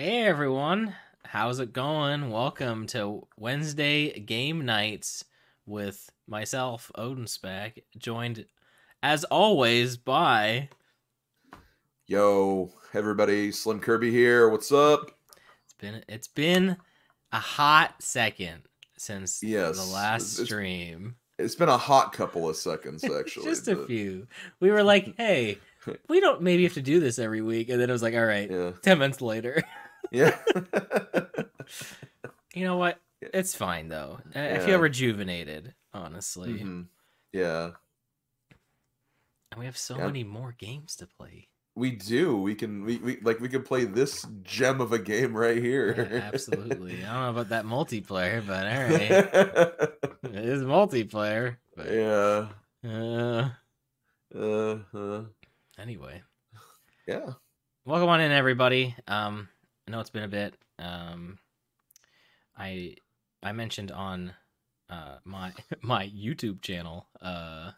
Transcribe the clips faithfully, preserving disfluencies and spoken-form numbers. Hey everyone, how's it going? Welcome to Wednesday Game Nights with myself, Odin Speck, joined as always by... Yo, everybody, Slim Kirby here, what's up? It's been it's been a hot second since yes, the last it's, stream. It's been a hot couple of seconds, actually. Just a but... few. We were like, hey, we don't maybe have to do this every week. And then it was like, all right, yeah. ten minutes later. Yeah. You know what? It's fine though. I, yeah. I feel rejuvenated, honestly. Mm-hmm. Yeah. And we have so yeah. many more games to play. We do. We can. We, we like. We can play this gem of a game right here. Yeah, absolutely. I don't know about that multiplayer, but all right. It is multiplayer. But, yeah. Uh. Uh huh. Anyway. Yeah. Welcome on in, everybody. Um. I know it's been a bit. Um, I I mentioned on uh my my YouTube channel uh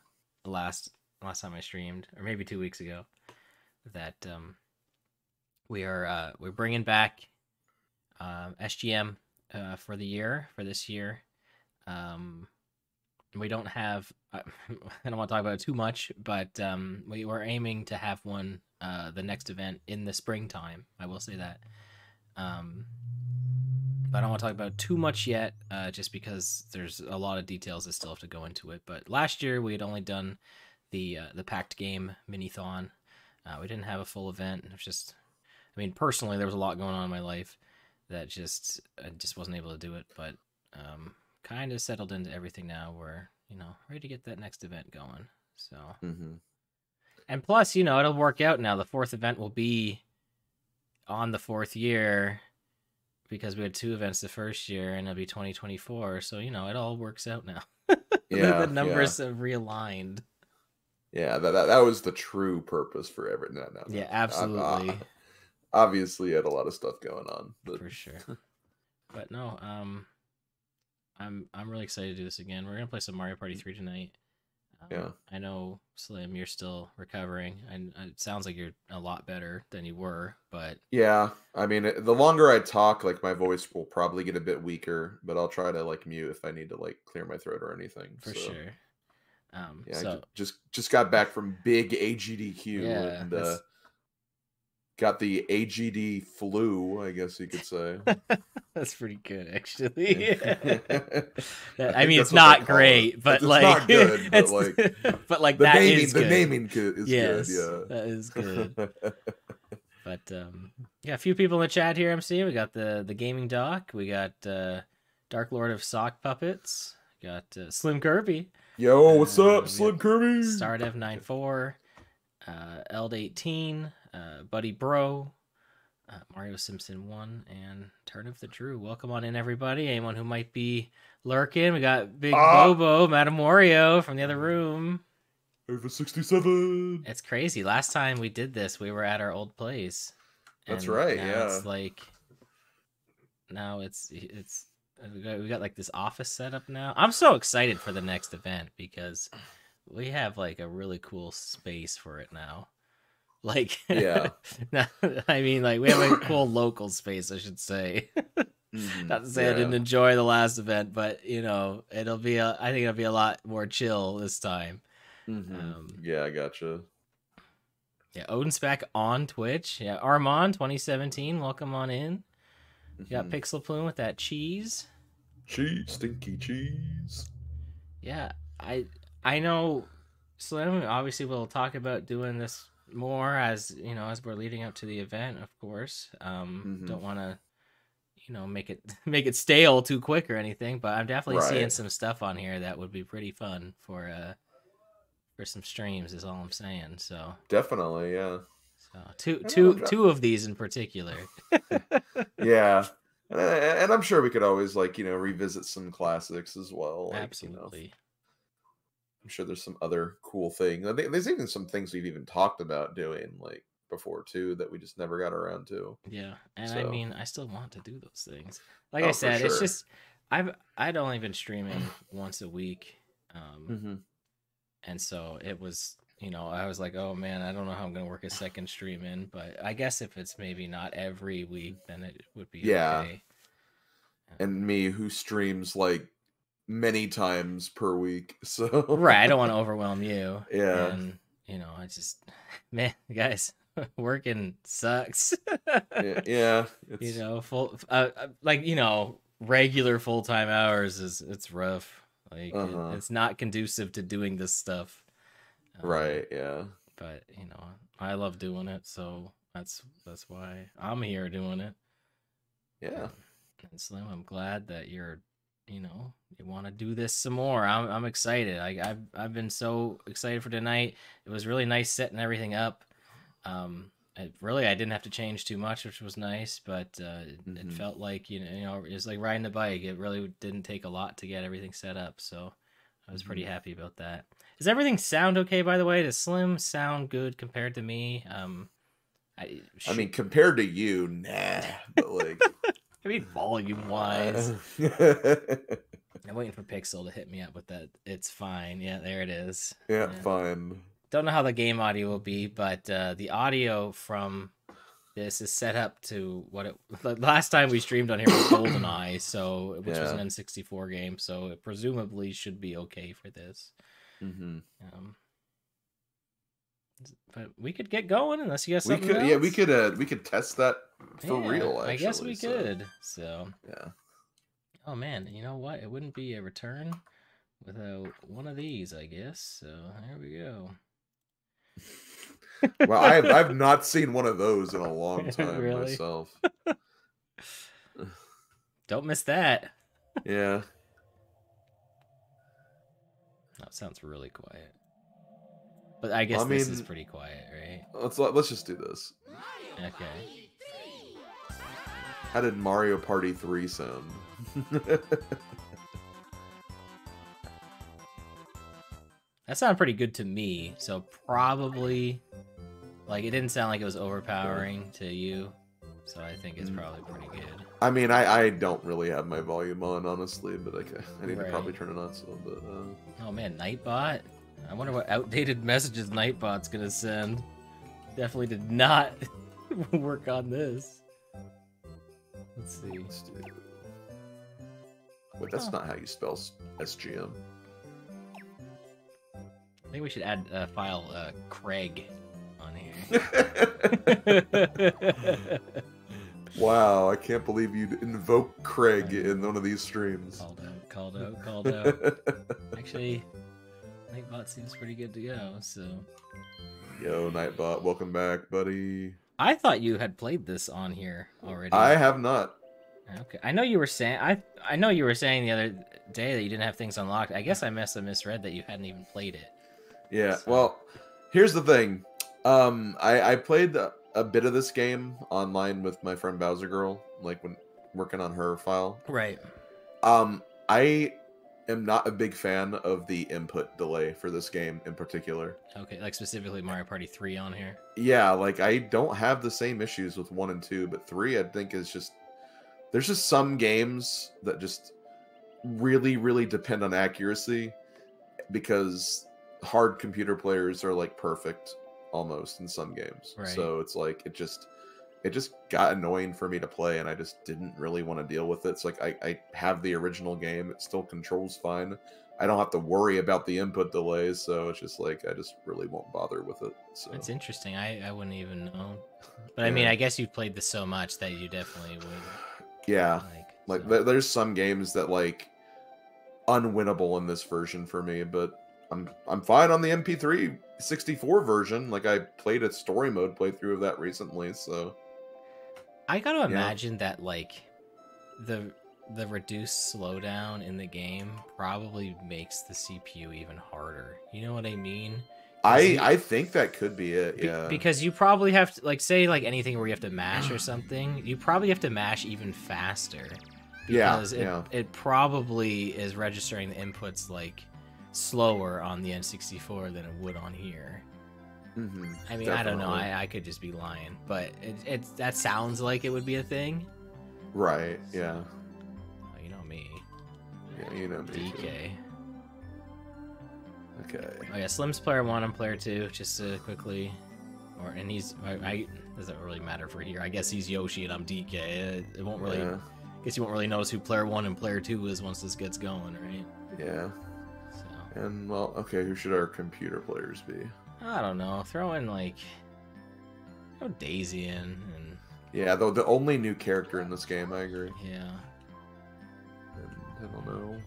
last last time I streamed, or maybe two weeks ago, that um we are uh we're bringing back um uh, S G M uh for the year for this year. Um, we don't have I don't want to talk about it too much, but um we were aiming to have one uh the next event in the springtime. I will say that. Um, but I don't want to talk about it too much yet, uh, just because there's a lot of details that still have to go into it. But last year we had only done the uh, the packed game mini-thon. Uh, we didn't have a full event. It was just, I mean, personally, there was a lot going on in my life that just I just wasn't able to do it. But um, kind of settled into everything now. We're you know ready to get that next event going. So, mm-hmm. And plus, you know, it'll work out now. The fourth event will be on the fourth year, because we had two events the first year, and it'll be twenty twenty-four, so you know it all works out now. Yeah, the numbers yeah. have realigned. Yeah, that, that that was the true purpose for everything. No, no, no. Yeah, absolutely. I, I, obviously, I had a lot of stuff going on, but... for sure. But no, um, I'm I'm really excited to do this again. We're gonna play some Mario Party three tonight. Um, yeah, I know, Slim, you're still recovering, and it sounds like you're a lot better than you were. But yeah, I mean, the longer I talk, like my voice will probably get a bit weaker, but I'll try to like mute if I need to like clear my throat or anything. For so, sure. Um, yeah, so... I just just got back from big A G D Q yeah, and uh, got the A G D flu, I guess you could say. That's pretty good, actually. Yeah. I, I mean, it's not great, it. but it's like, not good, but it's, like, but like the that naming, is good. The naming is yes, good. Yeah, that is good. But um, yeah, a few people in the chat here. I'm seeing we got the the gaming doc, we got uh, Dark Lord of Sock Puppets, we got uh, Slim Kirby. Yo, what's uh, up, Slim Kirby? Stardev ninety-four, uh, Eld eighteen. Uh, Buddy Bro, uh, Mario Simpson one, and Turn of the Drew. Welcome on in, everybody. Anyone who might be lurking, we got Big ah! Bobo, Madame Wario from the other room. Ava sixty-seven. It's crazy. Last time we did this, we were at our old place. That's right. Yeah. It's like now it's it's we got, we got like this office set up now. I'm so excited for the next event because we have like a really cool space for it now. Like, yeah, I mean, like, we have a cool local space, I should say. Mm, Not to say yeah. I didn't enjoy the last event, but you know, it'll be a, I think it'll be a lot more chill this time. Mm-hmm. Um, yeah, I gotcha. Yeah, Odin's back on Twitch. Yeah, Armand twenty seventeen, welcome on in. You got mm-hmm. Pixel Plume with that cheese, cheese, stinky cheese. Yeah, I, I know, Slim, obviously, we'll talk about doing this more as you know as we're leading up to the event, of course. um mm-hmm. Don't want to you know make it make it stale too quick or anything, but I'm definitely right. seeing some stuff on here that would be pretty fun for uh for some streams is all I'm saying. So definitely yeah so two two two of these in particular. Yeah, and, I, and I'm sure we could always like you know revisit some classics as well, like, absolutely you know. I'm sure there's some other cool thing. There's even some things we've even talked about doing like before too that we just never got around to. Yeah, and so. I mean, I still want to do those things. Like oh, I said, sure. it's just I've I'd only been streaming once a week, um, mm-hmm. and so it was you know, I was like, oh man, I don't know how I'm gonna work a second stream in, but I guess if it's maybe not every week, then it would be yeah. okay. And me, who streams like many times per week, so right, I don't want to overwhelm you. Yeah, and you know, I just, man, guys, working sucks. yeah, yeah it's... you know, full uh, like you know, regular full time hours is it's rough. Like uh-huh. it, it's not conducive to doing this stuff. Um, right. Yeah. But you know, I love doing it, so that's that's why I'm here doing it. Yeah. Um, and Slim, I'm glad that you're, you know, you want to do this some more. I'm I'm excited. I I've I've been so excited for tonight. It was really nice setting everything up. Um, it, really, I didn't have to change too much, which was nice. But uh, it, mm-hmm. it felt like you know, you know, it was like riding a bike. It really didn't take a lot to get everything set up. So I was pretty mm-hmm. happy about that. Does everything sound okay? By the way, does Slim sound good compared to me? Um, I should... I mean, compared to you, nah. But like. I mean, volume-wise. I'm waiting for Pixel to hit me up with that. It's fine. Yeah, there it is. Yeah, yeah. Fine. Don't know how the game audio will be, but uh, the audio from this is set up to what it... Last time we streamed on here was GoldenEye, so, which yeah. was an N sixty-four game, so it presumably should be okay for this. Mm-hmm. Um, but we could get going unless you got something we could, else. Yeah, we could uh, we could test that for yeah, real, actually. I guess we so. could. So yeah. Oh man, you know what? It wouldn't be a return without one of these, I guess. So there we go. Well, I've I've not seen one of those in a long time really? myself. Don't miss that. Yeah. That sounds really quiet. But I guess I mean, this is pretty quiet, right? Let's let's just do this. Okay. How did Mario Party three sound? That sounded pretty good to me. So probably, like, it didn't sound like it was overpowering to you. So I think it's probably pretty good. I mean, I, I don't really have my volume on, honestly, but like, I need right. to probably turn it on. So, but, uh... oh man, Nightbot. I wonder what outdated messages Nightbot's gonna send. Definitely did not work on this. Let's see. Let's do... Wait, that's oh. not how you spell S G M. I think we should add a file uh, Craig on here. Wow, I can't believe you'd invoke Craig in one of these streams. Called out, called out, called out. Actually... Nightbot seems pretty good to go, so... Yo, Nightbot, welcome back, buddy. I thought you had played this on here already. I have not. Okay, I know you were saying... I I know you were saying the other day that you didn't have things unlocked. I guess I must have misread that you hadn't even played it. Yeah, so. Well, here's the thing. Um, I, I played a, a bit of this game online with my friend Bowser Girl, like, when working on her file. Right. Um, I... I'm not a big fan of the input delay for this game in particular. Okay, like specifically Mario Party three on here? Yeah, like I don't have the same issues with one and two, but three I think is just... There's just some games that just really, really depend on accuracy because hard computer players are like perfect almost in some games. Right. So it's like it just... It just got annoying for me to play, and I just didn't really want to deal with it. It's like I, I have the original game; it still controls fine. I don't have to worry about the input delays, so it's just like I just really won't bother with it. So it's interesting. I, I wouldn't even know, but yeah. I mean, I guess you've played this so much that you definitely would. Yeah, like, like so. th there's some games that like unwinnable in this version for me, but I'm I'm fine on the M P three sixty-four version. Like I played a story mode playthrough of that recently, so. I got to imagine yeah. that like the the reduced slowdown in the game probably makes the C P U even harder. You know what I mean? I you, I think that could be it. Yeah. Be, because you probably have to like say like anything where you have to mash or something, you probably have to mash even faster. Because yeah, it, yeah. it probably is registering the inputs like slower on the N sixty-four than it would on here. Mm-hmm. I mean, definitely. I don't know. I, I could just be lying, but it, it that sounds like it would be a thing. Right. So, yeah. Oh, you know me. Yeah, you know me. D K. Too. Okay. Oh yeah, Slim's player one and player two, just to quickly, or and he's I, I doesn't really matter for here. I guess he's Yoshi and I'm D K. It, it won't really. Yeah. I guess you won't really notice who player one and player two is once this gets going, right? Yeah. So. And well, okay, who should our computer players be? I don't know. Throw in like, throw Daisy in and. Yeah, though the only new character in this game, I agree. Yeah. And I don't know.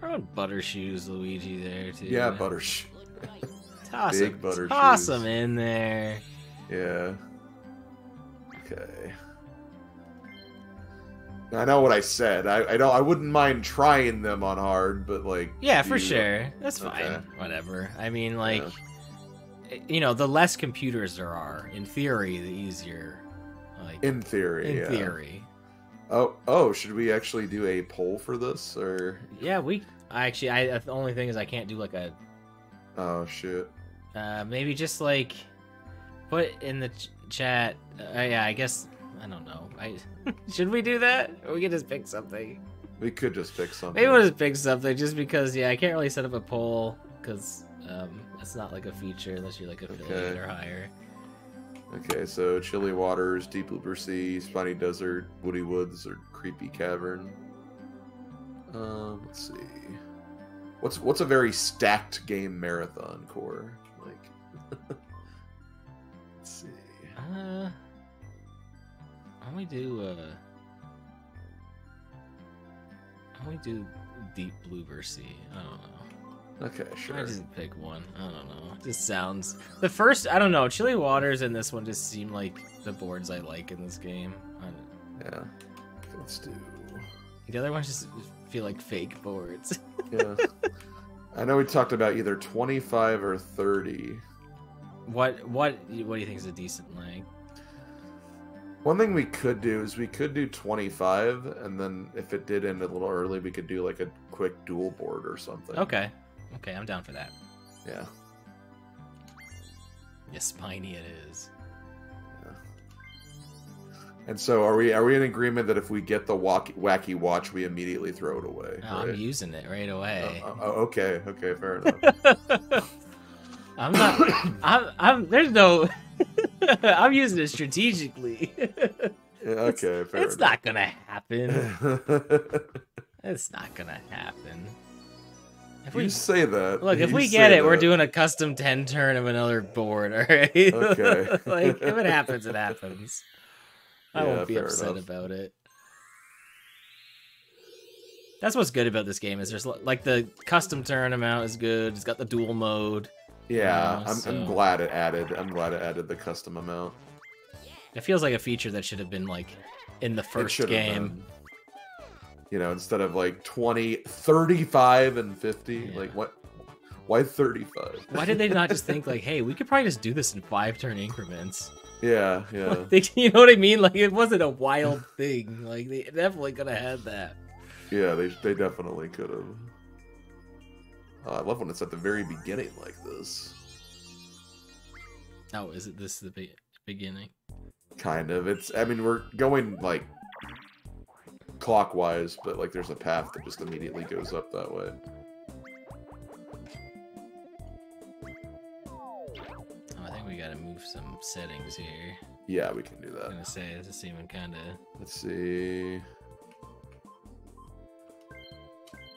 Throw in Buttershoes Luigi there too. Yeah, Buttershoes. Toss Big him, Buttershoes. Toss him in there. Yeah. Okay. I know what I said. I, I don't. I wouldn't mind trying them on hard, but like. Yeah, for you, sure. That's fine. Okay. Whatever. I mean, like, yeah. you know, the less computers there are, in theory, the easier. Like. In theory. In yeah. theory. Oh, oh! Should we actually do a poll for this, or? Yeah, we. I actually. I. The only thing is, I can't do like a. Oh shit. Uh, maybe just like, put in the ch chat. Uh, yeah, I guess. I don't know. I, should we do that? Or we could just pick something. We could just pick something. Maybe we'll just pick something just because, yeah, I can't really set up a poll because um, it's not like a feature unless you're like affiliate okay. or higher. Okay, so Chilly Waters, Deep Blue Bercy, Spiny Desert, Woody Woods, or Creepy Cavern. Um, let's see. What's what's a very stacked game marathon core? Like, let's see. Uh... Why don't we do, uh... Why don't we do Deep Blue Bercy? I don't know. Okay, sure. I just pick one. I don't know. It just sounds... The first, I don't know, Chilly Waters and this one just seem like the boards I like in this game. I don't... Yeah. Let's do... The other ones just feel like fake boards. Yeah. I know we talked about either twenty-five or thirty. What, what, what do you think is a decent leg? One thing we could do is we could do twenty-five, and then if it did end a little early, we could do like a quick dual board or something. Okay. Okay, I'm down for that. Yeah. Yeah, spiny it is. Yeah. And so are we are we in agreement that if we get the wacky, wacky watch, we immediately throw it away? No, right? I'm using it right away. Oh, oh, okay, okay, fair enough. I'm not... I'm, I'm... There's no... I'm using it strategically. Yeah, okay, fair enough. It's not gonna happen. It's not gonna happen. If we, you say that. Look, if you we get it, that. We're doing a custom ten turn of another board, alright? Okay. Like, if it happens, it happens. I yeah, won't be upset enough. about it. That's what's good about this game, is there's like the custom turn amount is good, it's got the dual mode. Yeah, you know, I'm, so. I'm glad it added. I'm glad it added the custom amount. It feels like a feature that should have been like in the first game. Been, you know, instead of like twenty, thirty-five, and fifty. Yeah. Like what? Why thirty-five? Why did they not just think like, hey, we could probably just do this in five turn increments? Yeah, yeah. Like, they, you know what I mean? Like it wasn't a wild thing. Like they definitely could have had that. Yeah, they they definitely could have. Oh, I love when it's at the very beginning like this. Oh, is it this the be beginning? Kind of. It's. I mean, we're going like clockwise, but like there's a path that just immediately goes up that way. Oh, I think we gotta move some settings here. Yeah, we can do that. I was gonna say this is even kind of. Let's see.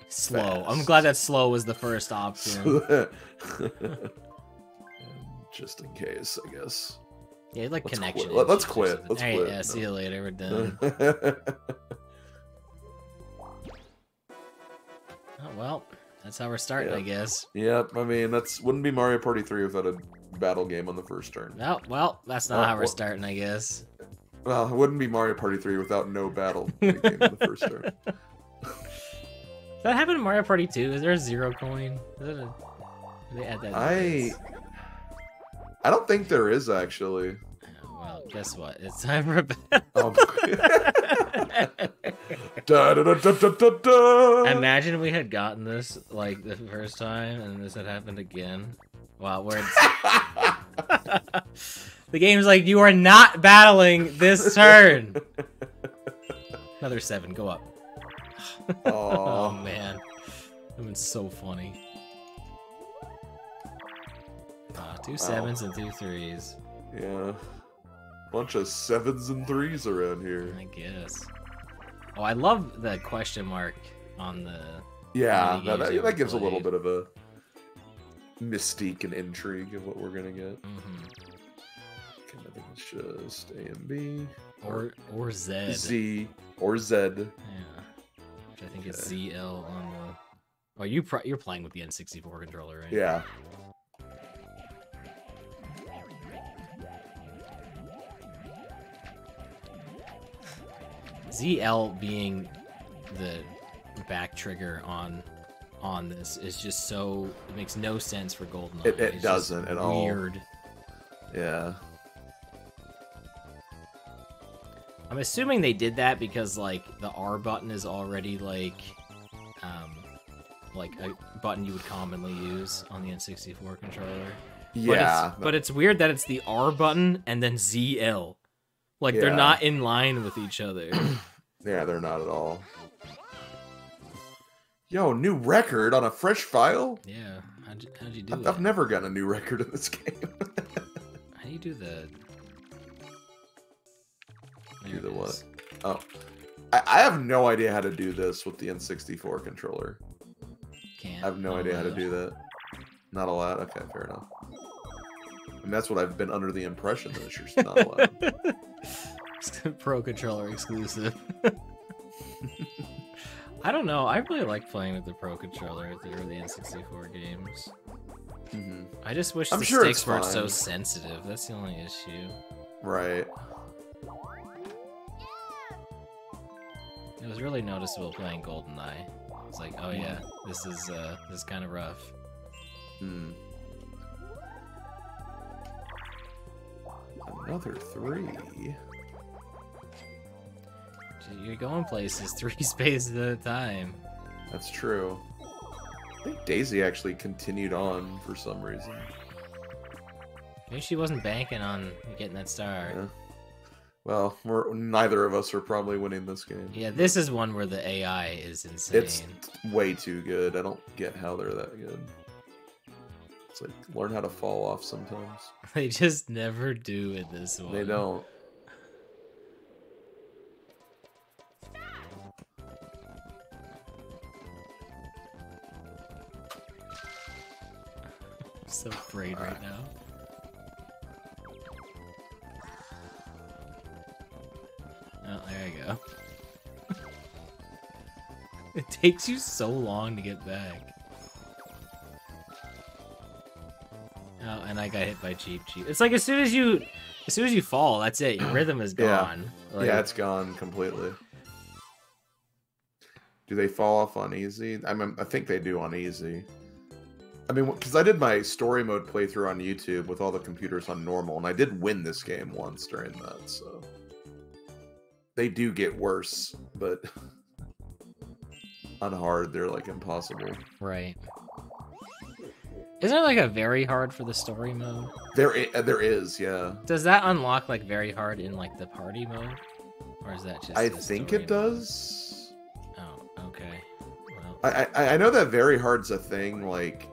Slow. Fast. I'm glad that slow was the first option. Just in case, I guess. Yeah, like let's connection. Quit. Let's quit. Let's right, quit. Yeah, no. See you later. We're done. Oh, well, that's how we're starting, yeah. I guess. Yep. Yeah, I mean, that's wouldn't be Mario Party three without a battle game on the first turn. No, well, that's not oh, how we're well, starting, I guess. Well, it wouldn't be Mario Party three without no battle game on the first turn. That happened in Mario Party two. Is there a zero coin? Is it a... They add that. I. I don't think there is actually. Oh, well, guess what? It's time for. Oh. Imagine we had gotten this like the first time, and this had happened again. Wow, where it's... The game's like, you are not battling this turn. Another seven. Go up. Oh man, that was so funny. Oh, two sevens wow. and two threes. Yeah. Bunch of sevens and threes around here. I guess. Oh, I love the question mark on the... Yeah, on the that, that, that gives played. a little bit of a mystique and intrigue of what we're going to get. Mm-hmm. I think it's just A and B. Or, or Z. Z. Or Z. Yeah. Which I think okay. is Z L on the... Oh, you pro you're playing with the N sixty-four controller, right? Yeah. Z L being the back trigger on on this is just so... It makes no sense for GoldenEye. It, it doesn't at all. Weird. Yeah. I'm assuming they did that because, like, the R button is already, like, um, like a button you would commonly use on the N sixty-four controller. Yeah. But it's, but it's weird that it's the R button and then Z L. Like, yeah. they're not in line with each other. Yeah, they're not at all. Yo, new record on a fresh file? Yeah. How'd, how'd you do I've, that? I've never gotten a new record in this game. How do you do that? Either one. Oh, I, I have no idea how to do this with the N sixty-four controller. Can't. I have no idea how to do that. Not allowed. Okay, fair enough. And that's what I've been under the impression that it's just not allowed. Pro controller exclusive. I don't know. I really like playing with the Pro controller or the N sixty-four games. Mm-hmm. I just wish I'm the sure sticks weren't so sensitive. That's the only issue. Right. It was really noticeable playing GoldenEye. It's like, oh yeah, this is uh, this is kind of rough. Hmm. Another three. You're going places three spaces at a time. That's true. I think Daisy actually continued on for some reason. Maybe she wasn't banking on getting that star. Yeah. Well, we're, neither of us are probably winning this game. Yeah, this is one where the A I is insane. It's way too good. I don't get how they're that good. It's like, learn how to fall off sometimes. They just never do in this one. They don't. I'm so afraid right, right now. Oh, there you go. It takes you so long to get back. Oh, and I got hit by Cheep Cheep. It's like as soon as you, as soon as you fall, that's it. Your rhythm is gone. Yeah, like, yeah, it's gone completely. Do they fall off on easy? I mean, I think they do on easy. I mean, because I did my story mode playthrough on YouTube with all the computers on normal, and I did win this game once during that. So. They do get worse, but on hard, they're like impossible. Right. Isn't it like a very hard for the story mode? There is, there is, yeah. Does that unlock like very hard in like the party mode? Or is that just I think it does. Oh, okay. Well. I, I, I know that very hard's a thing, like,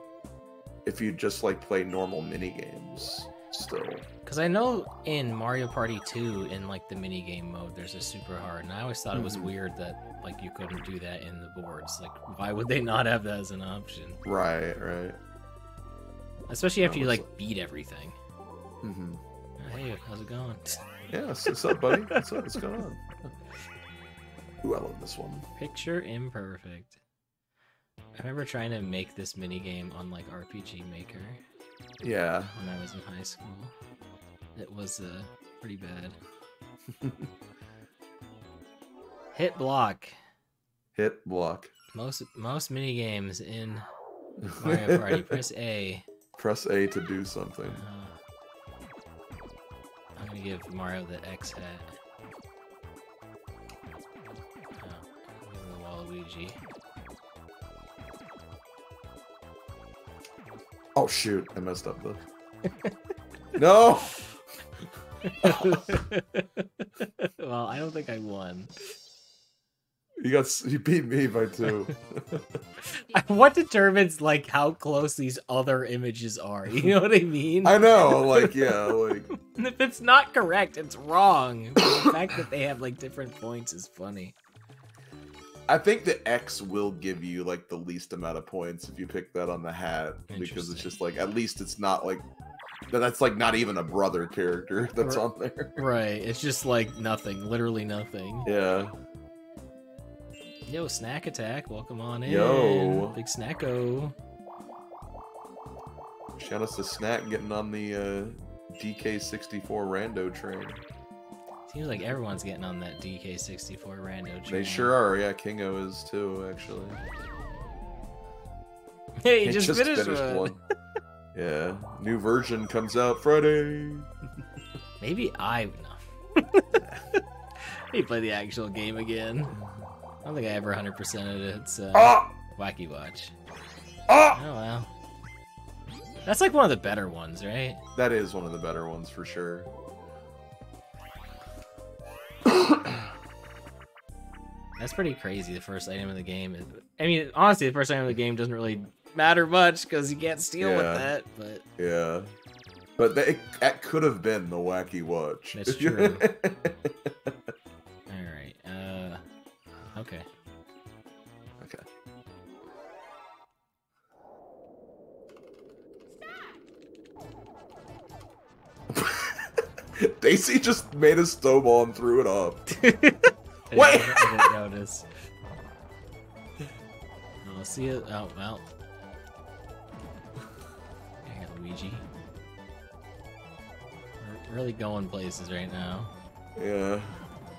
if you just like play normal minigames still. Because I know in Mario Party two, in like the minigame mode, there's a super hard, and I always thought it was mm-hmm. weird that like you couldn't do that in the boards. Like, why would they not have that as an option? Right, right. Especially after you like, like beat everything. Mm-hmm. Hey, how's it going? Yeah, what's up, buddy? What's up? What's going on? Ooh, I love this one. Picture Imperfect. I remember trying to make this minigame on like R P G Maker. Yeah. When I was in high school. It was uh, pretty bad. Hit block. Hit block. Most most mini games in Mario Party. Press A. Press A to do something. Uh, I'm gonna give Mario the X hat. Oh, give him the Waluigi. Oh shoot! I messed up though. No. Well, I don't think I won. He got he beat me by two. What determines like how close these other images are? You know what I mean? I know, like yeah, like. And if it's not correct, it's wrong. But the fact that they have like different points is funny. I think the X will give you like the least amount of points if you pick that on the hat, because it's just like at least it's not like that's like not even a brother character that's right. on there. Right. It's just like nothing, literally nothing. Yeah. Yo, Snack Attack, welcome on in. Yo. Big Snacko. Shout out to Snack getting on the uh, D K sixty-four rando train. Seems like everyone's getting on that D K sixty-four rando train. They sure are, yeah. Kingo is too, actually. Hey, you just, just finished, finished one. one. Yeah. New version comes out Friday. Maybe I would not. You play the actual game again. I don't think I ever one hundred percented it, so... Ah! Wacky Watch. Ah! Oh, wow. That's like one of the better ones, right? That is one of the better ones, for sure. That's pretty crazy, the first item of the game. Is, I mean, honestly, the first item of the game doesn't really matter much, because you can't steal yeah. with that, but... Yeah. But that, that could have been the Wacky Watch. That's true. Alright, uh... Okay. Okay. Daisy just made a snowball and threw it off. What? I didn't notice. I'll see it. Oh, well. I got Luigi. We're really going places right now. Yeah.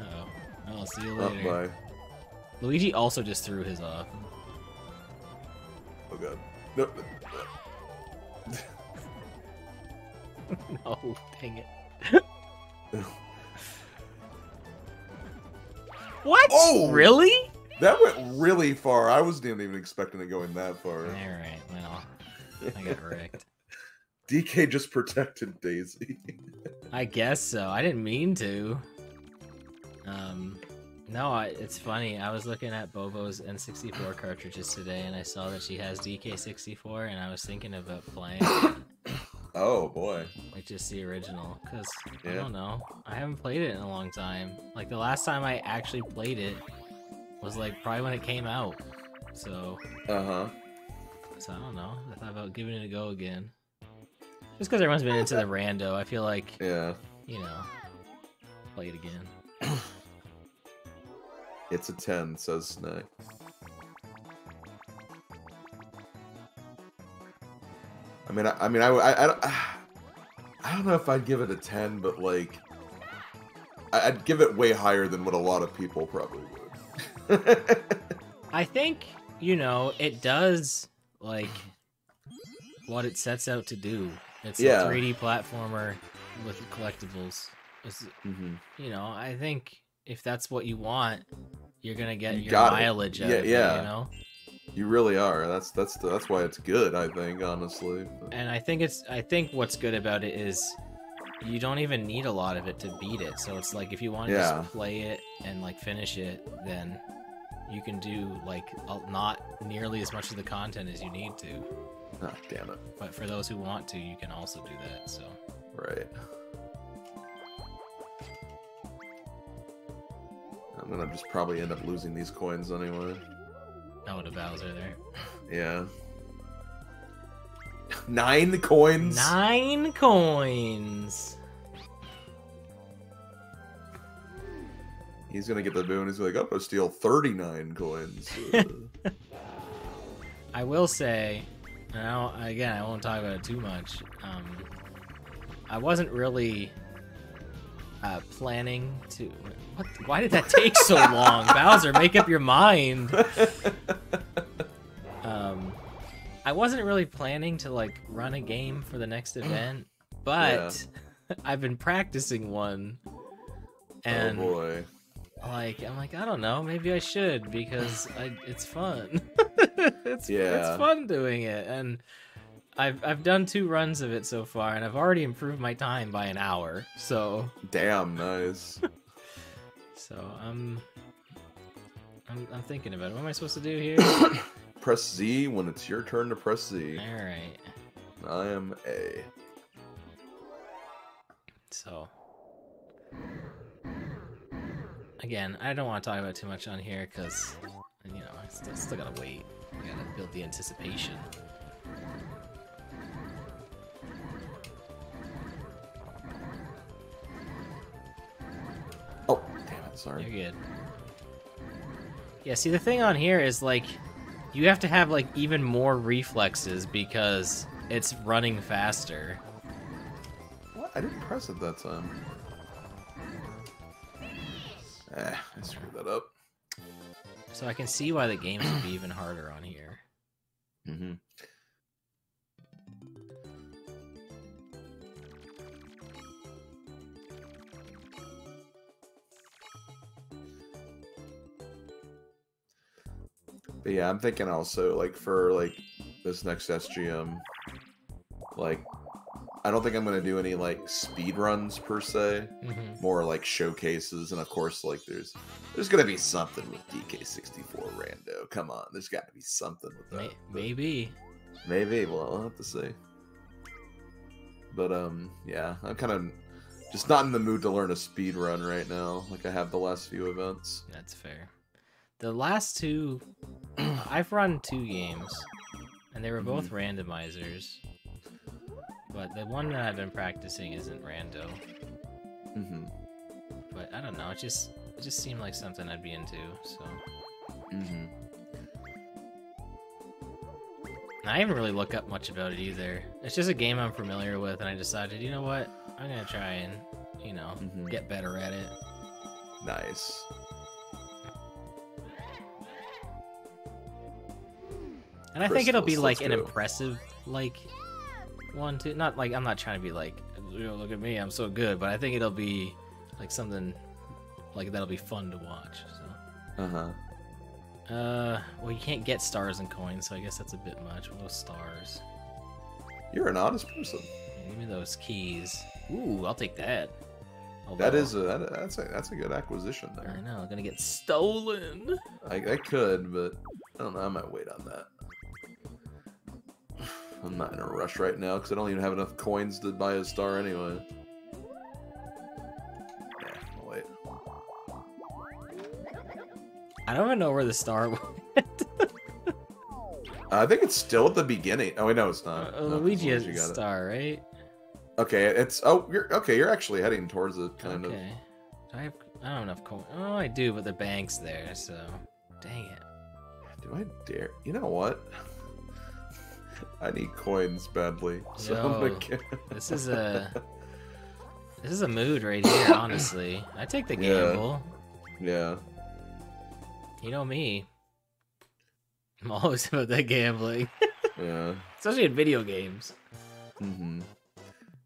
Uh-oh. Well, I'll see you later. Oh, bye. Luigi also just threw his off. Oh god. No. No, dang it. What? Oh! Really? That went really far. I wasn't even expecting it going that far. Alright, well. I got wrecked. D K just protected Daisy. I guess so. I didn't mean to. Um... No, I, it's funny. I was looking at Bobo's N sixty-four cartridges today, and I saw that she has D K sixty-four, and I was thinking about playing. Oh, boy. Like, just the original, because, yeah. I don't know. I haven't played it in a long time. Like, the last time I actually played it was, like, probably when it came out. So... Uh-huh. So, I don't know. I thought about giving it a go again. Just because everyone's been into the rando, I feel like... Yeah. You know. Play it again. It's a ten, says Snack. I mean, I, I mean, I, I, I, don't, I don't know if I'd give it a ten, but like, I'd give it way higher than what a lot of people probably would. I think, you know, it does like what it sets out to do. It's yeah. a three D platformer with collectibles. It's, mm-hmm. You know, I think. If that's what you want, you're gonna get you your mileage it. out yeah, of yeah. it, you know? You really are. That's that's the, that's why it's good, I think, honestly. But... And I think it's I think what's good about it is you don't even need a lot of it to beat it. So it's like if you want to yeah. just play it and like finish it, then you can do like not nearly as much of the content as you need to. Ah, damn it. But for those who want to, you can also do that, so. Right. I'm gonna just probably end up losing these coins anyway. Oh, the Bowser there. Yeah. Nine coins? Nine coins! He's gonna get the boon. He's like, I'm gonna steal thirty-nine coins. I will say, and I don't, again, I won't talk about it too much. Um, I wasn't really uh, planning to... What? Why did that take so long? Bowser, make up your mind. Um, I wasn't really planning to, like, run a game for the next event, but yeah. I've been practicing one. And, oh, boy. Like, I'm like, I don't know, maybe I should, because I, it's fun. it's, yeah. it's fun doing it, and I've, I've done two runs of it so far, and I've already improved my time by an hour, so... Damn, nice. So I'm, um, I I'm, I'm thinking about it. What am I supposed to do here? Press Z when it's your turn to press Z. Alright. I am A. So... Again, I don't want to talk about it too much on here because, you know, I still, still gotta wait. I gotta build the anticipation. Oh, damn it, sorry. You're good. Yeah, see, the thing on here is, like, you have to have, like, even more reflexes because it's running faster. What? I didn't press it that time. Eh, I screwed that up. So I can see why the games would be even harder on here. Mm-hmm. But yeah, I'm thinking also, like, for, like, this next S G M, like, I don't think I'm going to do any, like, speed runs per se. Mm-hmm. More, like, showcases. And, of course, like, there's there's going to be something with D K sixty-four rando. Come on. There's got to be something with that. Maybe. But maybe. Well, I'll have to see. But, um, yeah. I'm kind of just not in the mood to learn a speed run right now, like I have the last few events. That's fair. The last two... I've run two games, and they were both mm-hmm. randomizers. But the one that I've been practicing isn't rando. Mm-hmm. But I don't know, it just it just seemed like something I'd be into, so. Mm-hmm. I haven't really looked up much about it either. It's just a game I'm familiar with, and I decided, you know what? I'm gonna try and, you know, mm-hmm. get better at it. Nice. And I Crystals, think it'll be like an go. impressive, like. One, two, not like, I'm not trying to be like, oh, look at me, I'm so good, but I think it'll be like something like that'll be fun to watch. So. Uh-huh. Uh, well, you can't get stars and coins, so I guess that's a bit much. We'll go stars. You're an honest person. Yeah, give me those keys. Ooh, I'll take that. I'll that go. is a, that, that's a, that's a good acquisition there. I know, I'm gonna get stolen. I, I could, but I don't know, I might wait on that. I'm not in a rush right now because I don't even have enough coins to buy a star anyway. Yeah, I'll wait. I don't even know where the star went. uh, I think it's still at the beginning. Oh wait, no, it's not. Uh, no, Luigi has a star, right? Okay, it's oh, you're okay. You're actually heading towards it, kind okay. of. Do I have? I don't have enough coins. Oh, I do, but the bank's there, so dang it. Do I dare? You know what? I need coins badly. So Yo, I'm gonna get... this is a this is a mood right here. Honestly, I take the gamble. Yeah. yeah. You know me. I'm always about that gambling. Yeah. Especially in video games. Mm-hmm.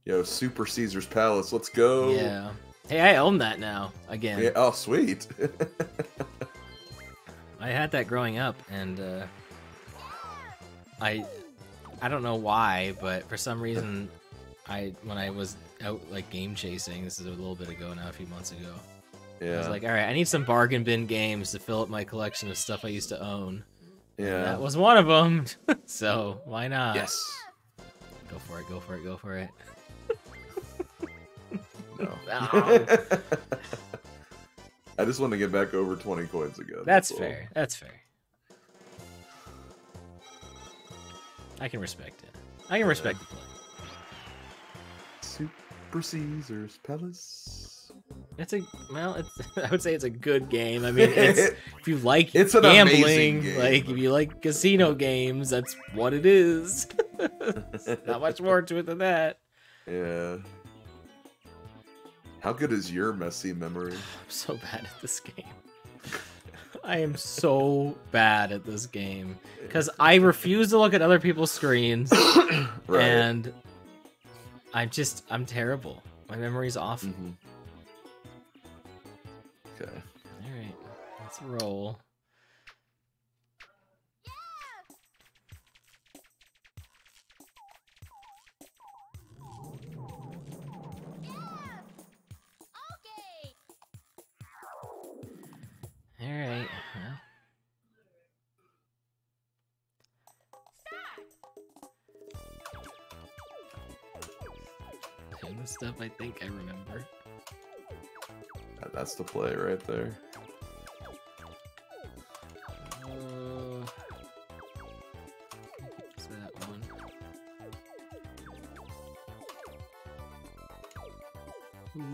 Yo, Super Caesar's Palace. Let's go. Yeah. Hey, I own that now again. Yeah. Oh, sweet. I had that growing up, and uh, I. I don't know why, but for some reason, I when I was out like game chasing, this is a little bit ago now, a few months ago. Yeah. I was like, all right, I need some bargain bin games to fill up my collection of stuff I used to own. Yeah. And that was one of them. So why not? Yes. Go for it. Go for it. Go for it. No. Oh. I just want to get back over twenty coins again. That's, that's fair. All. That's fair. I can respect it. I can respect the play. Super Caesar's Palace. It's a well. It's I would say it's a good game. I mean, it's, if you like it's gambling, game. like if you like casino games, that's what it is. Not much more to it than that. Yeah. How good is your messy memory? I'm so bad at this game. I am so bad at this game because I refuse to look at other people's screens, right. and I'm just I'm terrible. My memory's off. Mm-hmm. Okay. All right, let's roll. Alright, well, of stuff I think I remember. That's the play right there. Uh, it's that one.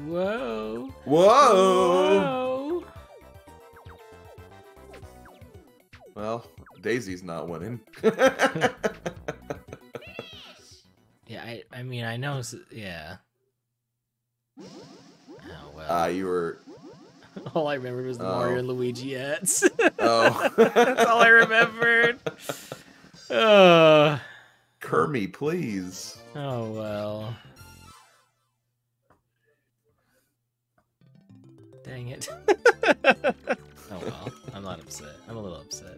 Whoa! Whoa! Whoa. Well, Daisy's not winning. Yeah, I, I mean, I know, yeah. Oh, well. Ah, uh, you were... All I remembered was the oh. Mario and Luigi ads. Oh. That's all I remembered. Uh. Kermie, please. Oh, well. Dang it. Oh, well. I'm not upset. I'm a little upset.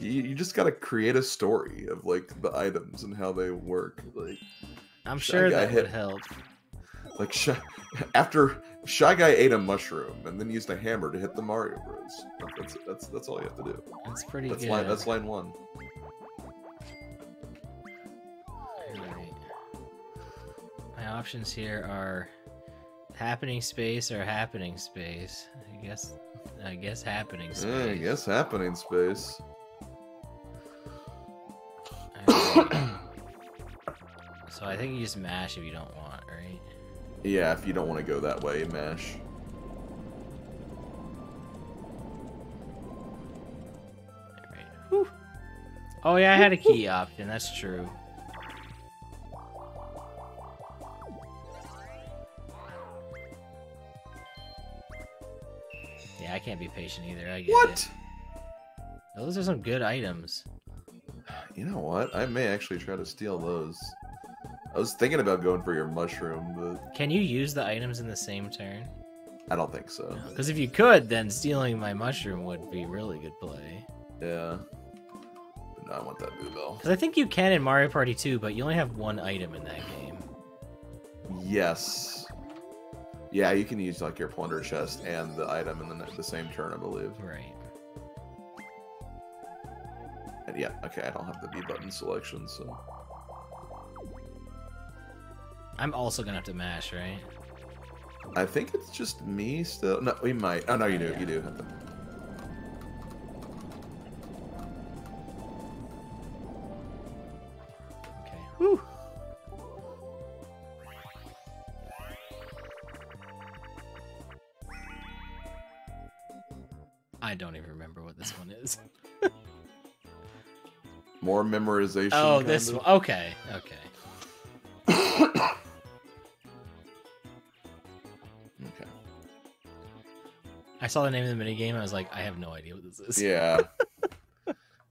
You, you just gotta create a story of, like, the items and how they work. Like, I'm sure that hit... would help. Like, shy... after Shy Guy ate a mushroom and then used a hammer to hit the Mario Bros. That's that's that's all you have to do. That's pretty that's good. Line, that's line one. Alright. My options here are happening space or happening space. I guess I guess happening space. Yeah, I guess happening space. Right. So I think you just mash if you don't want, right? Yeah, if you don't want to go that way, mash. Right. Whew. Oh yeah, I had a key option, that's true. Yeah, I can't be patient either, I get what? It. What? Those are some good items. You know what? I may actually try to steal those. I was thinking about going for your mushroom, but... Can you use the items in the same turn? I don't think so. Because no, if you could, then stealing my mushroom would be really good play. Yeah. No, I want that Bobo. Because I think you can in Mario Party two, but you only have one item in that game. Yes. Yeah, you can use, like, your plunder chest and the item in the, the same turn, I believe. Right. And yeah, okay, I don't have the B button selection, so... I'm also gonna have to mash, right? I think it's just me still. No, we might. Oh no, you do. Yeah. You do have to. Okay. Whew. I don't even remember what this one is. More memorization. Oh, this one. Okay. Okay. I saw the name of the minigame, I was like, I have no idea what this is. Yeah.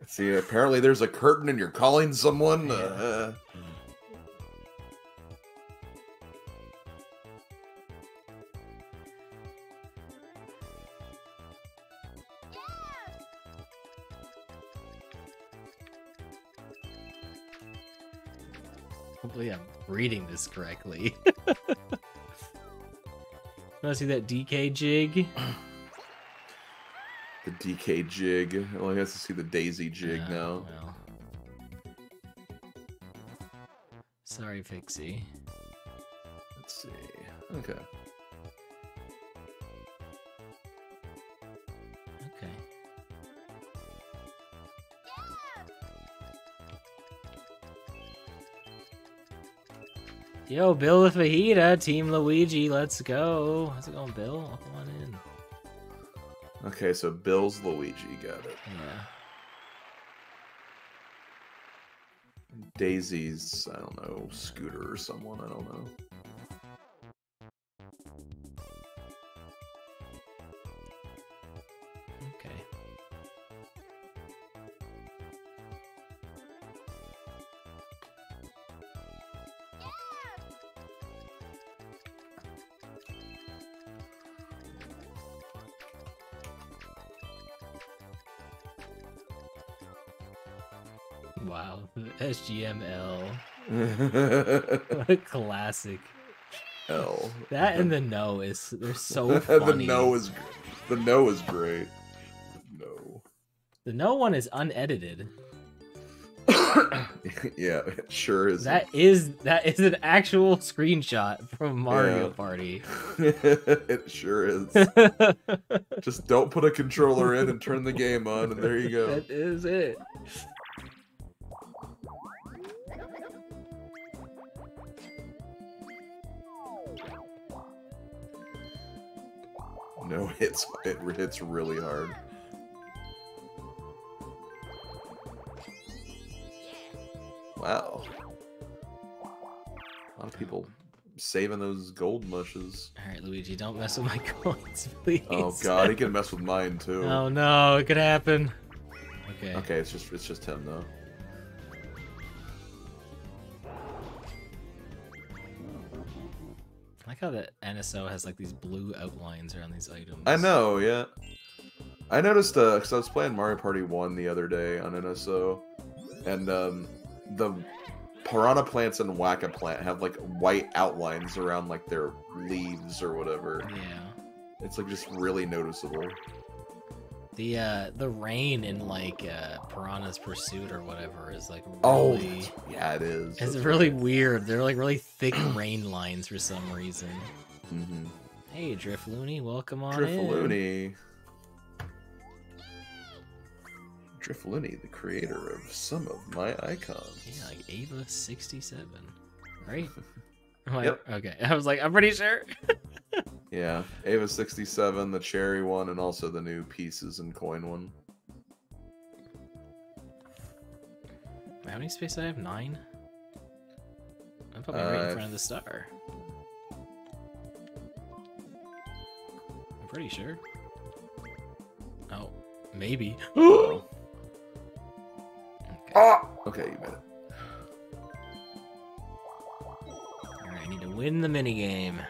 See, apparently there's a curtain and you're calling someone. Yeah. Uh, hopefully I'm reading this correctly. Wanna see that D K jig? The D K jig. Well, he has to see the Daisy jig uh, now. Well. Sorry, Pixie. Let's see. Okay. Okay. Yo, Bill with Fajita, Team Luigi, let's go. How's it going, Bill? Come on in. Okay, so Bill's Luigi, got it. Yeah. Daisy's, I don't know, Scooter or someone, I don't know. Okay. Wow, S G M L. What a classic. L. That and the no is they're so funny. The no is the no is great. No. The no one is unedited. Yeah, it sure is. That is that is an actual screenshot from Mario yeah. Party. It sure is. Just don't put a controller in and turn the game on, and there you go. That is it. No, it's it hits really hard. Wow. A lot of people saving those gold mushes. Alright, Luigi, don't mess with my coins, please. Oh god, he can mess with mine too. Oh no, it could happen. Okay. Okay, it's just it's just him though. I like how the N S O has like these blue outlines around these items. I know, yeah. I noticed uh because I was playing Mario Party one the other day on N S O, and um the piranha plants and wacka plant have like white outlines around like their leaves or whatever. Yeah, it's like just really noticeable. The uh, the rain in like uh, Piranha's Pursuit or whatever is like really, oh yeah, it is. It's that's really right. weird. They're like really thick rain lines for some reason. Mm-hmm. Hey, Drifloony, welcome on Drifloony. in. Drifloony, the creator of some of my icons. Yeah, like Ava sixty-seven, right? Like, yep. Okay, I was like, I'm pretty sure. Yeah, Ava sixty-seven, the cherry one, and also the new pieces and coin one. How many space do I have? Nine? I'm probably uh, right in front of the star. I'm pretty sure. Oh, maybe. Oh. Okay. Ah! Okay, you made it. Alright, I need to win the minigame.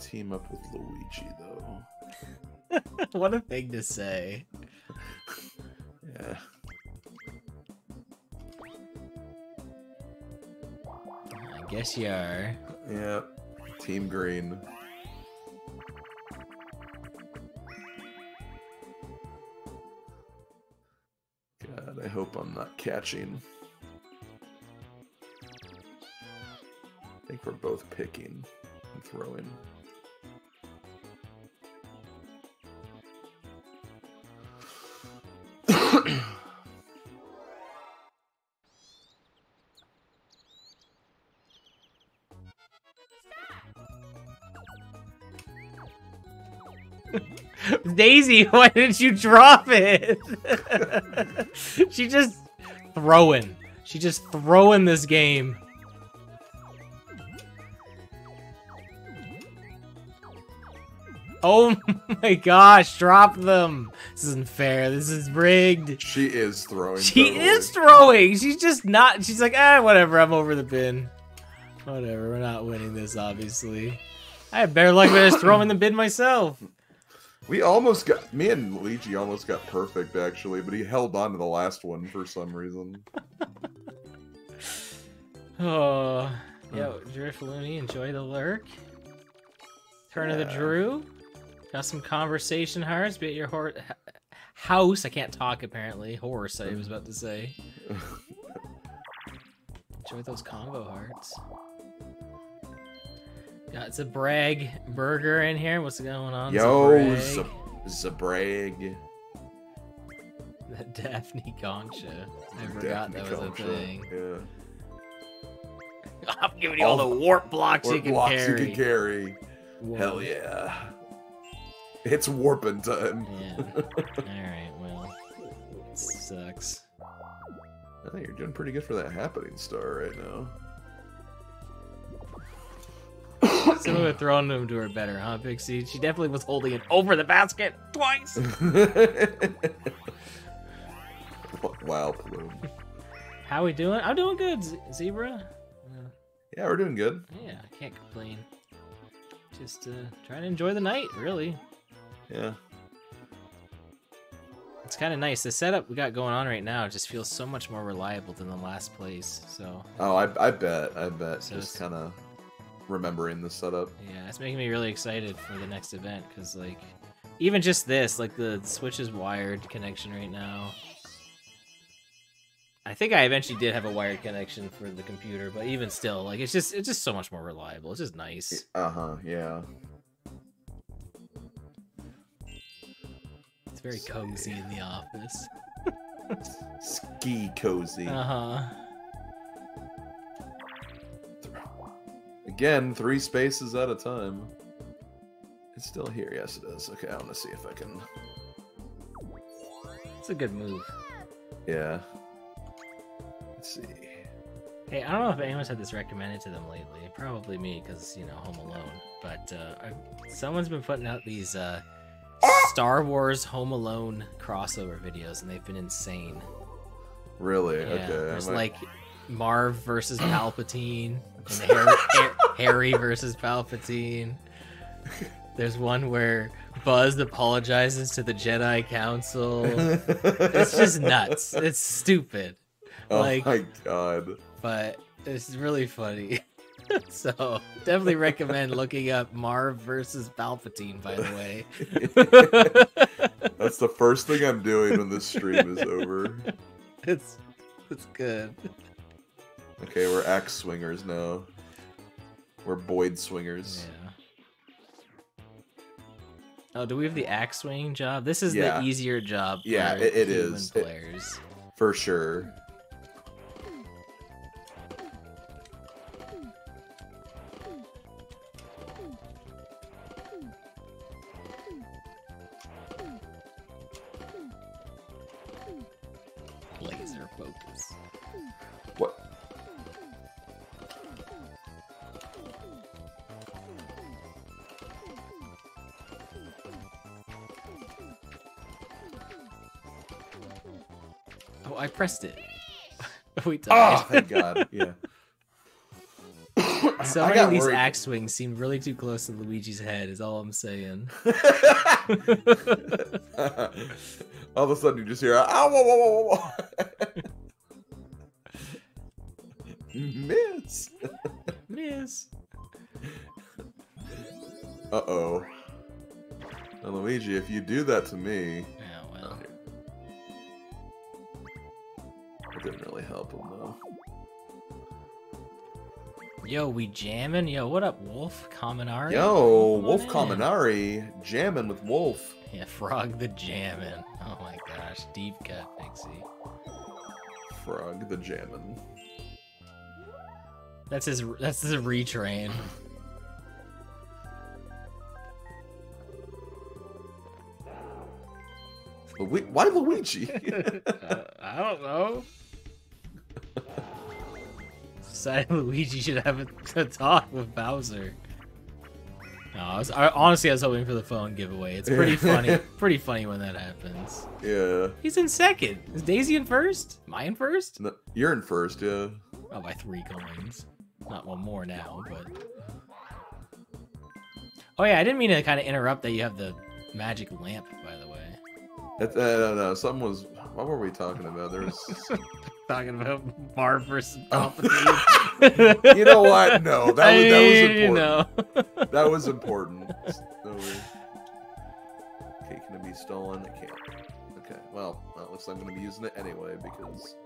Team up with Luigi, though. What a thing to say. Yeah. I guess you are. Yeah. Team Green. God, I hope I'm not catching. I think we're both picking and throwing. Daisy, why did you drop it? She just throwing. She just throwing this game. Oh my gosh, drop them. This isn't fair. This is rigged. She is throwing. She totally. is throwing. She's just not. She's like, ah, whatever. I'm over the bin. Whatever. We're not winning this, obviously. I had better luck than just throwing the bin myself. We almost got, me and Luigi almost got perfect, actually, but he held on to the last one for some reason. Oh, yo, Drifloony, enjoy the lurk. Turn yeah. of the Drew. Got some conversation hearts, be at your horse, house, I can't talk apparently, horse I was about to say. Enjoy those combo hearts. Got Zabrag Burger in here. What's going on? Yo, Zabrag. The Daphne Concha. I forgot Daphne that was Concha. a thing. Yeah. I'm giving you all, all the warp blocks, warp you, can blocks you can carry. Warp. Hell yeah. It's warping time. Yeah. Alright, well. It sucks. I think you're doing pretty good for that happening star right now. Some of it thrown them to her better, huh, Pixie? She definitely was holding it over the basket twice. Wow, Plume. How we doing? I'm doing good, Z Zebra. Yeah, we're doing good. Yeah, I can't complain. Just uh, trying to enjoy the night, really. Yeah. It's kind of nice. The setup we got going on right now just feels so much more reliable than the last place. So. Oh, I, I bet. I bet. So just kind of remembering the setup. Yeah, it's making me really excited for the next event because, like, even just this, like, the Switch is wired connection right now. I think I eventually did have a wired connection for the computer, but even still, like, it's just it's just so much more reliable. It's just nice. Uh huh. Yeah. Very cozy in the office. Ski cozy. Uh-huh. Again, three spaces at a time. It's still here. Yes, it is. Okay, I want to see if I can... It's a good move. Yeah. Let's see. Hey, I don't know if anyone's had this recommended to them lately. Probably me, because, you know, Home Alone. But uh, I... someone's been putting out these... Uh... Star Wars Home Alone crossover videos, and they've been insane. Really? Yeah, okay. There's might... like Marv versus Palpatine, and Harry, Harry versus Palpatine. There's one where Buzz apologizes to the Jedi Council. It's just nuts. It's stupid. Oh like, my god. But it's really funny. So, definitely recommend looking up Marv versus Palpatine, by the way. That's the first thing I'm doing when this stream is over. It's it's good. Okay, we're axe swingers now. We're Boyd swingers. Yeah. Oh, do we have the axe swinging job? This is yeah. the easier job for yeah, it, it human is. players. It, for sure. I pressed it. We died. Oh, thank God. Yeah. So many of these worried. axe swings seem really too close to Luigi's head, is all I'm saying. All of a sudden, you just hear, ow, whoa, whoa, whoa, whoa. Miss. Miss. Uh-oh. Now, Luigi, if you do that to me... Didn't really help him though. Yo, we jamming? Yo, what up, Wolf Kaminari? Yo, Come Wolf Kaminari jamming with Wolf. Yeah, Frog the Jammin'. Oh my gosh, deep cut, Pixie. Frog the Jammin'. That's his. That's his retrain. Lu- Why Luigi? uh, I don't know. Decided Luigi should have a talk with Bowser. No, I was, I, honestly, I was hoping for the phone giveaway. It's pretty funny. Pretty funny when that happens. Yeah. He's in second. Is Daisy in first? Am I in first? No, you're in first, yeah. Oh, by three coins. Not one more now, but. Oh yeah, I didn't mean to kind of interrupt that. You have the magic lamp, by the way. I don't know. Something was. What were we talking about? There was talking about Marv versus Palpatine. You know what? No, that was, I mean, that was important. You know. That was important. So... Okay, can it be stolen? It can't. Okay. Well, that looks like I'm going to be using it anyway because.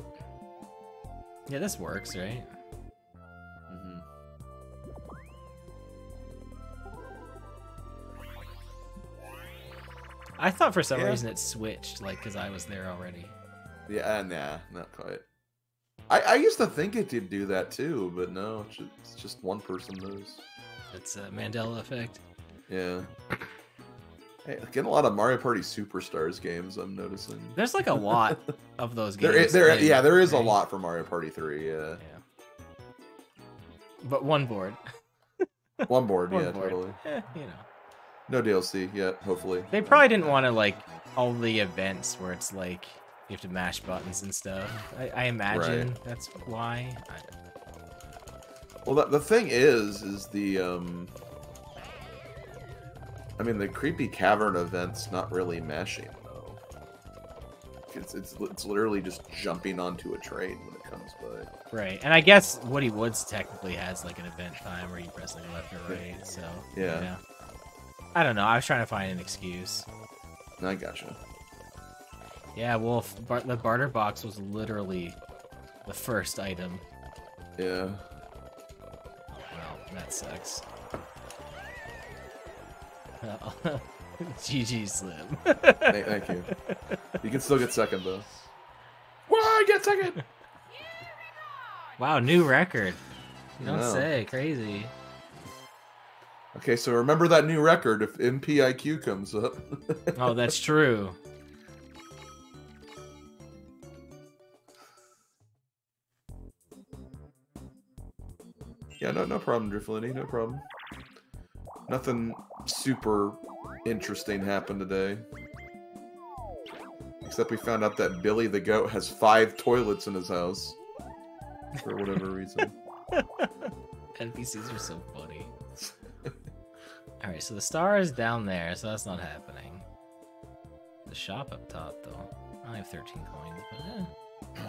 Yeah, this works, right? Mm-hmm. I thought for some yeah. reason it switched, like, because I was there already. Yeah, nah, not quite. I, I used to think it did do that, too, but no, it's just one person knows. It's a Mandela effect. Yeah. Hey, getting a lot of Mario Party Superstars games, I'm noticing. There's, like, a lot of those games. There is, there, yeah, there is a lot for Mario Party three, yeah. yeah. But one board. one board, one yeah, board. totally. Eh, you know. No D L C yet, hopefully. They probably didn't want to, like, all the events where it's, like, you have to mash buttons and stuff. I, I imagine right. that's why. I don't know. Well, the, the thing is, is the, um... I mean, the Creepy Cavern event's not really mashing, though. It's, it's, it's literally just jumping onto a train when it comes by. Right, and I guess Woody Woods technically has, like, an event time where you press, like, left or right, so... Yeah. You know. I don't know, I was trying to find an excuse. I gotcha. Yeah, well, bar the barter box was literally the first item. Yeah. Well, that sucks. Oh. G G, Slim. Hey, thank you. You can still get second, though. Why I get second? Wow, new record. You don't no. say. Crazy. Okay, so remember that new record if M P I Q comes up. Oh, that's true. Yeah, no, no problem, Drifloony, no problem. Nothing super interesting happened today. Except we found out that Billy the Goat has five toilets in his house. For whatever reason. N P Cs are so funny. Alright, so the star is down there, so that's not happening. The shop up top, though. I only have thirteen coins, but eh.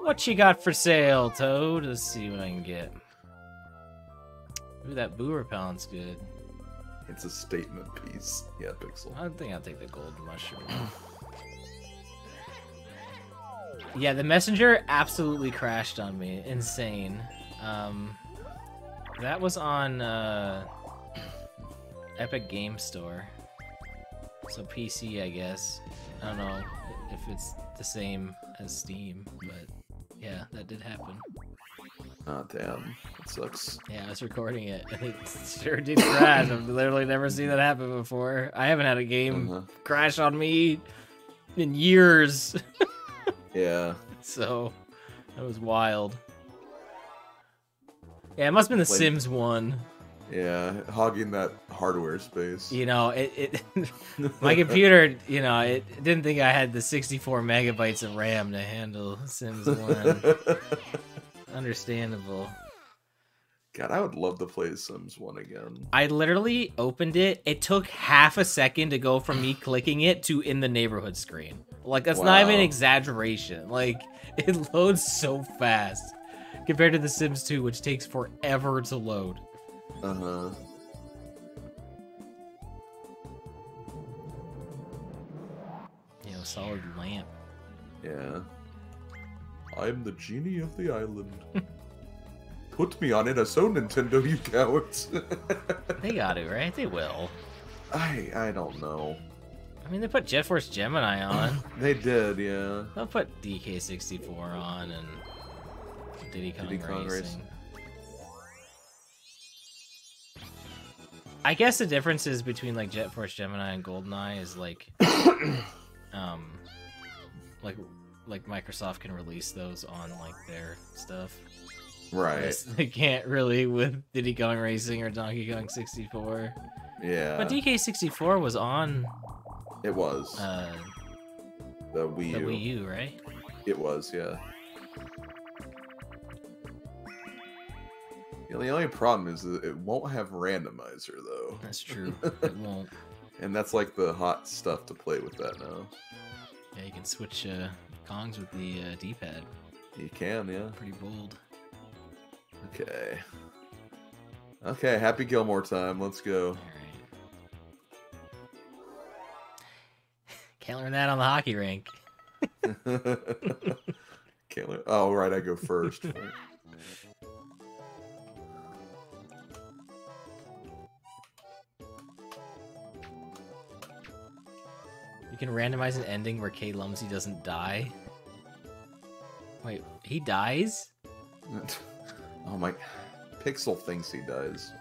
What you got for sale, Toad? Let's see what I can get. Ooh, that boo repellent's good. It's a statement piece. Yeah, Pixel. I think I'll take the gold mushroom. Yeah, the messenger absolutely crashed on me. Insane. Um, that was on uh, Epic Game Store. So P C, I guess. I don't know if it's the same as Steam, but yeah, that did happen. Oh, damn. That sucks. Yeah, I was recording it, and it sure did crash. I've literally never seen that happen before. I haven't had a game uh-huh. crash on me in years. Yeah. So, that was wild. Yeah, it must have been The Wait. Sims one. Yeah, hogging that hardware space. You know, it, it my computer, you know, it didn't think I had the sixty-four megabytes of RAM to handle Sims one. Understandable. God, I would love to play Sims one again. I literally opened it. It took half a second to go from me clicking it to in the neighborhood screen. Like, that's wow. not even an exaggeration. Like, it loads so fast compared to The Sims two, which takes forever to load. Uh-huh. You know, solid lamp. Yeah. I'm the genie of the island. Put me on it, so Nintendo, you cowards. They got it, right? They will. I I don't know. I mean, they put JetForce Gemini on. They did, yeah. They'll put D K sixty-four on and Diddy Kong, Diddy Kong Racing. Racing. I guess the differences between like JetForce Gemini and GoldenEye is like, um, like. Like Microsoft can release those on like their stuff, right? They can't really with Diddy Kong Racing or Donkey Kong sixty-four. Yeah, but D K sixty-four was on. It was uh, the Wii U. The Wii U, right? It was, yeah. The only problem is that it won't have randomizer though. That's true. It won't. And that's like the hot stuff to play with that now. Yeah, you can switch. Uh... Kongs with the uh, D-pad. You can, yeah. Pretty bold. Okay. Okay, Happy Gilmore time. Let's go. All right. Can't learn that on the hockey rink. Can't learn. Oh, right. I go first. Right. You can randomize an ending where K Lumsey doesn't die. Wait, he dies? Oh my... Pixel thinks he dies.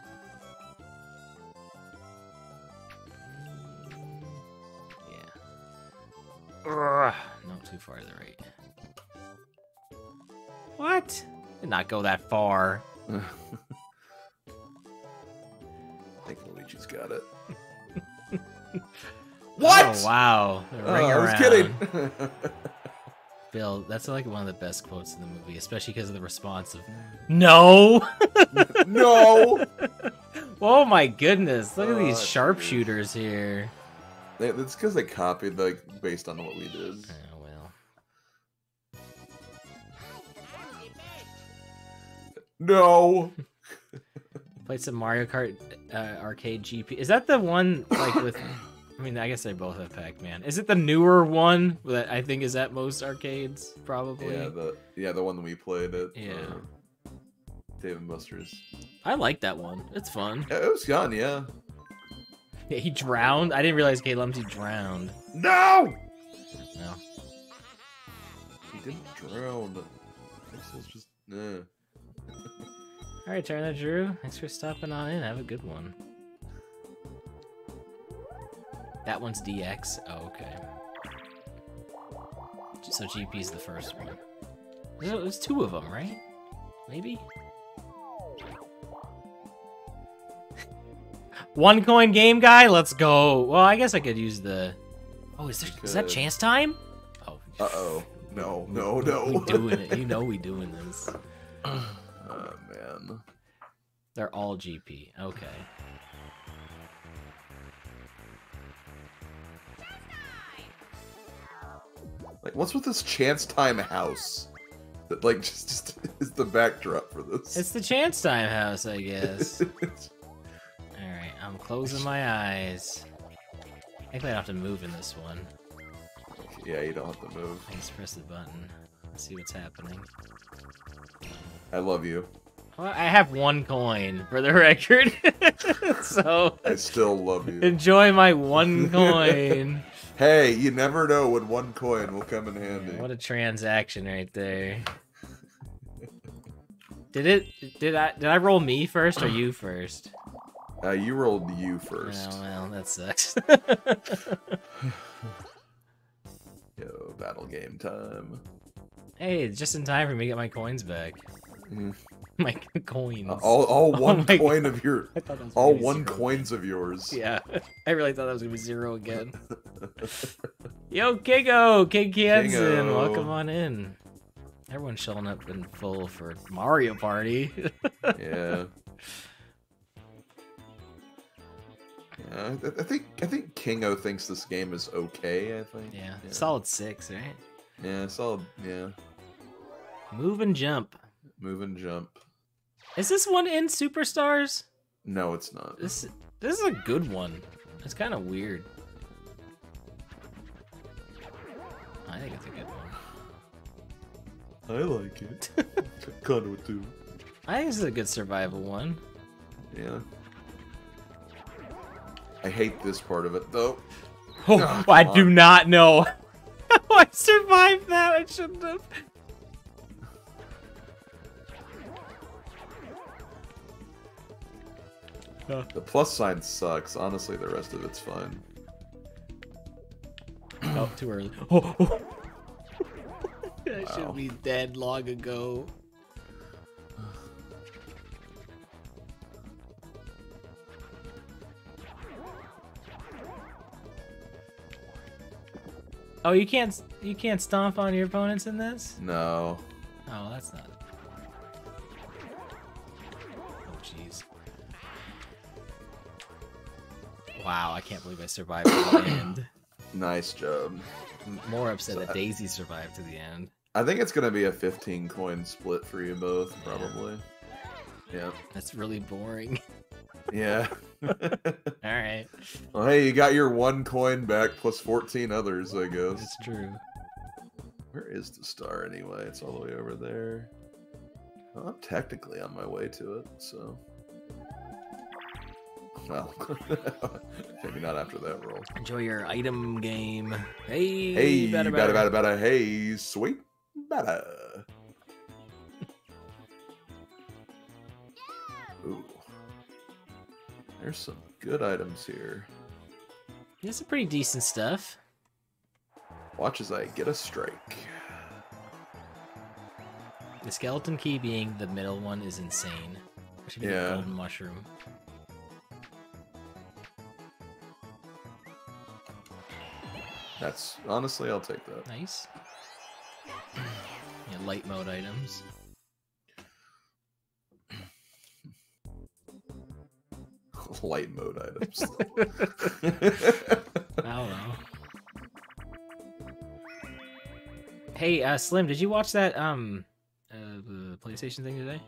Yeah. Urgh. No, too far to the right. What? Did not go that far. I think Luigi's got it. What? Oh, wow. Oh, I was kidding. Bill, that's like one of the best quotes in the movie, especially because of the response of, no! No! Oh my goodness! Look at these uh, sharpshooters here. They, it's because they copied, like, based on what we did. Oh well. No. Played some Mario Kart uh, arcade G P. Is that the one like with? I mean, I guess they both have Pac-Man. Is it the newer one that I think is at most arcades? Probably. Yeah, the yeah the one that we played at. Yeah. Uh, Dave and Buster's. I like that one. It's fun. Yeah, it was fun, yeah. Yeah, he drowned. I didn't realize K Lumsy drowned. No! No. He didn't drown. Pixel's just... Nah. Alright, Turn of the Drew. Thanks for stopping on in. Have a good one. That one's D X. Oh, okay. So G P's the first one. There's two of them, right? Maybe? One coin game guy? Let's go. Well, I guess I could use the... Oh, is there... Is that chance time? Oh. Uh-oh. No, no, no. We doing it. You know we doing this. Oh, man. They're all G P. Okay. Like, what's with this chance time house? That, like, just, just is the backdrop for this. It's the chance time house, I guess. Alright, I'm closing my eyes. I think I don't have to move in this one. Yeah, you don't have to move. I just press the button. Let's see what's happening. I love you. Well, I have one coin, for the record. So... I still love you. Enjoy my one coin. Hey, you never know when one coin will come in handy. Yeah, what a transaction right there. Did it? Did I? Did I roll me first or you first? Uh, you rolled you first. Oh well, that sucks. Yo, battle game time. Hey, just in time for me to get my coins back. Mm. My coins. Uh, all, all one oh coin God. of your. I thought that was all one zero. coins of yours. Yeah, I really thought that was gonna be zero again. Yo, Kingo, King Hansen, welcome on in. Everyone's showing up in full for Mario Party. Yeah. Yeah, I think I think Kingo thinks this game is okay. I think. Yeah, yeah. Solid six, right? Yeah, solid. Yeah. Move and jump. Move and jump. Is this one in Superstars? No, it's not. This this is a good one. It's kind of weird. I think it's a good one. I like it. Kind of too. I think this is a good survival one. Yeah. I hate this part of it though. Oh, oh I on. do not know how I survived that. I shouldn't have. The plus sign sucks. Honestly, the rest of it's fine. Oh, too early. Oh, oh. I wow. should be dead long ago. Oh, you can't you can't stomp on your opponents in this? No. Oh, that's not. Oh, jeez. Wow, I can't believe I survived to the end. Nice job. I'm more upset so that I, Daisy survived to the end. I think it's going to be a fifteen coin split for you both, yeah. probably. Yeah. That's really boring. Yeah. Alright. Well, hey, you got your one coin back plus fourteen others, I guess. That's true. Where is the star anyway? It's all the way over there. Well, I'm technically on my way to it, so... Well, maybe not after that roll. Enjoy your item game. Hey, hey, bada, bada, bada, bada, hey, sweet bada. Ooh, there's some good items here. That's some pretty decent stuff. Watch as I get a strike. The skeleton key being the middle one is insane. It should be yeah. the golden mushroom. That's honestly, I'll take that. Nice. Yeah, light mode items. polite mode items. I don't know. Hey, uh, Slim, did you watch that um, uh, the PlayStation thing today?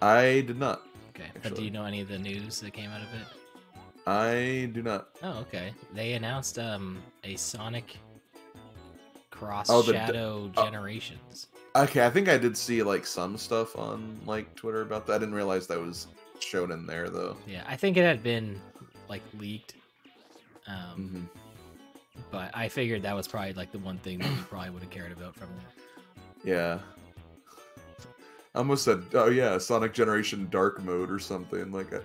I did not. Okay, actually. But do you know any of the news that came out of it? I do not. Oh, okay. They announced um a Sonic Cross oh, Shadow oh. Generations. Okay, I think I did see like some stuff on like Twitter about that. I didn't realize that was shown in there though. Yeah, I think it had been like leaked. Um, mm-hmm. But I figured that was probably like the one thing that you probably would have cared about from it. Yeah. I almost said, oh yeah, Sonic Generation Dark Mode or something like. I...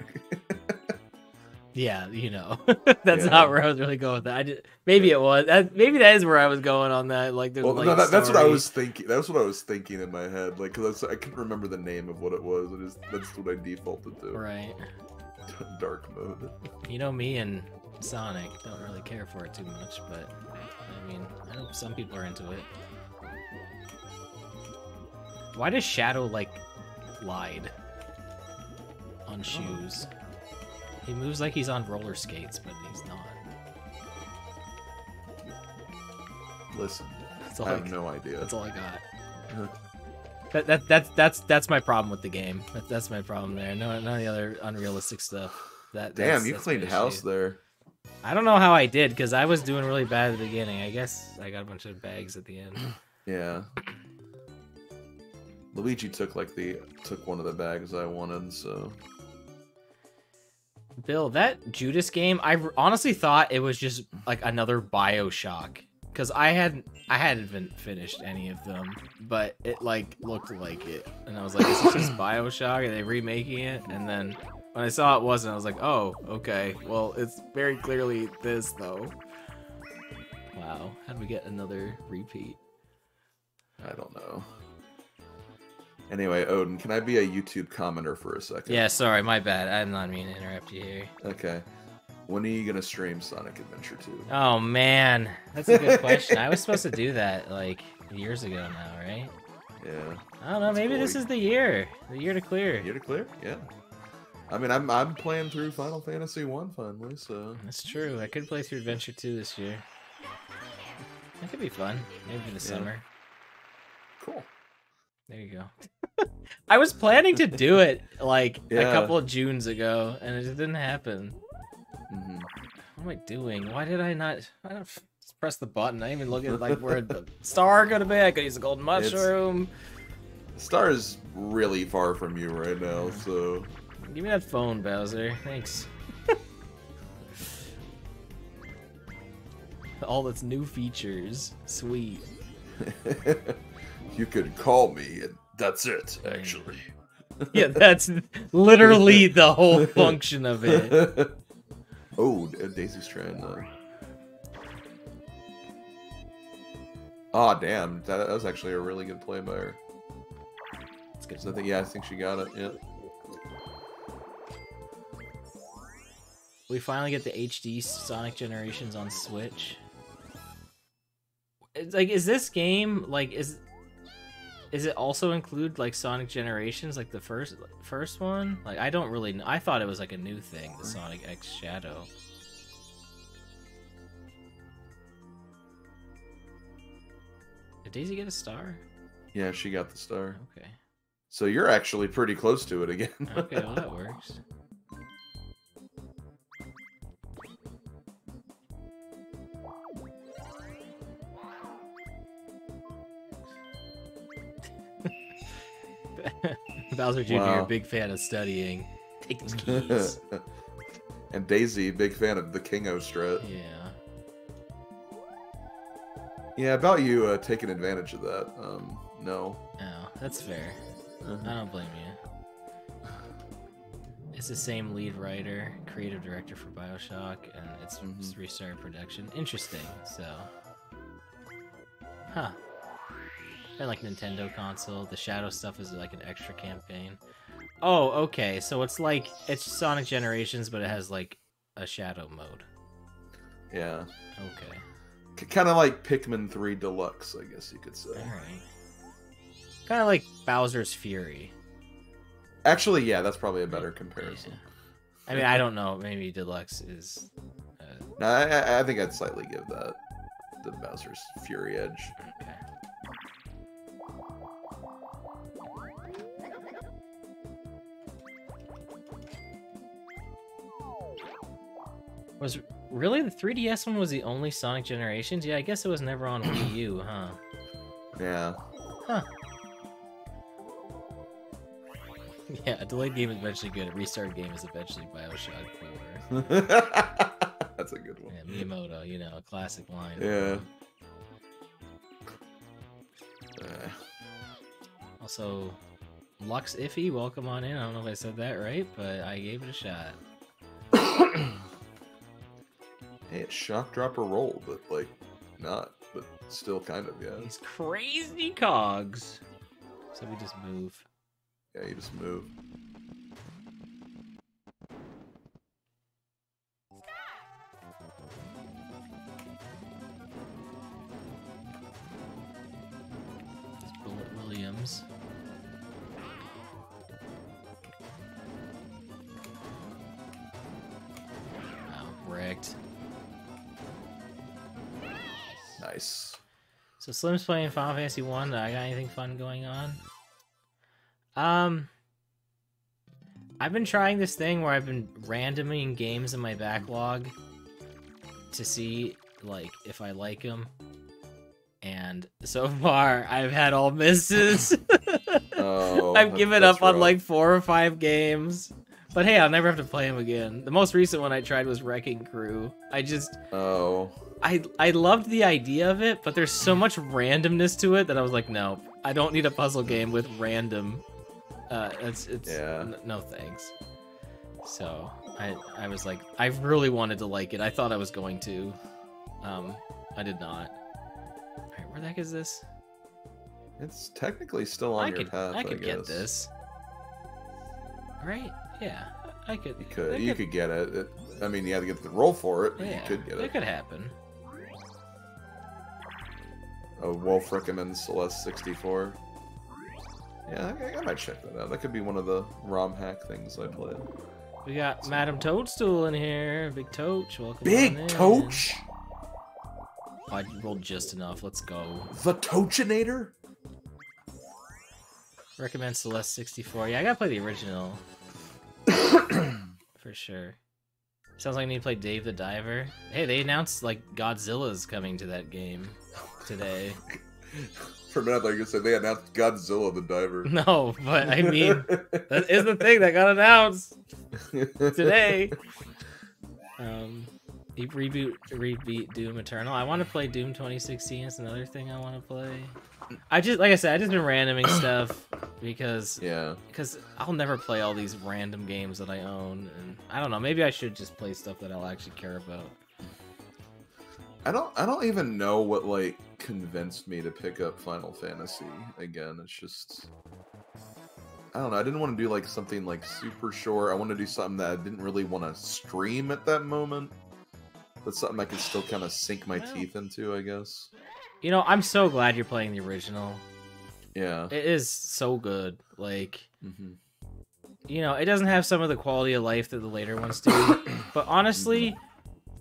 yeah, you know, that's yeah. not where I was really going with that. I just, maybe yeah. it was. That, maybe that is where I was going on that. Like, well, like no, that, that's what I was thinking. That's what I was thinking in my head. Like, because I couldn't remember the name of what it was. It is that's what I defaulted to. Right. Dark Mode. You know, me and Sonic don't really care for it too much, but I mean, I know some people are into it. Why does Shadow, like, glide on shoes? Oh. He moves like he's on roller skates, but he's not. Listen, that's all I have I no idea. That's all I got. that, that, that's, that's, that's my problem with the game. That, that's my problem there. No, none of the other unrealistic stuff. That, Damn, that's, you that's cleaned house there. I don't know how I did, because I was doing really bad at the beginning. I guess I got a bunch of bags at the end. Yeah. Luigi took like the took one of the bags I wanted, so. Bill, that Judas game, I honestly thought it was just like another BioShock, because I hadn't I hadn't finished any of them, but it like looked like it, and I was like, is this just BioShock? Are they remaking it? And then when I saw it wasn't, I was like, oh, okay. Well, it's very clearly this though. Wow, how did we get another repeat? I don't know. Anyway, Odin, can I be a YouTube commenter for a second? Yeah, sorry, my bad. I'm not meaning to interrupt you here. Okay. When are you going to stream Sonic Adventure two? Oh, man. That's a good question. I was supposed to do that, like, years ago now, right? Yeah. I don't know, maybe this is the year. The year to clear. Year to clear? Yeah. I mean, I'm I'm playing through Final Fantasy one finally, so... That's true. I could play through Adventure two this year. That could be fun. Maybe in the yeah. summer. Cool. There you go. I was planning to do it like yeah. a couple of Junes ago, and it just didn't happen. Mm-hmm. What am I doing? Why did I not? I don't press the button. I didn't even look at like where the star could have been. I could use a golden mushroom. It's... Star is really far from you right now, so. Give me that phone, Bowser. Thanks. All its new features. Sweet. You could call me, and that's it, actually. Yeah, that's literally the whole function of it. Oh, Daisy's trying to... Aw, oh, damn. That, that was actually a really good play by her. Let's get so I think, yeah, I think she got it. Yep. We finally get the H D Sonic Generations on Switch. It's like, is this game, like, is... Is it also include like Sonic Generations, like the first first one? Like I don't really know. I thought it was like a new thing, the Sonic X Shadow. Did Daisy get a star? Yeah, she got the star. Okay. So you're actually pretty close to it again. Okay, well that works. Bowser Junior, wow. Big fan of studying. Take those keys. And Daisy, big fan of the Kingo strut. Yeah. Yeah, about you uh, taking advantage of that. Um, no. No, that's fair. Mm-hmm. I don't blame you. It's the same lead writer, creative director for BioShock, and it's mm-hmm. restarted production. Interesting. So, huh. And like Nintendo console, the Shadow stuff is like an extra campaign. Oh, okay, so it's like it's Sonic Generations, but it has like a Shadow mode. Yeah. Okay. C kind of like Pikmin three Deluxe, I guess you could say. All right. Kind of like Bowser's Fury. Actually, yeah, that's probably a better comparison. Yeah. I mean, I don't know. Maybe Deluxe is... Uh... No, I, I think I'd slightly give that the Bowser's Fury edge. Okay. Was really the three D S one was the only Sonic Generations? Yeah, I guess it was never on Wii U, huh? Yeah. Huh. Yeah, a delayed game is eventually good. A restarted game is eventually BioShock four. That's a good one. Yeah, Miyamoto, you know, a classic line. Yeah. Uh. Also, Lux Ify, welcome on in. I don't know if I said that right, but I gave it a shot. Hey, it's shock dropper roll, but like not, but still kind of, yeah. These crazy cogs. So we just move. Yeah, you just move. It's Bullet Williams. Wow, wrecked. Nice. So Slim's playing Final Fantasy One. I got anything fun going on? Um, I've been trying this thing where I've been randomly in games in my backlog to see like if I like them, and so far I've had all misses. Oh, I've given up rough. on like four or five games. But hey, I'll never have to play them again. The most recent one I tried was Wrecking Crew. I just... Oh. I I loved the idea of it, but there's so much randomness to it that I was like, no, I don't need a puzzle game with random. Uh, it's it's yeah. n no thanks. So I I was like, I really wanted to like it. I thought I was going to. Um, I did not. All right, where the heck is this? It's technically still on I your could, path. I, I could guess. get this. All right. Yeah, I could. You could, could. You could get it. it. I mean, you had to get the roll for it. But yeah, you could get it. It could happen. Oh, Wolf recommends Celeste sixty-four. Yeah, I, I might check that out. That could be one of the ROM hack things I played. We got so. Madam Toadstool in here. Big Toach, welcome. Big on Toach. In. Oh, I rolled just enough. Let's go. The Toachinator. Recommend Celeste sixty-four. Yeah, I gotta play the original. For sure. Sounds like I need to play Dave the Diver. Hey, they announced like Godzilla's coming to that game today. For a minute, I thought you were gonna say they announced Godzilla the Diver. No, but I mean, that is the thing that got announced today. Um, you reboot, rebeat Doom Eternal. I want to play Doom twenty sixteen. It's another thing I want to play. I just, like I said, I just been randoming stuff because yeah, because I'll never play all these random games that I own, and I don't know. Maybe I should just play stuff that I'll actually care about. I don't, I don't even know what like convinced me to pick up Final Fantasy again. It's just, I don't know. I didn't want to do like something like super short. I wanted to do something that I didn't really want to stream at that moment, but something I could still kind of sink my teeth into, I guess. You know, I'm so glad you're playing the original. Yeah. It is so good. Like, mm-hmm. you know, it doesn't have some of the quality of life that the later ones do. But honestly,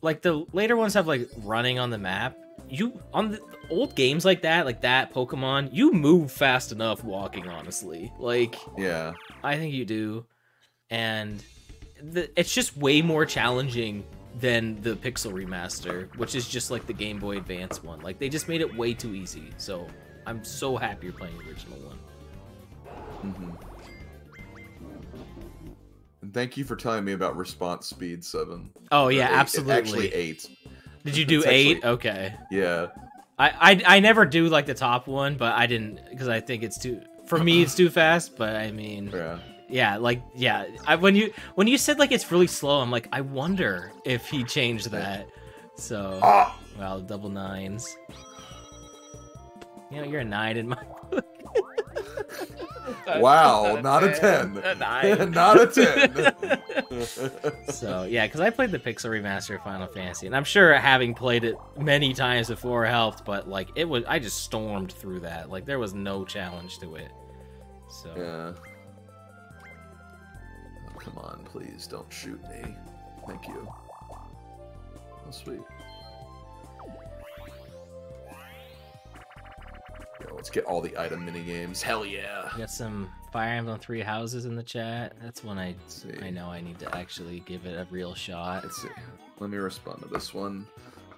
like, the later ones have, like, running on the map. You, on the old games like that, like that, Pokemon, you move fast enough walking, honestly. Like, yeah. I think you do. And the, it's just way more challenging than the Pixel remaster, which is just like the Game Boy Advance one. Like, they just made it way too easy. So I'm so happy you're playing the original one. Mm-hmm. And thank you for telling me about response speed seven. Oh yeah, eight. Absolutely. It's actually eight. Did you do it's eight? Actually, okay. Yeah. I, I I never do like the top one, but I didn't because I think it's too. For me, it's too fast. But I mean. Yeah. Yeah, like, yeah. I, when you when you said like it's really slow, I'm like, I wonder if he changed that. So, ah! Wow, double nines. You know, you're a nine in my book. Wow, not a ten. A nine. Not a ten. So yeah, because I played the Pixel remaster of Final Fantasy, and I'm sure having played it many times before helped, but like it was, I just stormed through that. Like there was no challenge to it. So. Yeah. Come on, please don't shoot me. Thank you. Oh, sweet. Yeah, let's get all the item minigames. Hell yeah! We got some Fire Emblem Three Houses in the chat. That's when I I know I need to actually give it a real shot. Let's see. Let me respond to this one.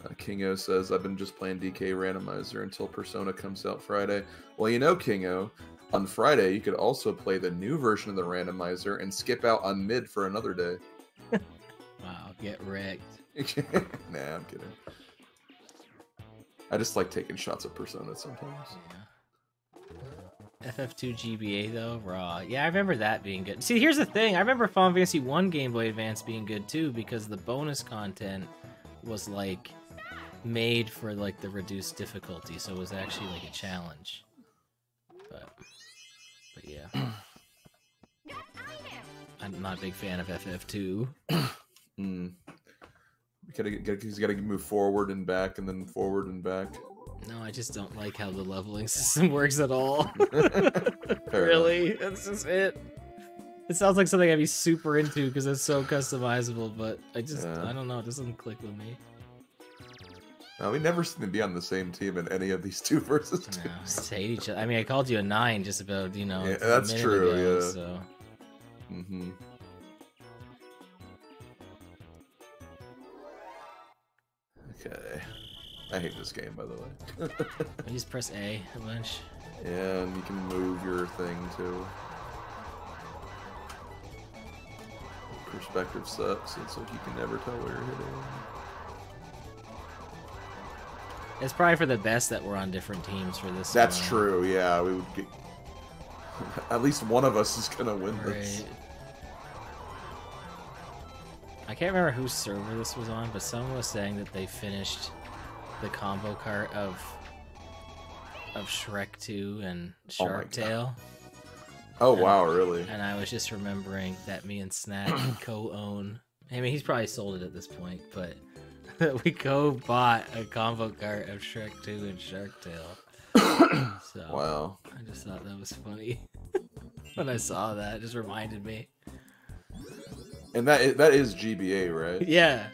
Uh, Kingo says, I've been just playing D K Randomizer until Persona comes out Friday. Well, you know, Kingo, on Friday, you could also play the new version of the Randomizer and skip out on mid for another day. Wow, get wrecked. Nah, I'm kidding. I just like taking shots of Persona sometimes. Yeah. F F two G B A, though, raw. Yeah, I remember that being good. See, here's the thing. I remember Final Fantasy one Game Boy Advance being good, too, because the bonus content was, like, made for like the reduced difficulty, so it was actually like a challenge. But, but yeah, I'm not a big fan of F F two. Mm. We gotta, gotta, he's gotta move forward and back, and then forward and back. No, I just don't like how the leveling system works at all. Really, enough. That's just it. It sounds like something I'd be super into because it's so customizable, but I just, yeah. I don't know, it doesn't click with me. No, we never seem to be on the same team in any of these two versus twos. No, just hate each other. I mean, I called you a nine just about, you know. Yeah, that's true. Ago, yeah. So. Mm-hmm. Okay. I hate this game, by the way. I just press A a bunch. Yeah, and you can move your thing too. Perspective sucks. It's like you can never tell where you're hitting. It's probably for the best that we're on different teams for this. That's one. True, yeah. We would get... At least one of us is gonna win right. This. I can't remember whose server this was on, but someone was saying that they finished the combo cart of of Shrek two and Shark Tale. Oh, and, wow, really? And I was just remembering that me and Snack co-own... I mean, he's probably sold it at this point, but... we co-bought a combo cart of Shrek two and Shark Tale. So, wow. I just thought that was funny. When I saw that, it just reminded me. And that is, that is G B A, right? Yeah.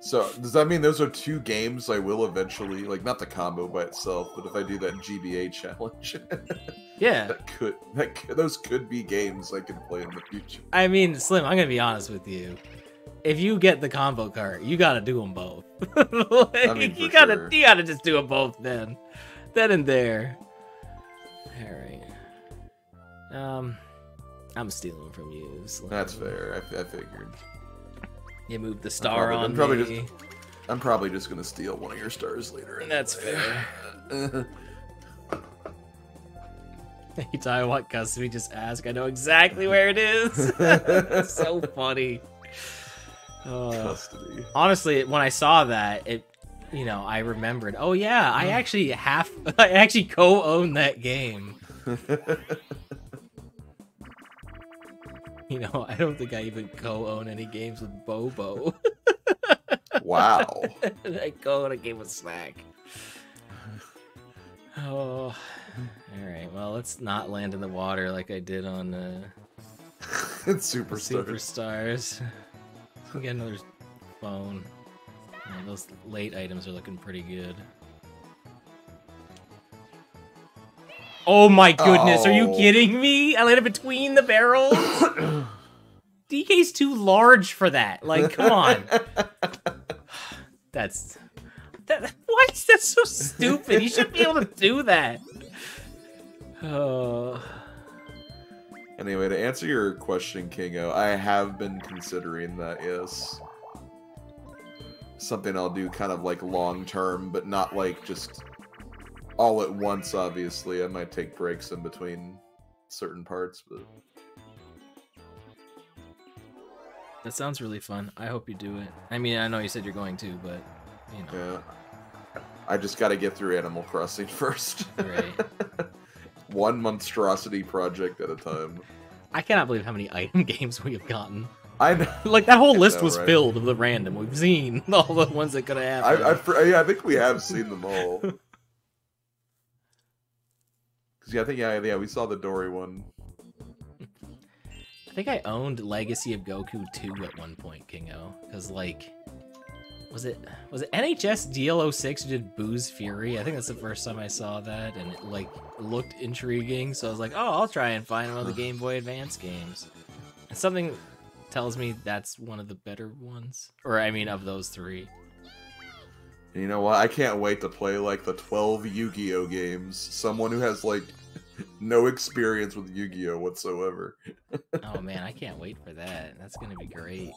So, does that mean those are two games I will eventually... Like, not the combo by itself, but if I do that G B A challenge... Yeah. That could, that could, those could be games I can play in the future. I mean, Slim, I'm going to be honest with you. If you get the combo cart, you got to do them both. Like, I mean, you got to sure. You got to just do them both then. Then and there. All right. Um, I'm stealing from you, Slim. That's fair. I, I figured. You moved the star I'm probably, on I'm me. Probably just, I'm probably just going to steal one of your stars later. Anyway. That's fair. Anytime I want custody, just ask. I know exactly where it is. It's so funny. Uh, custody. Honestly, when I saw that, it, you know, I remembered. Oh yeah, I actually half, I actually co-own that game. You know, I don't think I even co-own any games with Bobo. Wow. I co-own a game with Snack. Oh. Alright, well, let's not land in the water like I did on uh, Superstars. Superstars. We got another phone. Yeah, those late items are looking pretty good. Oh my goodness, oh. Are you kidding me? I landed between the barrels? D K's too large for that. Like, come on. That's... That, why is that so stupid? You should be able to do that. Oh. Anyway, to answer your question, Kingo, I have been considering that, yes. Something I'll do kind of like long term, but not like just all at once, obviously. I might take breaks in between certain parts, but... That sounds really fun. I hope you do it. I mean, I know you said you're going to, but... You know. Yeah, I just got to get through Animal Crossing first. Right. One monstrosity project at a time. I cannot believe how many item games we have gotten. I know. Like that whole list know, was right? filled of the random. We've seen all the ones that could have happened. I, I, yeah, I think we have seen them all. Cause yeah, I think yeah, yeah, we saw the Dory one. I think I owned Legacy of Goku two at one point, Kingo. Because, like, was it was it N H S D L oh six who did Booze Fury? I think that's the first time I saw that, and it, like, looked intriguing. So I was like, oh, I'll try and find one of the Game Boy Advance games. And something tells me that's one of the better ones. Or, I mean, of those three. You know what? I can't wait to play, like, the twelve Yu-Gi-Oh games. Someone who has, like, no experience with Yu-Gi-Oh whatsoever. Oh man, I can't wait for that. That's gonna be great.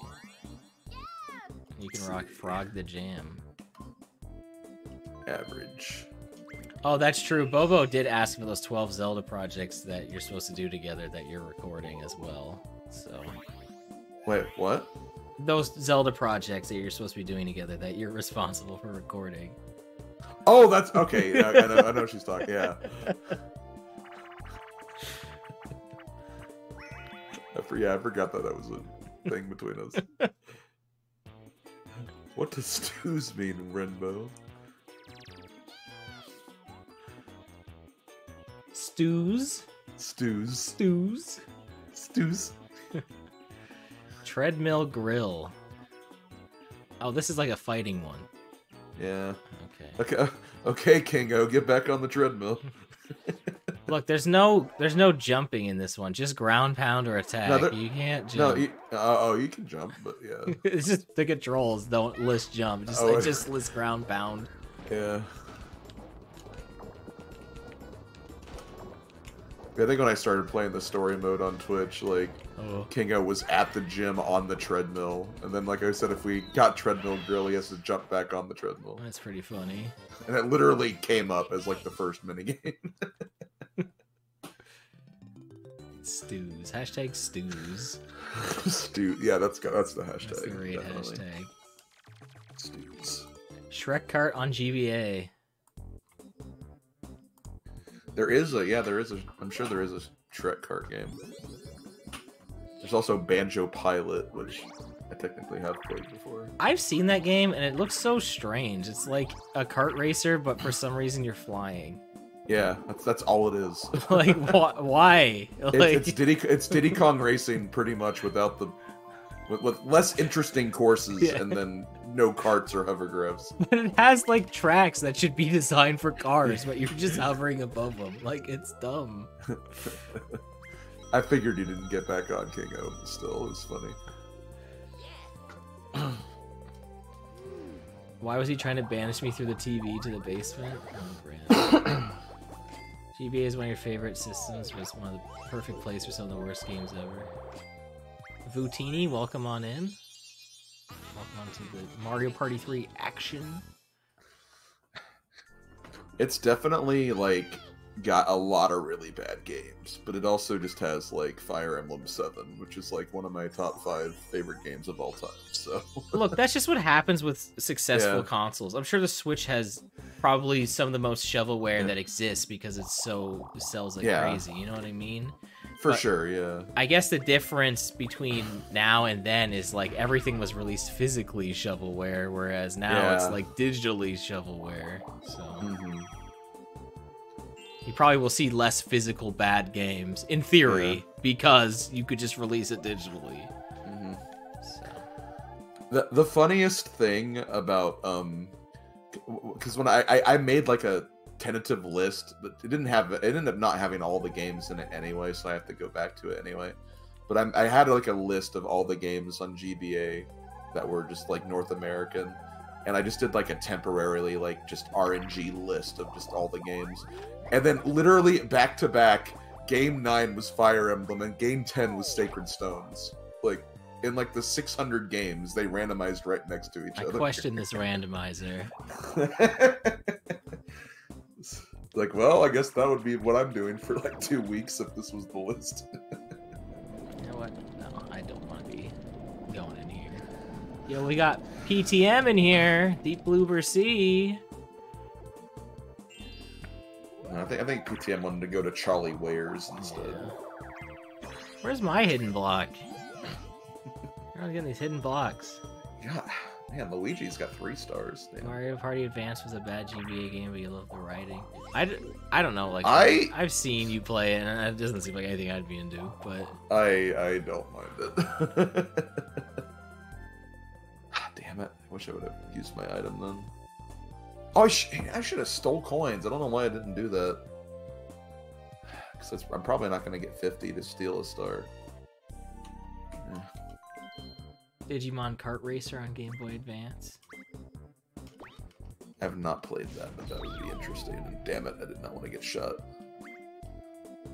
You can rock Frog the Jam. Average. Oh, that's true. Bobo did ask for those twelve Zelda projects that you're supposed to do together that you're recording as well. So. Wait, what? Those Zelda projects that you're supposed to be doing together that you're responsible for recording. Oh, that's okay. I, I know. I know what she's talking. Yeah. Yeah, I forgot that that was a thing between us. What does stews mean, Renbo? Stews? Stews. Stews. Stews. Treadmill Grill. Oh, this is like a fighting one. Yeah. Okay. Okay, okay, Kingo, get back on the treadmill. Look, there's no, there's no jumping in this one. Just ground pound or attack. No, there, you can't jump. No, you, uh, oh, you can jump, but yeah. It's just the controls don't list jump. Just, oh, it just lists ground pound. Yeah. I think when I started playing the story mode on Twitch, like, oh. Kingo was at the gym on the treadmill, and then, like I said, if we got Treadmill Grill, he has to jump back on the treadmill. That's pretty funny. And it literally came up as, like, the first minigame. Stews. Hashtag stews. Stew. Yeah, that's that's the hashtag. That's the great hashtag. Stews. Shrek Kart on G B A. There is a yeah, there is a. I'm sure there is a Shrek Kart game. There's also Banjo Pilot, which I technically have played before. I've seen that game, and it looks so strange. It's like a kart racer, but for some reason you're flying. Yeah, that's that's all it is. Like, wh why? Like... It's, it's Diddy it's Diddy Kong Racing, pretty much, without the with, with less interesting courses, yeah. And then no carts or hover grabs. But it has like tracks that should be designed for cars, but you're just hovering above them. Like, it's dumb. I figured you didn't get back on, Kingo. Still, it was funny. Why was he trying to banish me through the T V to the basement? Oh, Brandon. G B A is one of your favorite systems, but it's one of the perfect plays for some of the worst games ever. Vutini, welcome on in. Welcome on to the Mario Party three action. It's definitely, like, got a lot of really bad games, but it also just has, like, Fire Emblem seven, which is, like, one of my top five favorite games of all time, so... Look, that's just what happens with successful yeah. consoles. I'm sure the Switch has probably some of the most shovelware yeah. that exists because it's so... It sells like yeah. crazy, you know what I mean? For but sure, yeah. I guess the difference between now and then is, like, everything was released physically shovelware, whereas now yeah. it's, like, digitally shovelware, so... Mm-hmm. You probably will see less physical bad games, in theory, yeah. because you could just release it digitally. Mm-hmm. So. The the funniest thing about um, because when I, I I made like a tentative list, but it didn't have it ended up not having all the games in it anyway, so I have to go back to it anyway. But I'm, I had like a list of all the games on G B A that were just like North American. And I just did like a temporarily like just R N G list of just all the games. And then literally back to back, game nine was Fire Emblem and game ten was Sacred Stones. Like in like the six hundred games, they randomized right next to each I other. I question this randomizer. Like, well, I guess that would be what I'm doing for like two weeks if this was the list. You know what? No, I don't want to be going in here. Yo, we got P T M in here. Deep Blue Bercy. I think I think P T M wanted to go to Charlie Wares instead. Yeah. Where's my hidden block? You're not getting these hidden blocks. God, Man, Luigi's got three stars. Damn. Mario Party Advance was a bad G B A game, but you love the writing. I, I don't know. Like I, I've seen you play it, and it doesn't seem like anything I'd be into. But I, I don't mind it. Damn it! I wish I would have used my item then. Oh, I, sh I should have stole coins. I don't know why I didn't do that. Because I'm probably not going to get fifty to steal a star. Yeah. Digimon Kart Racer on Game Boy Advance. I have not played that, but that would be interesting. And damn it, I did not want to get shot.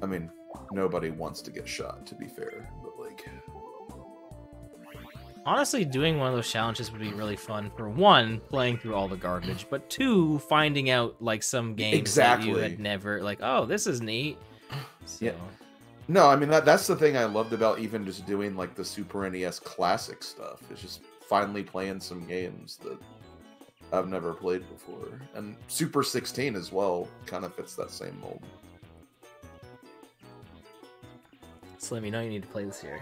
I mean, nobody wants to get shot, to be fair, but like... Honestly, doing one of those challenges would be really fun. For one, playing through all the garbage, but two, finding out like some games exactly. that you had never like. Oh, this is neat. So. Yeah. No, I mean that, that's the thing I loved about even just doing like the Super N E S classic stuff. It's just finally playing some games that I've never played before, and Super sixteen as well kind of fits that same mold. Slim, you know you need to play this here.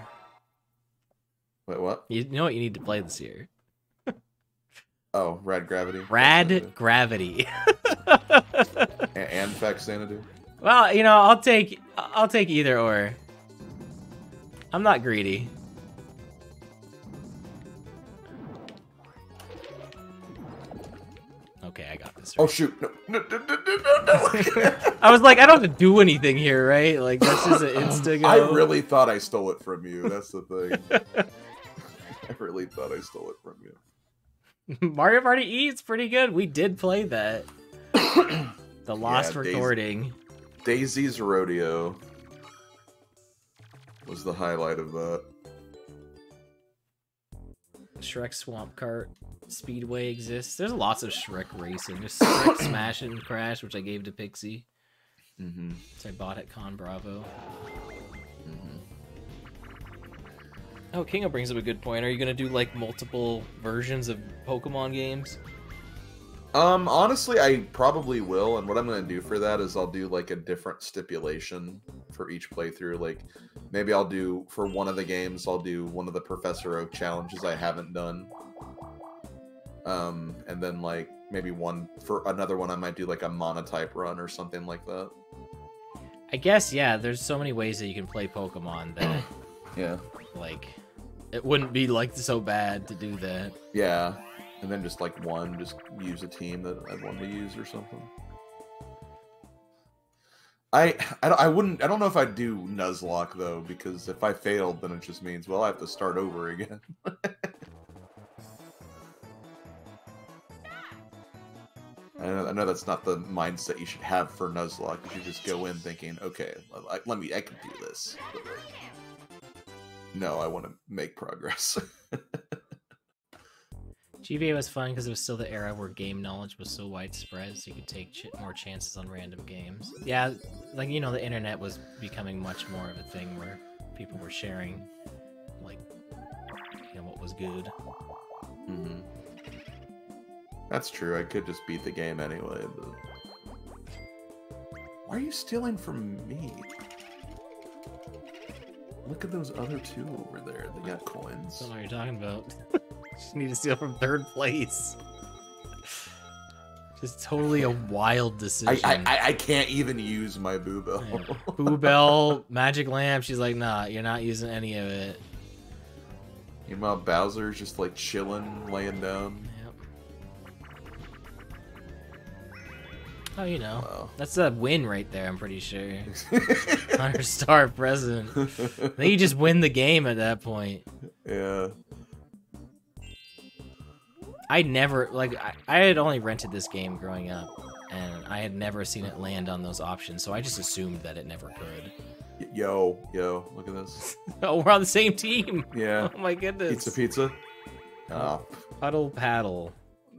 Wait, what? You know what you need to play this year? Oh, Rad Gravity. Rad Faxanadu. Gravity. and, and Faxanadu. Well, you know, I'll take I'll take either or. I'm not greedy. Okay, I got this. Right. Oh shoot! No, no, no, no, no, no. I was like, I don't have to do anything here, right? Like this is an insta-go. I really thought I stole it from you. That's the thing. I really thought I stole it from you. Mario Party E is pretty good. We did play that. The lost yeah, recording. Daisy's, Daisy's Rodeo was the highlight of that. Shrek Swamp Kart Speedway exists. There's lots of Shrek racing. There's Shrek Smash and Crash, which I gave to Pixie. Mm-hmm. So I bought at Con Bravo. Oh, Kingo brings up a good point. Are you gonna do like multiple versions of Pokemon games? Um, honestly, I probably will, and what I'm gonna do for that is I'll do like a different stipulation for each playthrough. Like, maybe I'll do for one of the games, I'll do one of the Professor Oak challenges I haven't done. Um, and then like maybe one for another one, I might do like a Monotype run or something like that. I guess yeah. There's so many ways that you can play Pokemon that yeah, like. It wouldn't be, like, so bad to do that. Yeah. And then just, like, one, just use a team that I'd want to use or something. I, I, I wouldn't... I don't know if I'd do Nuzlocke, though, because if I failed, then it just means, well, I have to start over again. I, know, I know that's not the mindset you should have for Nuzlocke. You should just go in thinking, okay, I, let me... I can do this. But, like, no, I want to make progress. G B A was fun because it was still the era where game knowledge was so widespread, so you could take ch more chances on random games. Yeah, like, you know, the internet was becoming much more of a thing where people were sharing, like, you know, what was good. Mm-hmm. That's true. I could just beat the game anyway, but... Why are you stealing from me? Look at those other two over there. They got coins. I don't know what you're talking about. Just need to steal from third place. Just totally a wild decision. I, I, I can't even use my Boo Bell. Yeah. Boo Bell, Magic Lamp. She's like, nah, you're not using any of it. You know, Bowser's just like chilling, laying down. Yep. Oh, you know. Wow. That's a win right there, I'm pretty sure. Hundred star present. I think you just win the game at that point. Yeah. I never, like, I, I had only rented this game growing up, and I had never seen it land on those options, so I just assumed that it never could. Yo, yo, look at this. Oh, we're on the same team. Yeah. Oh, my goodness. Pizza, pizza. Oh. Puddle paddle.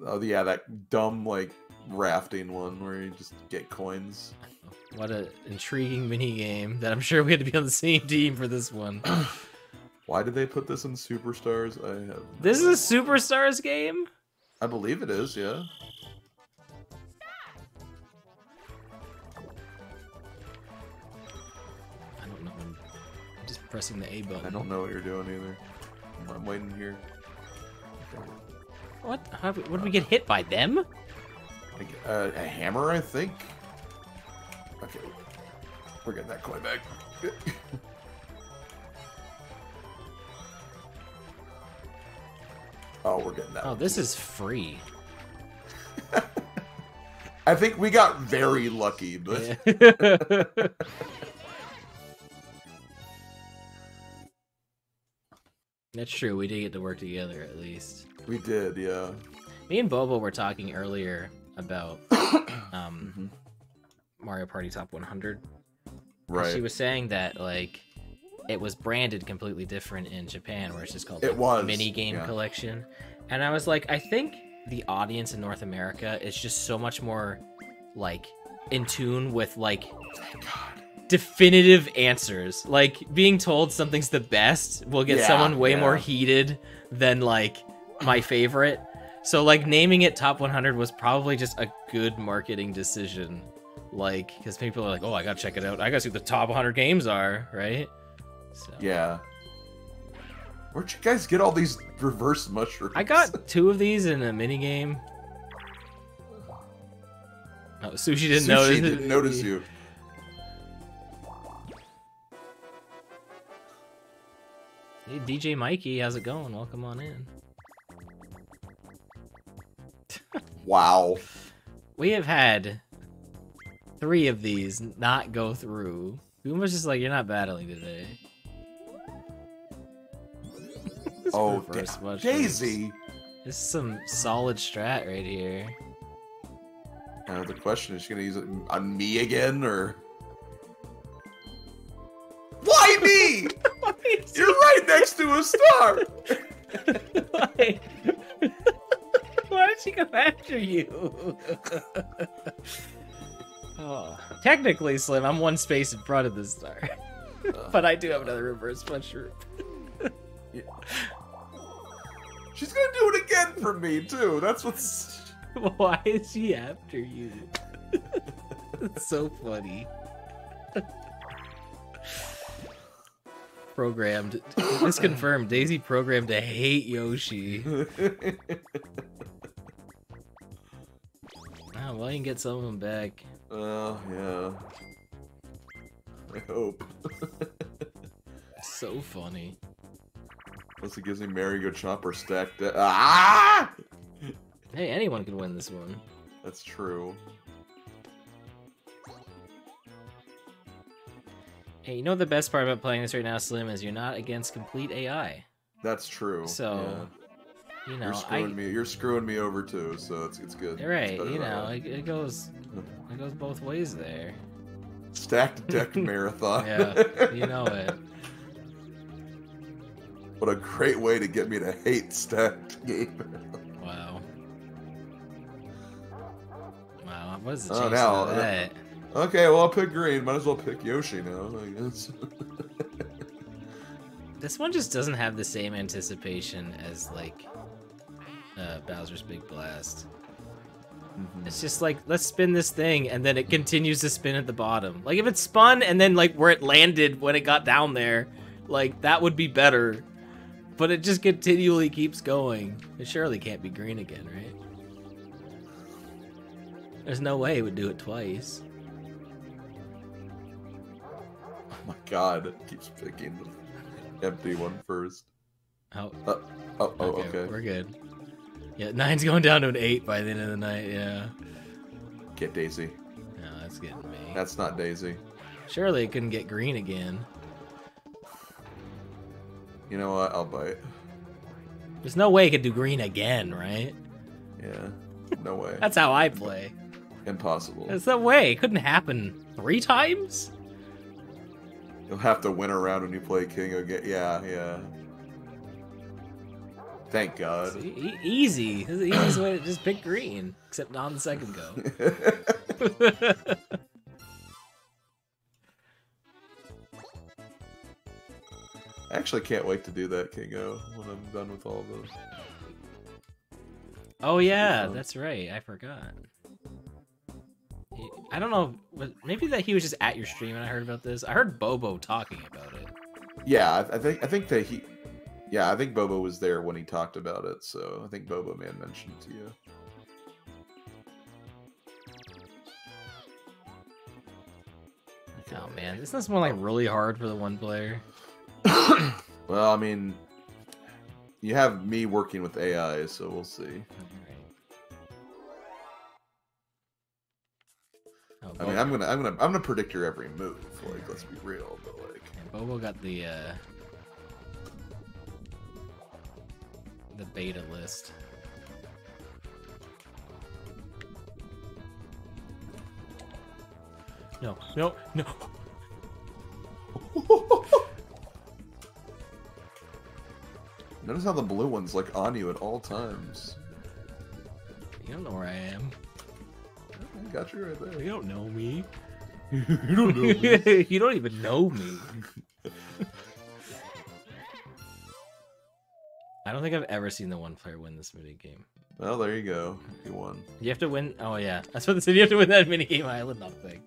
Oh, yeah, that dumb, like, rafting one where you just get coins. What an intriguing minigame that I'm sure we had to be on the same team for this one. Why did they put this in Superstars? I have. This is a Superstars game? I believe it is, yeah. I don't know. I'm just pressing the A button. I don't know what you're doing either. I'm waiting here. What? How, what did we get hit by them? Uh, a hammer, I think. Okay, we're getting that coin back. Oh, we're getting that. Oh, this is free. I think we got very lucky, but. Yeah. That's true. We did get to work together, at least. We did, yeah. Me and Bobo were talking earlier about um, mm-hmm. Mario Party Top one hundred. Right. And she was saying that, like, it was branded completely different in Japan, where it's just called it like, was. Mini Game yeah. Collection. And I was like, I think the audience in North America is just so much more, like, in tune with, like, thank God, definitive answers. Like, being told something's the best will get yeah, someone way yeah. more heated than, like, my favorite. So, like, naming it Top one hundred was probably just a good marketing decision. Like, because people are like, oh, I gotta check it out. I gotta see what the top one hundred games are, right? So. Yeah. Where'd you guys get all these reverse mushrooms? I got two of these in a minigame. Oh, Sushi didn't Sushi notice. Sushi didn't notice you. Hey, D J Mikey, how's it going? Welcome on in. Wow. We have had three of these not go through. Gooma's just like, you're not battling today. Oh, da Daisy! This is some solid strat right here. Uh, the question is, she gonna use it on me again, or? Why me? Why you're right next to a star! Why? Why did she come after you? Oh. Technically, Slim, I'm one space in front of the star. But I do have another reverse mushroom. Yeah. She's gonna do it again for me, too. That's what's... Why is she after you? It's so funny. Programmed. It's confirmed. Daisy programmed to hate Yoshi. Oh, well, you can get some of them back. Oh, yeah. I hope. So funny. Unless it gives me Mario Chopper stacked. Ah! Hey, anyone can win this one. That's true. Hey, you know the best part about playing this right now, Slim, is you're not against complete A I. That's true. So, yeah. you know, you're screwing I, me. You're screwing me over too. So it's it's good. Right. It's you know, it, it goes it goes both ways there. Stacked deck marathon. Yeah, you know it. What a great way to get me to hate stacked game. Wow. Wow, what is the chance oh, now, of that? Uh, okay, well, I'll pick green. Might as well pick Yoshi now, I guess. This one just doesn't have the same anticipation as, like, uh, Bowser's Big Blast. Mm-hmm. It's just like, let's spin this thing, and then it continues to spin at the bottom. Like, if it spun, and then, like, where it landed when it got down there, like, that would be better. But it just continually keeps going. It surely can't be green again, right? There's no way it would do it twice. Oh my god, it keeps picking the empty one first. Oh. Uh, oh, oh okay, okay. We're good. Yeah, nine's going down to an eight by the end of the night, yeah. Get Daisy. No, that's getting me. That's not Daisy. Surely it couldn't get green again. You know what? I'll bite. There's no way it could do green again, right? Yeah. No way. That's how I play. Impossible. There's no way. It couldn't happen three times? You'll have to win around when you play King again. Yeah, yeah. Thank God. E easy. This is the easiest way to just pick green. Except not on the second go. I actually can't wait to do that, Kingo, when I'm done with all those. Oh yeah, that's right. I forgot. I don't know. Maybe that he was just at your stream and I heard about this. I heard Bobo talking about it. Yeah, I think I think that he Yeah, I think Bobo was there when he talked about it, so I think Bobo may have mentioned it to you. Oh man, isn't this one like really hard for the one player? Well, I mean, you have me working with A I, so we'll see. Oh, I mean, I'm gonna, I'm gonna, I'm gonna predict your every move. Like, let's be real, but like, yeah, Bobo got the uh, the beta list. No, no, no. Notice how the blue one's like on you at all times. You don't know where I am. I got you right there. You don't know me. You don't know me. You don't even know me. I don't think I've ever seen the one player win this mini game. Well, there you go. He won. You have to win. Oh yeah, that's what they said. You have to win that mini game island up thing.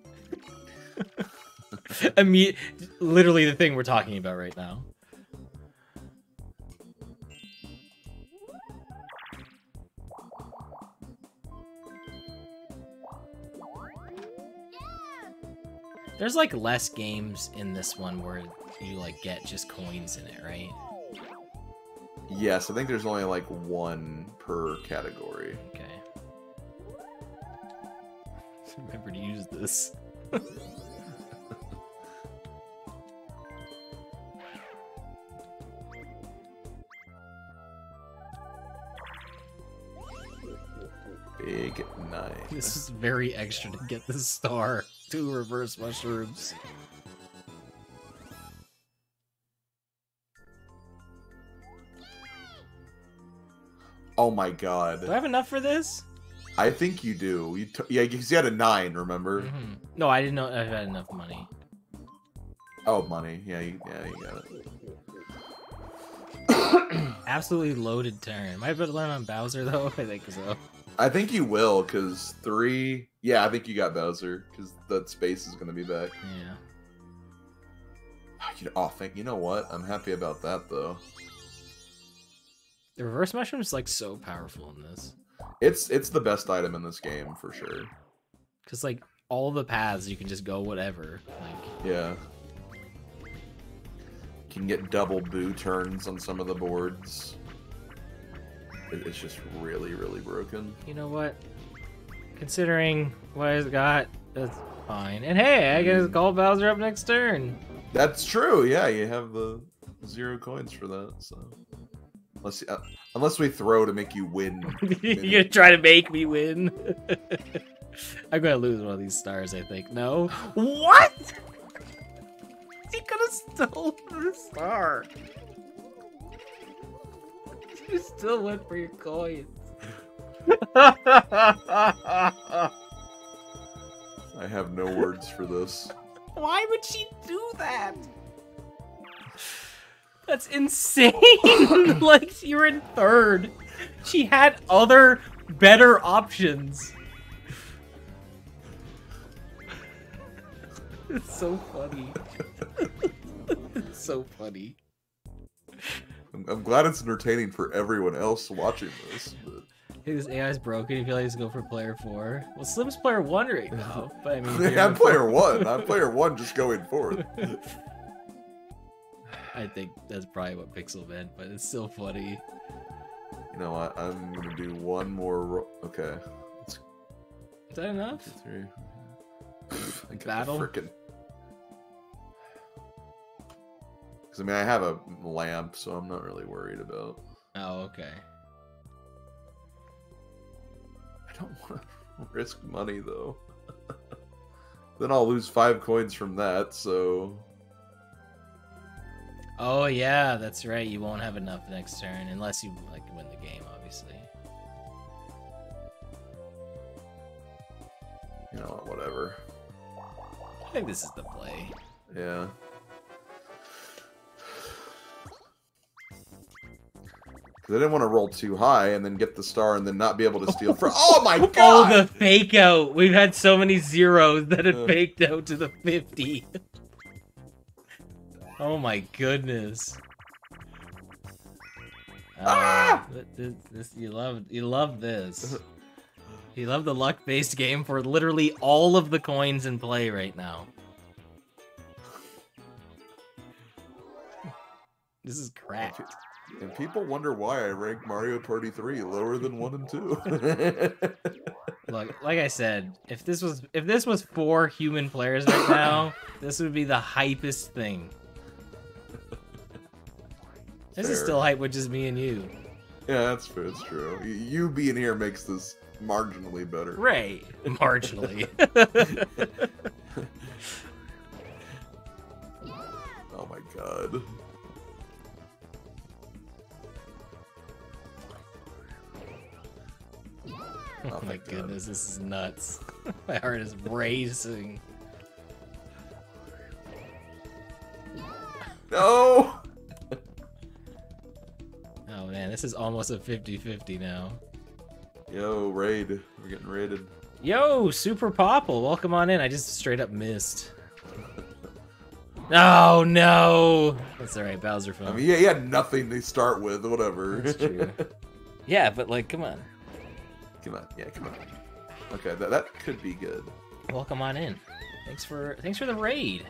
I mean, literally the thing we're talking about right now. There's like less games in this one where you like get just coins in it, right? Yes, I think there's only like one per category. Okay. Remember to use this. Big nine. This is very extra to get this star. Two reverse mushrooms. Oh my god. Do I have enough for this? I think you do. You t yeah, because you had a nine, remember? Mm-hmm. No, I didn't know I had enough money. Oh, money. Yeah, you, yeah, you got it. Absolutely loaded turn. Am I better learn on Bowser, though? I think so. I think you will, because three... Yeah, I think you got Bowser, because that space is going to be back. Yeah. Oh, you know, oh, thank, you know what? I'm happy about that, though. The reverse mushroom is, like, so powerful in this. It's it's the best item in this game for sure. Cause like all the paths you can just go whatever. Like yeah. You can get double boo turns on some of the boards. It, it's just really really broken. You know what? Considering what it's got, that's fine. And hey, I guess call Bowser up next turn. That's true. Yeah, you have the zero coins for that. So. Unless, uh, unless we throw to make you win. You're gonna try to make me win? I'm gonna lose one of these stars, I think. No? What?! He could've stolen the star! You still went for your coins. I have no words for this. Why would she do that? That's insane! Like, you were in third. She had other, better options. It's so funny. It's so funny. I'm, I'm glad it's entertaining for everyone else watching this. But... Hey, this A I's broken. You feel like he's going for player four? Well, Slim's player one right now. But I mean, yeah, I'm player four. one. I'm player one just going forth. I think that's probably what Pixel meant, but it's still funny. You know what? I'm gonna do one more. Ro okay. Let's... Is that enough? Two, three. I Battle. Frickin... Cause I mean, I have a lamp, so I'm not really worried about. Oh, okay. I don't want to risk money though. Then I'll lose five coins from that. So. Oh yeah, that's right. You won't have enough next turn unless you like win the game, obviously. You know, whatever. I think this is the play. Yeah. Cause I didn't want to roll too high and then get the star and then not be able to steal from. Oh my god! Oh, the fake out. We've had so many zeros that it faked out to the fifty. Oh my goodness. Uh, ah! This, this, you loved, you loved this. You love the luck-based game for literally all of the coins in play right now. This is crap. And people wonder why I rank Mario Party three lower than one and two. Look, like I said, if this was if this was four human players right now, this would be the hypest thing. This fair. Is still hype with just me and you. Yeah, that's fair. It's true. You being here makes this marginally better. Right. Marginally. Oh my god. Oh my goodness, this is nuts. My heart is racing. No! Oh man, this is almost a fifty fifty now. Yo, raid. We're getting raided. Yo, Super Popple, welcome on in. I just straight up missed. Oh no! That's alright, Bowser phone. I mean, yeah, he had nothing to start with, whatever. That's true. Yeah, but like, come on. Come on, yeah, come on. Okay, that that could be good. Welcome on in. Thanks for thanks for the raid.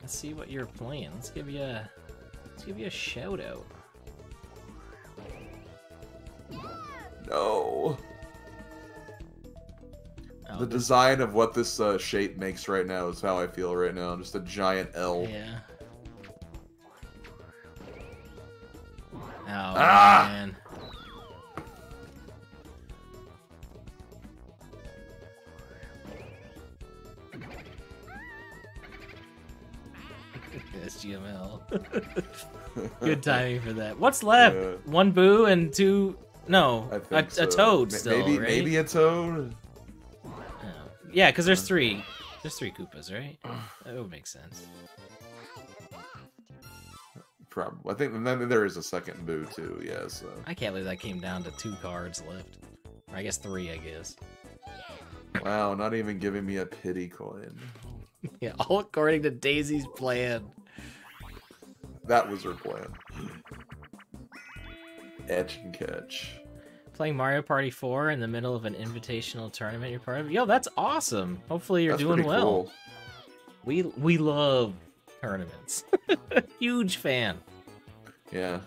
Let's see what you're playing. Let's give you a let's give you a shout out. No. Oh, the design of what this uh, shape makes right now is how I feel right now. Just a giant L. Yeah. Oh ah! man. S G M L. Good timing for that. What's left? Yeah. One Boo and two... No, I think a, so. a Toad M still, maybe, right? Maybe a Toad? Oh. Yeah, because there's three. There's three Koopas, right? That would make sense. Probably. I think and then there is a second Boo, too, yeah, so... I can't believe that came down to two cards left. Or I guess three, I guess. Wow, not even giving me a pity coin. Yeah, all according to Daisy's plan. That was her plan. Etch and catch. Playing Mario Party four in the middle of an invitational tournament you're part of? Yo, that's awesome. Hopefully you're that's doing well. Cool. We we love tournaments. Huge fan. Yeah. All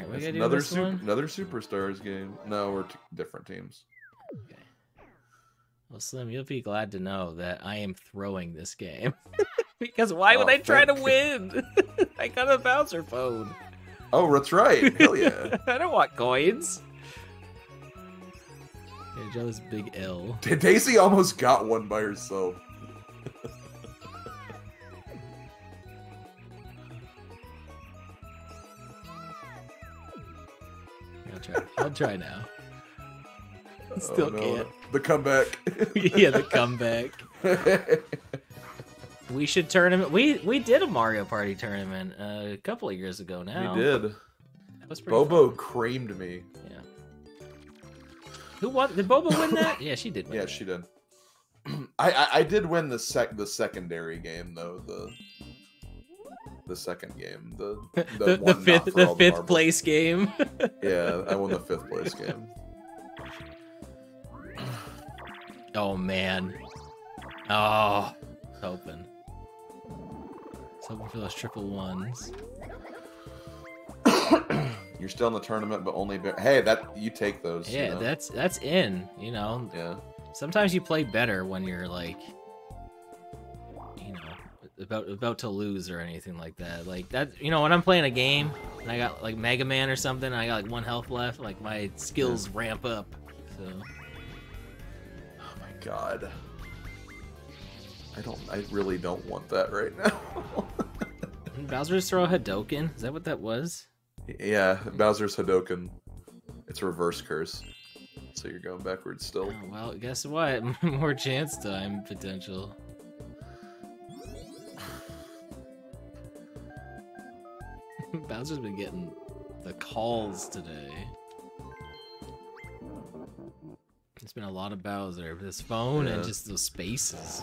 right, we gotta do another, this super, one? another Superstars game. No, we're t different teams. Okay. Well, Slim, you'll be glad to know that I am throwing this game. Because why would oh, I try to win? I got a Bowser phone. Oh, that's right. Hell yeah. I don't want coins. Yeah, Joe, this big L. Daisy almost got one by herself. I'll try. I'll try now. Still oh, no. can't. The comeback. Yeah, the comeback. We should tournament. We we did a Mario Party tournament uh, a couple of years ago now. We did. That was pretty Bobo fun. creamed me. Yeah. Who won? Did Bobo win that? Yeah, she did win. Yeah, that. she did. I, I I did win the sec the secondary game though the the second game the the, the, the fifth the fifth marbles. place game. Yeah, I won the fifth place game. Oh man. Oh, hoping. It's hoping for those triple ones. You're still in the tournament, but only be hey, that you take those. Yeah, you know? that's that's in. You know. Yeah. Sometimes you play better when you're like, you know, about about to lose or anything like that. Like that, you know, when I'm playing a game and I got like Mega Man or something, and I got like one health left. Like my skills yeah. ramp up. So. God, I don't. I really don't want that right now. Bowser's throw a Hadouken. Is that what that was? Yeah, Bowser's Hadouken. It's reverse curse, so you're going backwards still. Oh, well, guess what? More chance time potential. Bowser's been getting the calls today. It's been a lot of Bowser with his phone yeah. and just those spaces.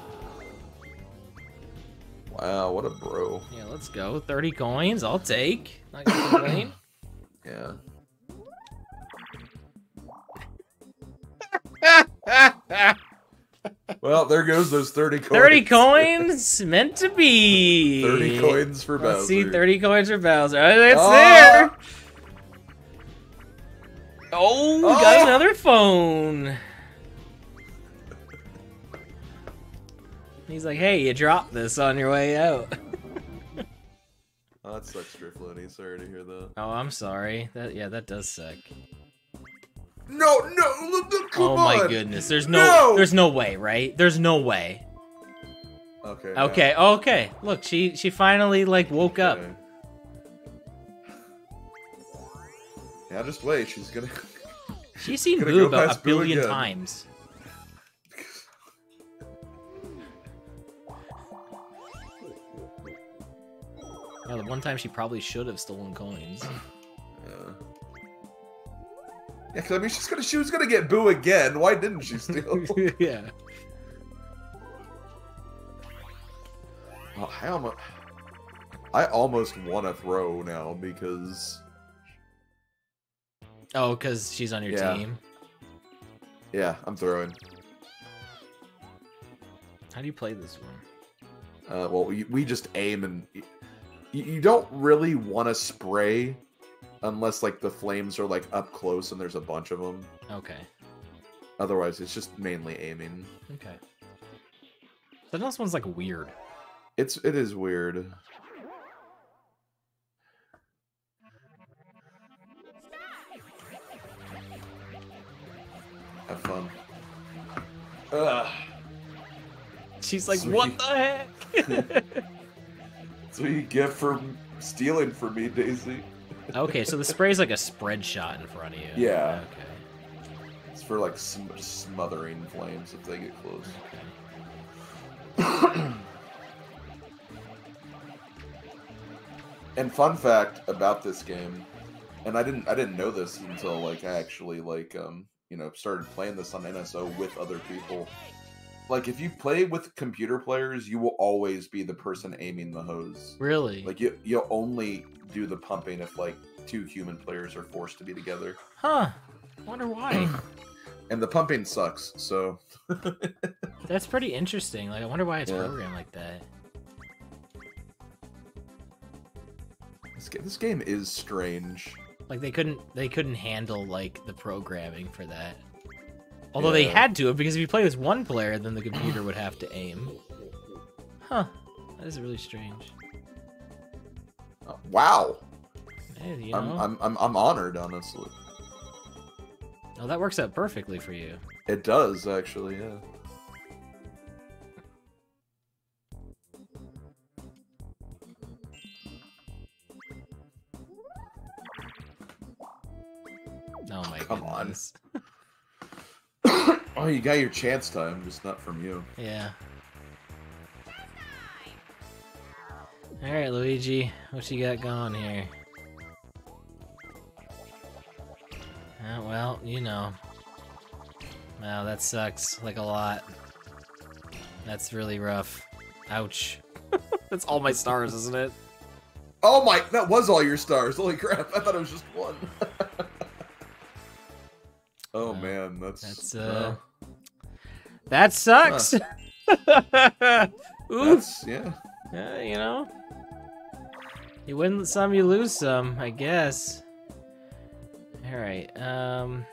Wow, what a bro. Yeah, let's go. thirty coins, I'll take. Not gonna complain. Yeah. Well, there goes those thirty coins. thirty coins meant to be. thirty coins for Bowser. Let's see, thirty coins for Bowser. Oh, it's oh. there. Oh, oh, got another phone. He's like, hey, you dropped this on your way out. Oh, that sucks, Drifloony. Sorry to hear that. Oh, I'm sorry. That Yeah, that does suck. No, no, look, look, come on. Oh my goodness, there's no, no, there's no way, right? There's no way. Okay. Okay, yeah. okay. Look, she she finally like woke okay. up. Yeah, just wait. She's gonna. She's seen gonna Boo about a billion again. times. Yeah, the one time she probably should have stolen coins. Yeah. Yeah, cause I mean, she's gonna, she was gonna get Boo again. Why didn't she steal? Yeah. Well, I almost, I almost want to throw now because. Oh, cause she's on your yeah. team. Yeah, I'm throwing. How do you play this one? Uh, well, we we just aim and you, you don't really want to spray. Unless, like, the flames are, like, up close and there's a bunch of them. Okay. Otherwise, it's just mainly aiming. Okay. But this one's, like, weird. It's, it is weird. Have fun. Ugh. She's like, Sweet. what the heck? That's what you get for stealing from me, Daisy. Okay, so the spray's like a spread shot in front of you. Yeah. Okay. It's for like sm smothering flames if they get close. Okay. And fun fact about this game, and I didn't I didn't know this until like I actually like um you know started playing this on N S O with other people. Like, if you play with computer players, you will always be the person aiming the hose. Really? Like, you, you'll only do the pumping if, like, two human players are forced to be together. Huh. Wonder why. And the pumping sucks, so... That's pretty interesting. Like, I wonder why it's yeah. programmed like that. This game, this game is strange. Like, they couldn't, they couldn't handle, like, the programming for that. Although yeah. they had to, because if you play with one player, then the computer would have to aim. Huh. That is really strange. Uh, wow. Hey, you know. I'm, I'm, I'm, I'm honored, honestly. Oh, that works out perfectly for you. It does, actually, yeah. Oh, my Come goodness. on. Oh, you got your chance time, just not from you. Yeah. Alright, Luigi. What you got going here? Oh, well, you know. Wow, that sucks. Like, a lot. That's really rough. Ouch. That's all my stars, isn't it? Oh my! That was all your stars! Holy crap, I thought it was just one. Oh, uh, man, that's... That's, uh... uh That sucks. Uh, Oof. Yeah. Uh, you know, you win some, you lose some, I guess. All right. Um,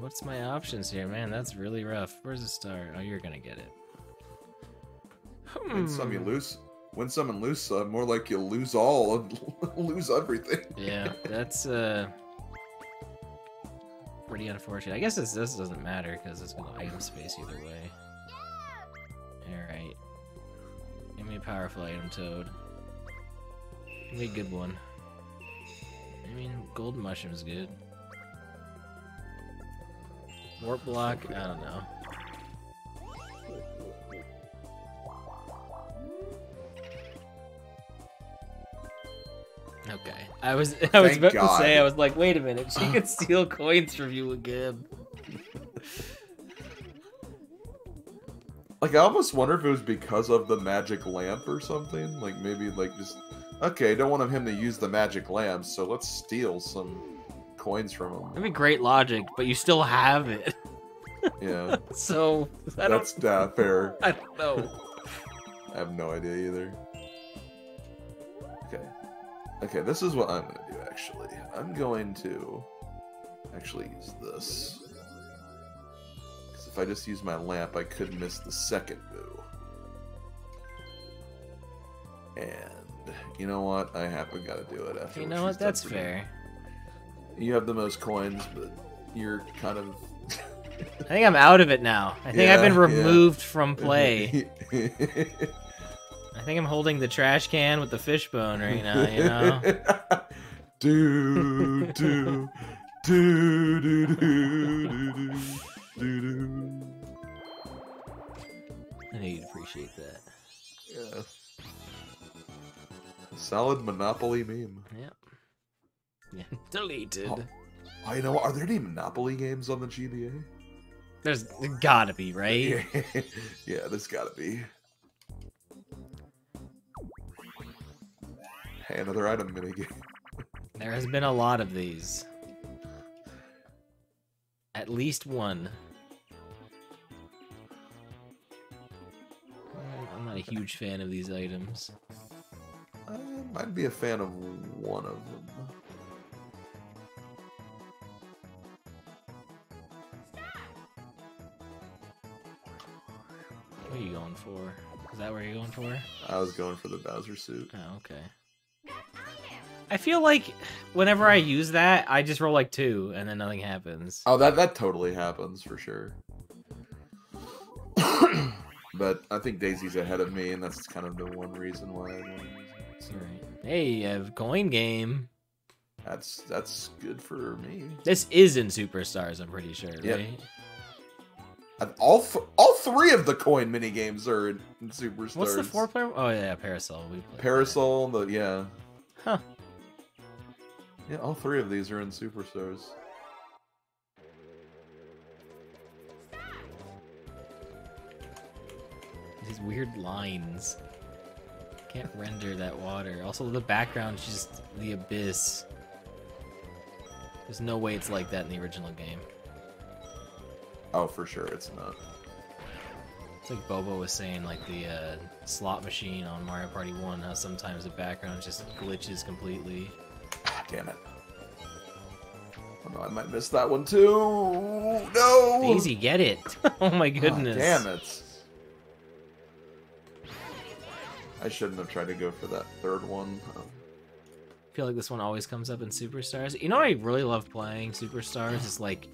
what's my options here, man? That's really rough. Where's the star? Oh, you're gonna get it. Hmm. Win some, you lose. Win some and lose some. More like you lose all and lose everything. Yeah, that's uh. pretty unfortunate. I guess this, this doesn't matter because it's going to item space either way. Alright. Give me a powerful item, Toad. Give me a good one. I mean, Golden Mushroom's good. Warp Block? I don't know. Okay, I was I was Thank about God. to say I was like, wait a minute, she could steal coins from you again. Like, I almost wonder if it was because of the magic lamp or something. Like, maybe, like, just... Okay, don't want him to use the magic lamp, so let's steal some coins from him. That'd be great logic, but you still have it. Yeah. So... I That's not uh, fair. I don't know. I have no idea either. Okay. Okay, this is what I'm going to do, actually. I'm going to actually use this. Because if I just use my lamp, I could miss the second boo. And you know what? I haven't got to do it after. You know what? That's fair. You have the most coins, but you're kind of... I think I'm out of it now. I think yeah, I've been removed yeah. from play. I think I'm holding the trash can with the fishbone right now, you know? Do, do, do, do, do, do, do, do. I know you'd appreciate that. Yeah. Solid Monopoly meme. Yep. Yeah. Deleted. Oh, I know. Are there any Monopoly games on the G B A? There's gotta be, right? Yeah, yeah there's gotta be. Hey, another item minigame. There has been a lot of these. At least one. I'm not a huge fan of these items. I might be a fan of one of them. What are you going for? Is that where you're going for? I was going for the Bowser suit. Oh, okay. I feel like whenever I use that, I just roll like two and then nothing happens. Oh, that that totally happens for sure. But I think Daisy's ahead of me, and that's kind of the one reason why I don't use it. So. Right. Hey, you have a coin game. That's that's good for me. This is in Superstars, I'm pretty sure, yep. Right? All th all three of the coin mini games are in, in Superstars. What's the four player? Oh yeah, Parasol. We Parasol, that. the yeah. Huh. Yeah, all three of these are in Superstars. These weird lines. Can't render that water. Also, the background's just the abyss. There's no way it's like that in the original game. Oh, for sure, it's not. It's like Bobo was saying, like the uh, slot machine on Mario Party one, how sometimes the background just glitches completely. Ah, damn it. Oh no, I might miss that one too. No! Daisy, get it. Oh my goodness. Ah, damn it. I shouldn't have tried to go for that third one. Oh. I feel like this one always comes up in Superstars. You know what I really love playing Superstars is like...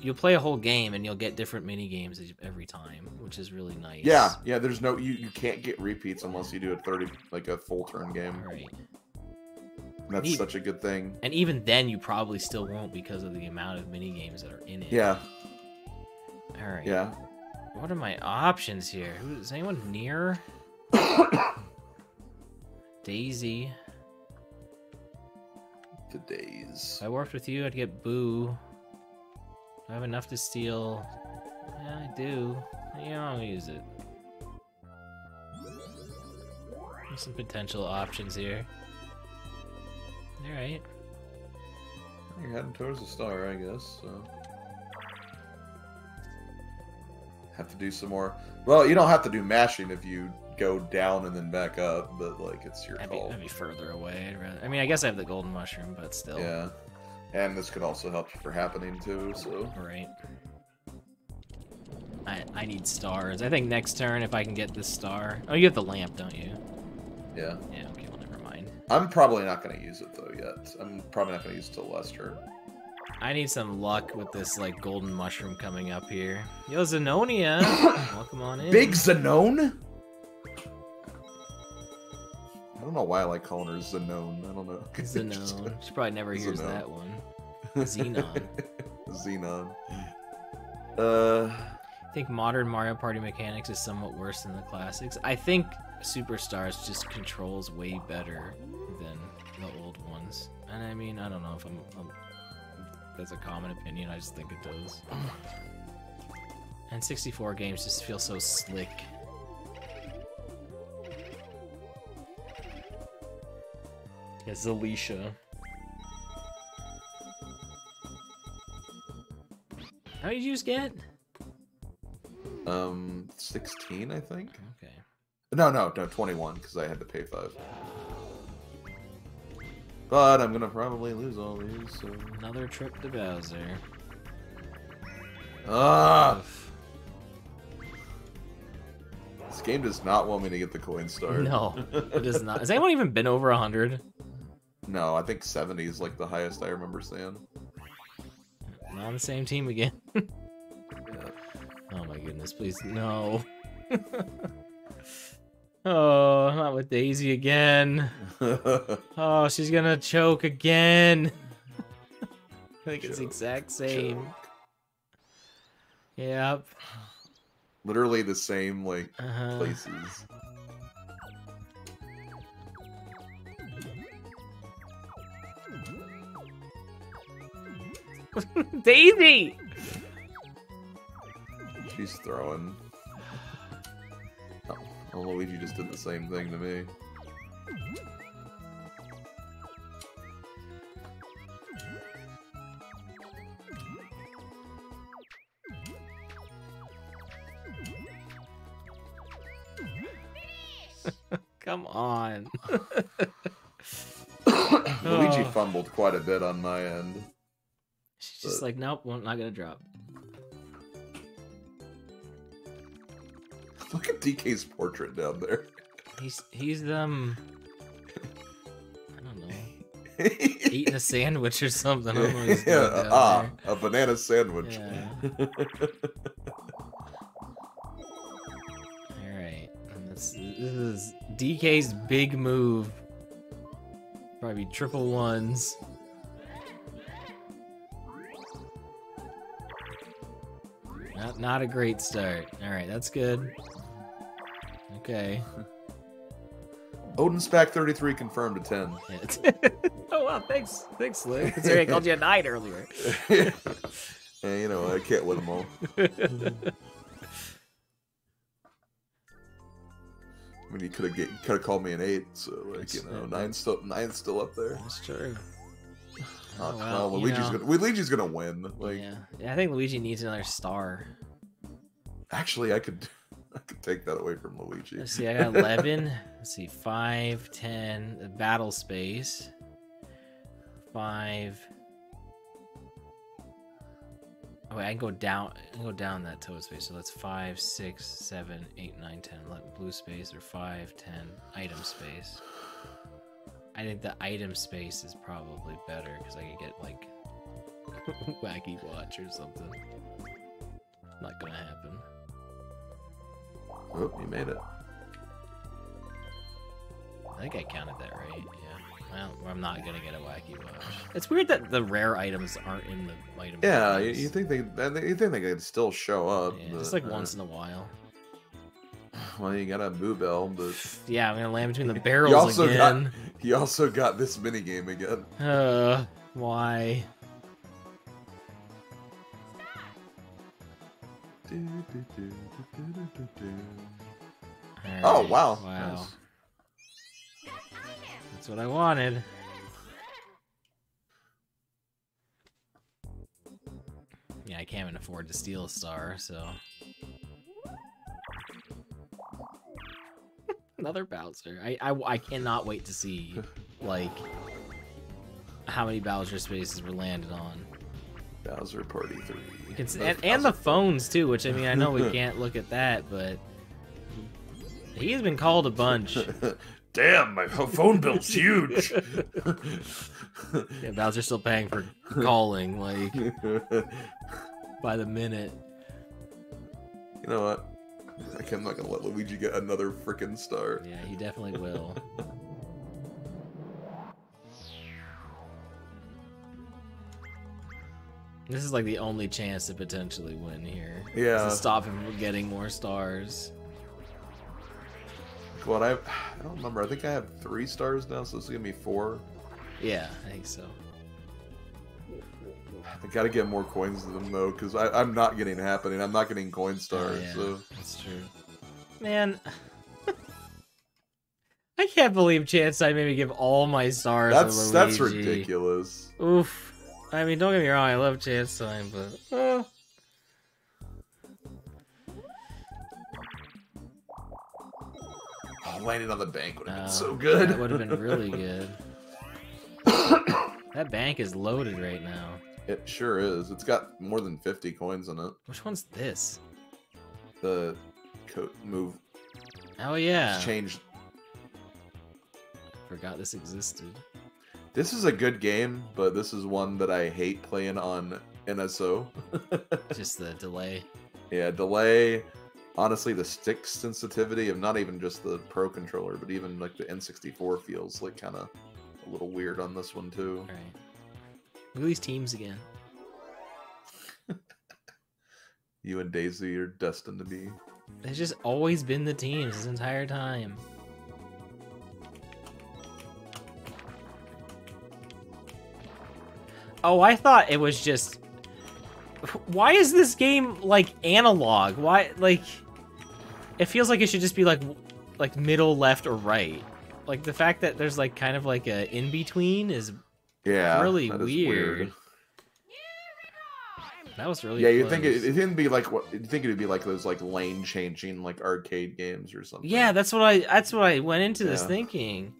You'll play a whole game and you'll get different mini games every time, which is really nice. Yeah, yeah. There's no you. You can't get repeats unless you do a thirty, like a full turn game. Right. That's even, such a good thing. And even then, you probably still won't because of the amount of mini games that are in it. Yeah. All right. Yeah. What are my options here? Who, is anyone near? Daisy. Today's. If I worked with you, I'd get Boo. I have enough to steal. Yeah, I do. Yeah, I'll use it. There's some potential options here. Alright. You're heading towards the star, I guess, so. Have to do some more. Well, you don't have to do mashing if you go down and then back up, but, like, it's your I'd call. Be, I'd be further away. I'd rather... I mean, I guess I have the golden mushroom, but still. Yeah. And this could also help you for happening too, so. Right. I I need stars. I think next turn if I can get this star. Oh, you have the lamp, don't you? Yeah. Yeah, okay, well never mind. I'm probably not gonna use it though yet. I'm probably not gonna use it till last turn. I need some luck with this like golden mushroom coming up here. Yo, Zenonia! Welcome on in. Big Zenone? I don't know why I like calling her Zenone. I don't know. Zenone. She probably never hears Zenone. That one. Xenon. Xenon. Uh, I think modern Mario Party mechanics is somewhat worse than the classics. I think Superstars just controls way better than the old ones. And I mean, I don't know if I'm... I'm that's a common opinion. I just think it does. N sixty-four games just feel so slick. Yeah, Alicia. How many did you just get? Um, sixteen, I think. Okay. No, no, no, twenty-one, because I had to pay five. But I'm gonna probably lose all these, so... Another trip to Bowser. Ah! This game does not want me to get the coin star. No, it does not. Has anyone even been over one hundred? No, I think seventy is like the highest I remember seeing. We're on the same team again. Yeah. Oh my goodness, please, no. Oh, not with Daisy again. Oh, she's gonna choke again. I think choke, it's the exact same. Choke. Yep. Literally the same, like, uh-huh. places. Daisy! She's throwing. Oh, Luigi just did the same thing to me. Come on. Luigi fumbled quite a bit on my end. She's but... just like, nope, well, I'm not gonna drop. Look at D K's portrait down there. He's he's um I don't know. Eating a sandwich or something. I don't know what he's doing down ah, there. A banana sandwich. Yeah. Alright. This is D K's big move. Probably triple ones. Not not a great start. Alright, that's good. Okay. Odin Speck thirty-three confirmed to ten. Oh wow, thanks, thanks, Luke. Considering I called you a nine earlier. Yeah, you know I can't win them all. I mean, you could have could have called me an eight, so like that's you know fair. nine still nine's still up there. That's true. Oh, oh well, no, Luigi's gonna, Luigi's gonna win. Like, yeah. yeah, I think Luigi needs another star. Actually, I could. I could take that away from Luigi. Let's see, I got eleven. Let's see, five, ten, battle space. five. Oh, wait, I can go down I can go down that toad space. So that's five, six, seven, eight, nine, ten, eleven, blue space, or five, ten, item space. I think the item space is probably better because I could get, like, Wacky Watch or something. Not gonna happen. Oh, you made it. I think I counted that right, yeah. Well, I'm not gonna get a Wacky Watch. It's weird that the rare items aren't in the item. Yeah, you, you think they you think they could still show up. Yeah, but, just like uh, once in a while. Well, you got a Boo Bell, but... Yeah, I'm gonna land between the barrels you also again. Got, you also got this minigame again. Uh, why? Do, do, do, do, do, do, do. Right. Oh wow! Wow, nice. That's what I wanted. Yeah, I can't even afford to steal a star, so another Bowser. I, I I cannot wait to see like how many Bowser spaces were landed on. Bowser Party three. It's, and, Bowser and the phones too, which I mean I know we can't look at that, but he's been called a bunch. Damn, my phone bill's huge. Yeah, Bowser's still paying for calling, like by the minute. You know what? I'm not gonna let Luigi get another frickin' star. Yeah, he definitely will. This is like the only chance to potentially win here. Yeah. To stop him from getting more stars. What I I don't remember. I think I have three stars now, so it's gonna be four. Yeah, I think so. I gotta get more coins to them though, because I'm not getting happening. I'm not getting coin stars. Oh, yeah. So that's true. Man, I can't believe Chance I made me give all my stars. That's that's ridiculous. Oof. I mean, don't get me wrong. I love Chance Sign, but. Uh... Oh, landing on the bank would have been oh, so good. That would have been really good. That bank is loaded right now. It sure is. It's got more than fifty coins in it. Which one's this? The coat move. Oh, yeah. It's changed. Forgot this existed. This is a good game, but this is one that I hate playing on N S O. Just the delay. Yeah, delay. Honestly, the stick sensitivity of not even just the Pro controller, but even like the N sixty-four feels like kind of a little weird on this one too. All right. Look at these teams again. You and Daisy are destined to be. It's just always been the teams this entire time. Oh, I thought it was just... Why is this game, like, analog? Why, like... It feels like it should just be, like, like middle, left, or right. Like, the fact that there's, like, kind of, like, a in-between is yeah, really that weird. weird. That was really Yeah, you'd think, it, it'd be like, what, you'd think it'd be, like, those, like, lane-changing, like, arcade games or something. Yeah, that's what I, that's what I went into yeah. this thinking.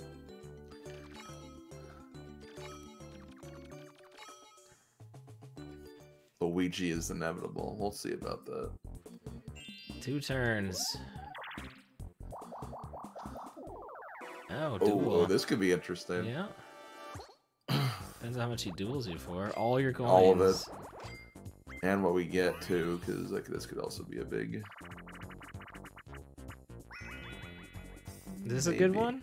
Luigi is inevitable. We'll see about that. Two turns. Oh, duel. Oh, this could be interesting. Yeah. Depends on how much he duels you for. All your coins. All of it. And what we get, too, because like, this could also be a big... Is this Maybe. a good one?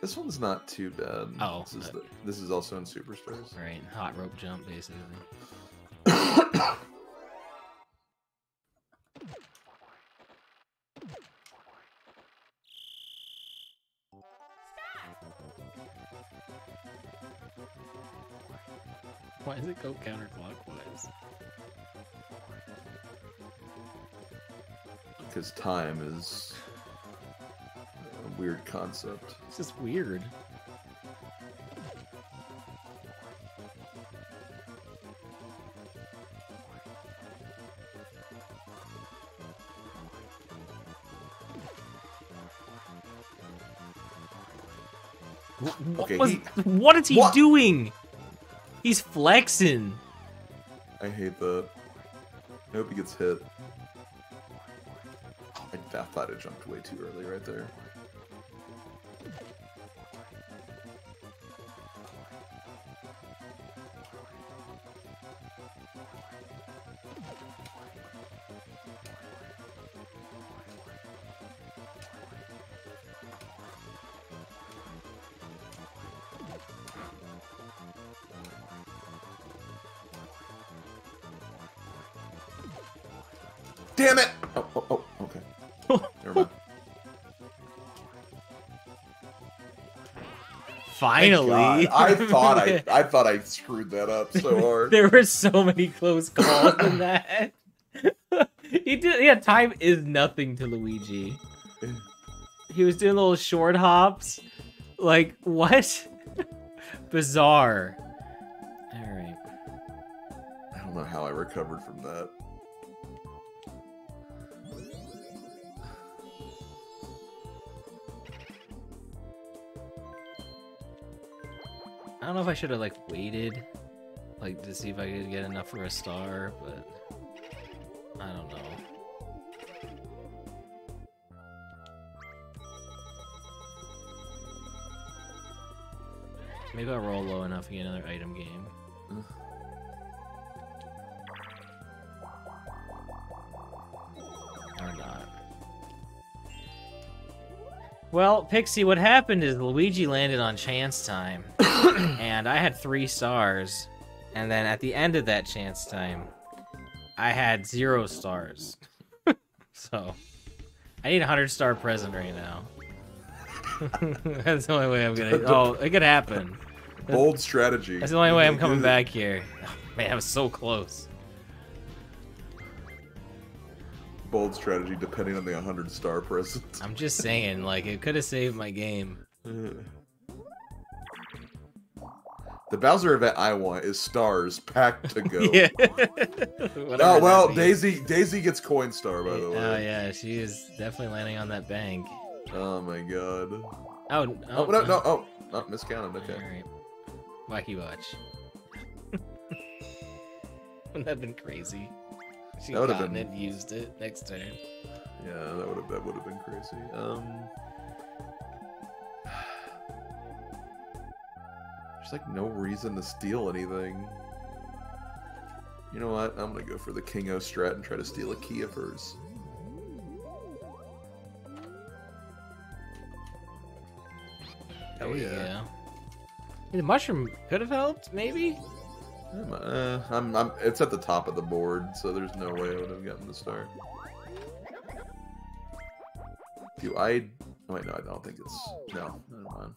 This one's not too bad. Oh. This is, okay. the, this is also in Superstars. All right. Hot rope jump, basically. Why does it go counterclockwise? Because time is a weird concept. It's just weird. Okay, was, he, what is he what? doing? He's flexing. I hate that. I hope he gets hit. I, I thought I jumped way too early right there. Damn it! Oh, oh, oh, okay. Never mind. Finally! I thought I, I thought I screwed that up so hard. There were so many close calls in that. He did. Yeah, time is nothing to Luigi. He was doing little short hops. Like what? Bizarre. All right. I don't know how I recovered from that. I don't know if I should have like waited, like to see if I could get enough for a star, but I don't know. Maybe I'll roll low enough and get another item game. Ugh. Or not. Well, Pixie, what happened is Luigi landed on Chance Time. And I had three stars, and then at the end of that Chance Time, I had zero stars. So, I need a hundred star present right now. That's the only way I'm gonna. Oh, it could happen. Bold strategy. That's the only way I'm coming back here. Man, that was so close. Bold strategy depending on the one hundred star present. I'm just saying, like, it could have saved my game. The Bowser event I want is stars packed to go. Yeah. Oh, well, Daisy Daisy gets coin star, by the way. Oh, yeah, she is definitely landing on that bank. Oh, my God. Oh, oh, oh no, no, no. Oh, oh, miscounted. Okay. All right. Wacky Watch. Wouldn't that have been crazy? She that gotten been... it, used it next turn. Yeah, that would have that would have been crazy. Um, there's like no reason to steal anything. You know what? I'm gonna go for the Kingo strat and try to steal a key of hers. Hell yeah! yeah. The mushroom could have helped, maybe. I'm, uh, I'm, I'm, it's at the top of the board, so there's no way I would have gotten the star. Do I... Oh, wait, no, I don't think it's... No, never mind.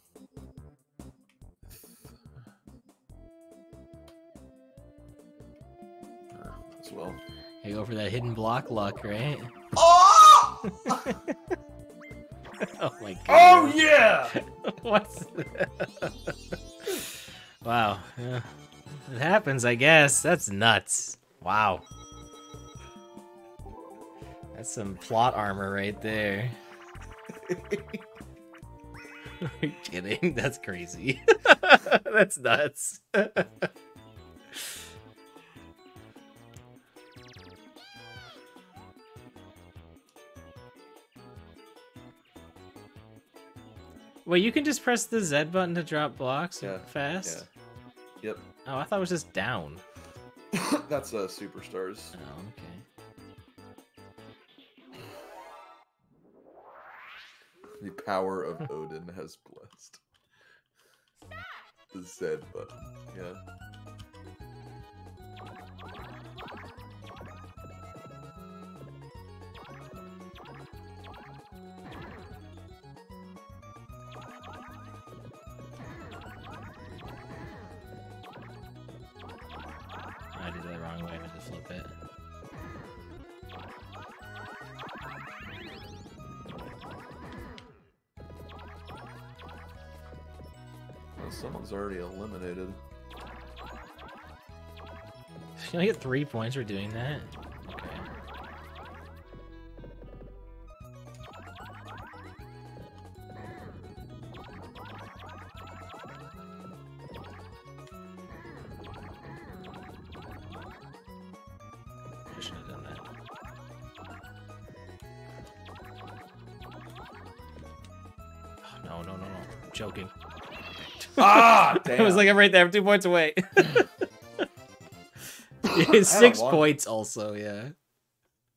Uh, as well. You go for that hidden block luck, right? Oh! Oh, my God. Oh, yeah! What's that? Wow. Yeah. It happens, I guess. That's nuts. Wow. That's some plot armor right there. Are you kidding? That's crazy. That's nuts. Wait, you can just press the Z button to drop blocks yeah, fast? Yeah. Yep. Oh, I thought it was just down. That's uh, Superstars. Oh, okay. The power of Odin has blessed. The Z button, yeah. Someone's already eliminated. You only get three points for doing that? Okay. I should have done that. Oh, no, no, no, no. I'm joking. Ah, damn. I was like, I'm right there. I'm two points away. It's six long, points also, yeah.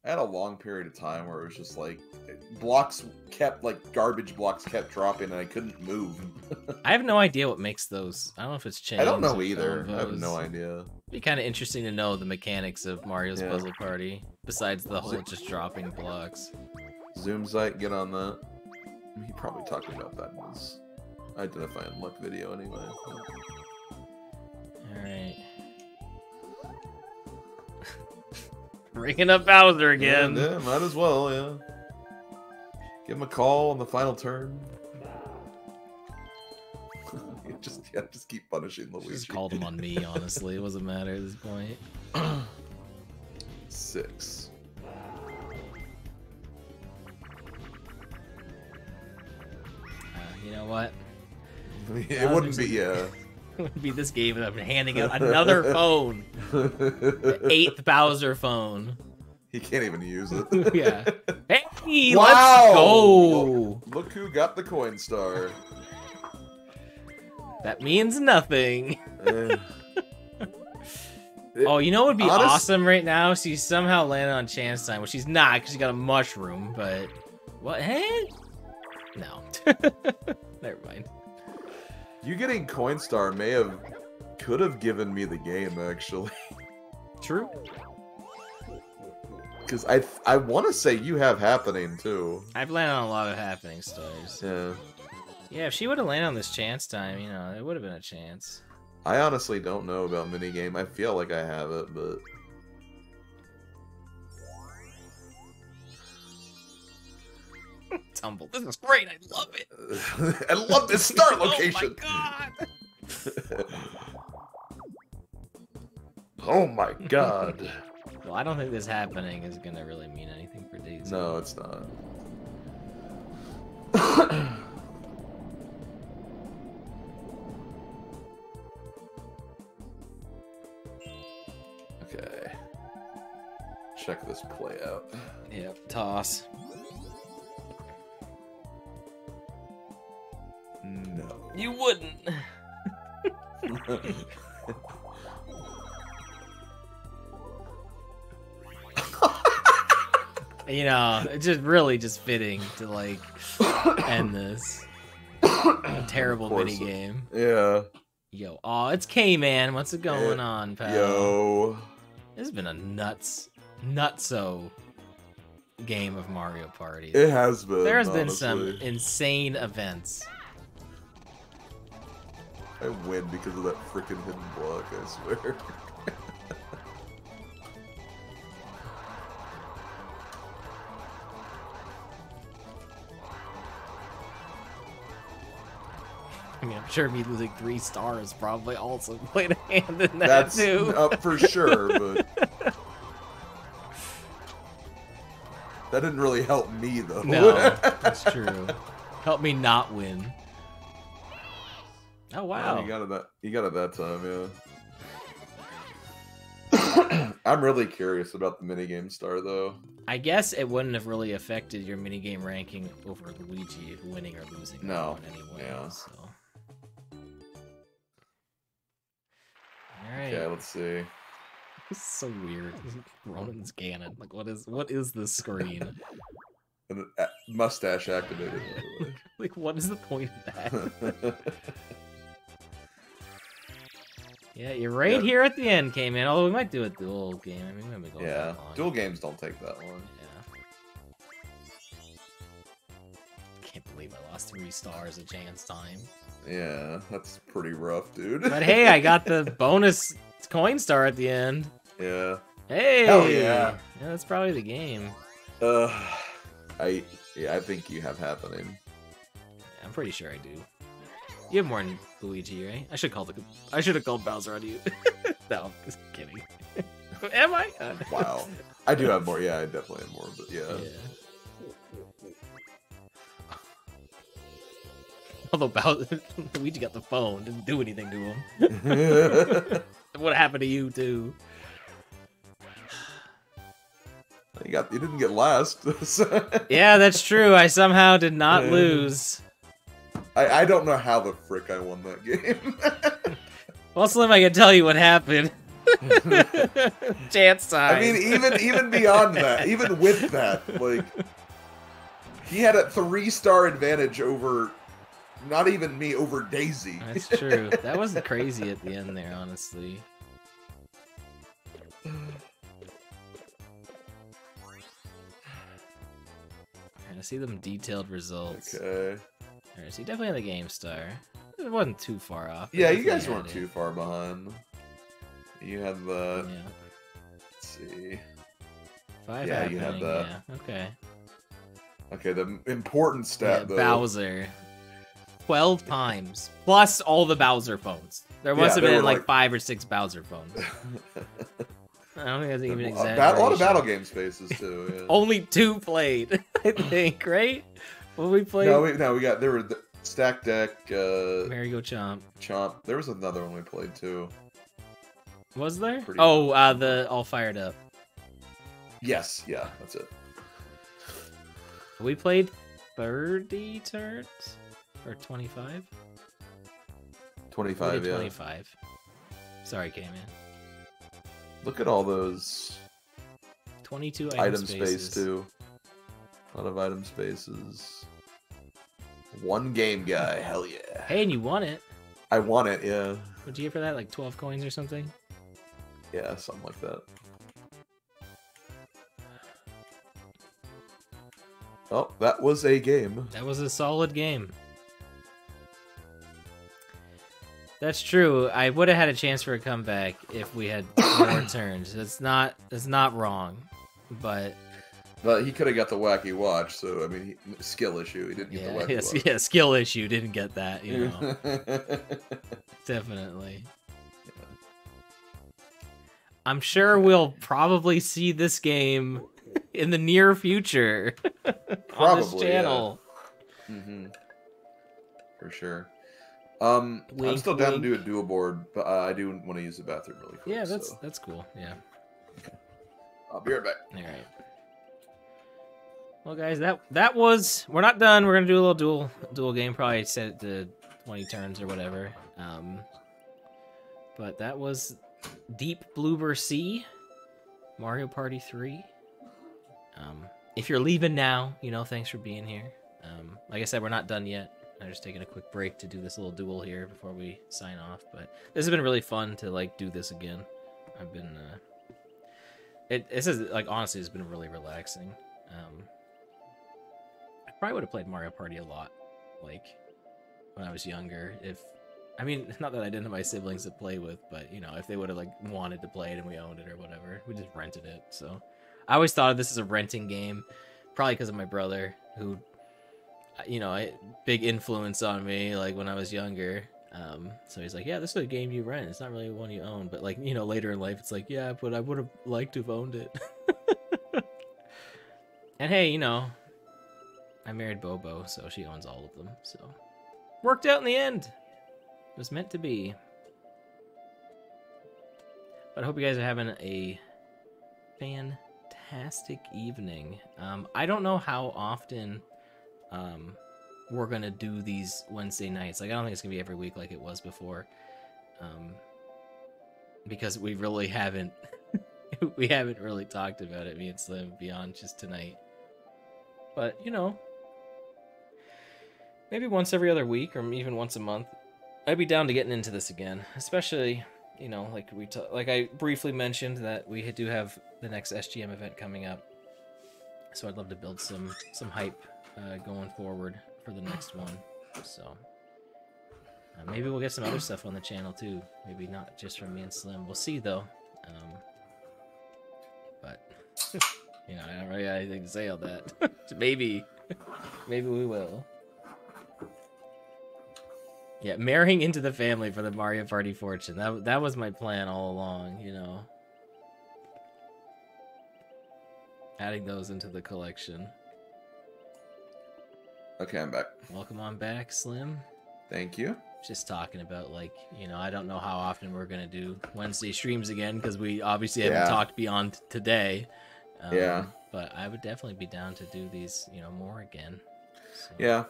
I had a long period of time where it was just like, blocks kept, like, garbage blocks kept dropping and I couldn't move. I have no idea what makes those. I don't know if it's changed. I don't know either. I have no idea. It'd be kind of interesting to know the mechanics of Mario's yeah. Puzzle Party, besides the whole Zoom. just dropping blocks. Zoomzite, get on that. He probably talked about that once. Identifying luck video anyway. Alright. Bringing up Bowser again. Yeah, yeah, might as well, yeah. Give him a call on the final turn. just, yeah, just keep punishing Luigi. Just called him on me, honestly. It doesn't matter at this point. Six. Uh, you know what? It um, wouldn't be, yeah. It wouldn't be this game that I'm handing out another phone. The eighth Bowser phone. He can't even use it. Yeah. Hey, wow. Let's go. Look, look who got the coin star. That means nothing. Uh, it, oh, you know what would be honest... awesome right now? She somehow landed on Chance Time, which she's not because she got a mushroom, but... What? Hey? No. Never mind. You getting Coinstar may have, could have given me the game, actually. True. Because I I want to say you have Happening, too. I've landed on a lot of Happening stars. Yeah. Yeah, if she would have landed on this Chance Time, you know, it would have been a chance. I honestly don't know about minigame. I feel like I have it, but... Tumble. This is great. I love it. I love this start location. Oh my god. Oh my god. Well, I don't think this happening is going to really mean anything for Daisy. No, it's not. Okay. Check this play out. Yep, toss. No. You wouldn't. You know, it's just really just fitting to like end this a terrible mini game. Yeah. Yo, oh, it's K-Man. What's it going yeah. on, pal? Yo. This has been a nuts, nutso game of Mario Party. It has been. There has been some insane events. I win because of that freaking hidden block, I swear. I mean, I'm sure me losing three stars probably also played a hand in that. That's too. Up uh, for sure, but that didn't really help me though. No, that's true. Help me not win. Oh wow! Yeah, you got it that you got it that time, yeah. I'm really curious about the minigame star though. I guess it wouldn't have really affected your minigame ranking over Luigi winning or losing. No, anyway. Yeah. So. All right. Okay, let's see. This is so weird. Ronin's Ganon. Like, what is what is this screen? And a mustache activated. Like, what is the point of that? Yeah, you're right yeah. here at the end, K-Man. Although we might do a dual game. I mean, we go yeah, dual games don't take that long. Yeah. Can't believe I lost three stars at chance time. Yeah, that's pretty rough, dude. But hey, I got the bonus coin star at the end. Yeah. Hey. Hell yeah. Yeah, that's probably the game. Uh, I yeah, I think you have happening. Yeah, I'm pretty sure I do. You have more than Luigi, right? I should call the I should have called Bowser on you. No, just kidding. Am I? Uh, wow, I do have more. Yeah, I definitely have more. But yeah. yeah. Although Bowser, Luigi got the phone, didn't do anything to him. What happened to you too? You got you didn't get last. Yeah, that's true. I somehow did not yeah. lose. I, I don't know how the frick I won that game. Well, Slim, I can tell you what happened. Chance time. I mean, even even beyond that, even with that, like, he had a three-star advantage over, not even me, over Daisy. That's true. That was crazy at the end there, honestly. I'm trying to see them detailed results. Okay. So you definitely on the Game Star. It wasn't too far off. Yeah, you guys weren't it. too far behind. You had the. Yeah. Let's see. Five. Yeah, you had the. Yeah. Okay. Okay, the important stat yeah, though. Bowser. Twelve times plus all the Bowser phones. There must yeah, have been like, like five or six Bowser phones. I don't think that's even exactly. A lot of battle game spaces too. Yeah. Only two played, I think. Right. Well, we played. No, we, no, we got there were the Stack Deck, uh, Merry-Go Chomp, Chomp. There was another one we played too. Was there? Pretty oh, uh, the All Fired Up. Yes, yeah, that's it. We played thirty turns or twenty-five. Twenty-five, yeah. Twenty-five. Sorry, K-Man. Look at all those. Twenty-two item, item spaces. space too. A lot of item spaces. One game guy, hell yeah. Hey, and you want it. I want it, yeah. What'd you get for that? Like twelve coins or something? Yeah, something like that. Oh, that was a game. That was a solid game. That's true. I would have had a chance for a comeback if we had more turns. It's not, it's not wrong, but... But he could have got the wacky watch, so, I mean, he, skill issue. He didn't yeah, get the wacky yes, watch. Yeah, skill issue. Didn't get that, you know. Definitely. Yeah. I'm sure we'll probably see this game in the near future. Probably, on this channel. Yeah. Mm-hmm. For sure. Um, wink, I'm still down wink. to do a dual board, but uh, I do want to use the bathroom really quick. Yeah, that's so. that's cool. Yeah. I'll be right back. All right. Well, guys, that that was we're not done. We're gonna do a little dual dual game. Probably set it to twenty turns or whatever. Um, but that was Deep Blue Bercy, Mario Party three. Um, if you're leaving now, you know, thanks for being here. Um, like I said, we're not done yet. I'm just taking a quick break to do this little duel here before we sign off, but this has been really fun to like do this again. I've been, uh, it this is like honestly, it's been really relaxing. Um, I probably would have played Mario Party a lot, like when I was younger. If I mean, not that I didn't have my siblings to play with, but you know, if they would have like wanted to play it and we owned it or whatever, we just rented it. So I always thought of this as a renting game, probably because of my brother who. You know, a big influence on me, like, when I was younger. Um, so he's like, yeah, this is a game you rent. It's not really one you own. But, like, you know, later in life, it's like, yeah, but I would have liked to have owned it. And, hey, you know, I married Bobo, so she owns all of them. So, worked out in the end. It was meant to be. But I hope you guys are having a fantastic evening. Um, I don't know how often... Um, we're gonna do these Wednesday nights. Like, I don't think it's gonna be every week like it was before, um, because we really haven't we haven't really talked about it, me and Slim, beyond just tonight. But you know, maybe once every other week or even once a month, I'd be down to getting into this again. Especially, you know, like we t like I briefly mentioned that we do have the next S G M event coming up, so I'd love to build some some hype. Uh, going forward for the next one, so uh, maybe we'll get some other stuff on the channel too. Maybe not just from me and Slim. We'll see though. Um, but you know, I don't really have anything to say on that. maybe, maybe we will. Yeah, marrying into the family for the Mario Party fortune. That that was my plan all along. You know, adding those into the collection. Okay, I'm back. Welcome on back, Slim. Thank you. Just talking about, like, you know, I don't know how often we're going to do Wednesday streams again, because we obviously yeah. haven't talked beyond today. Um, yeah. But I would definitely be down to do these, you know, more again. So. Yeah.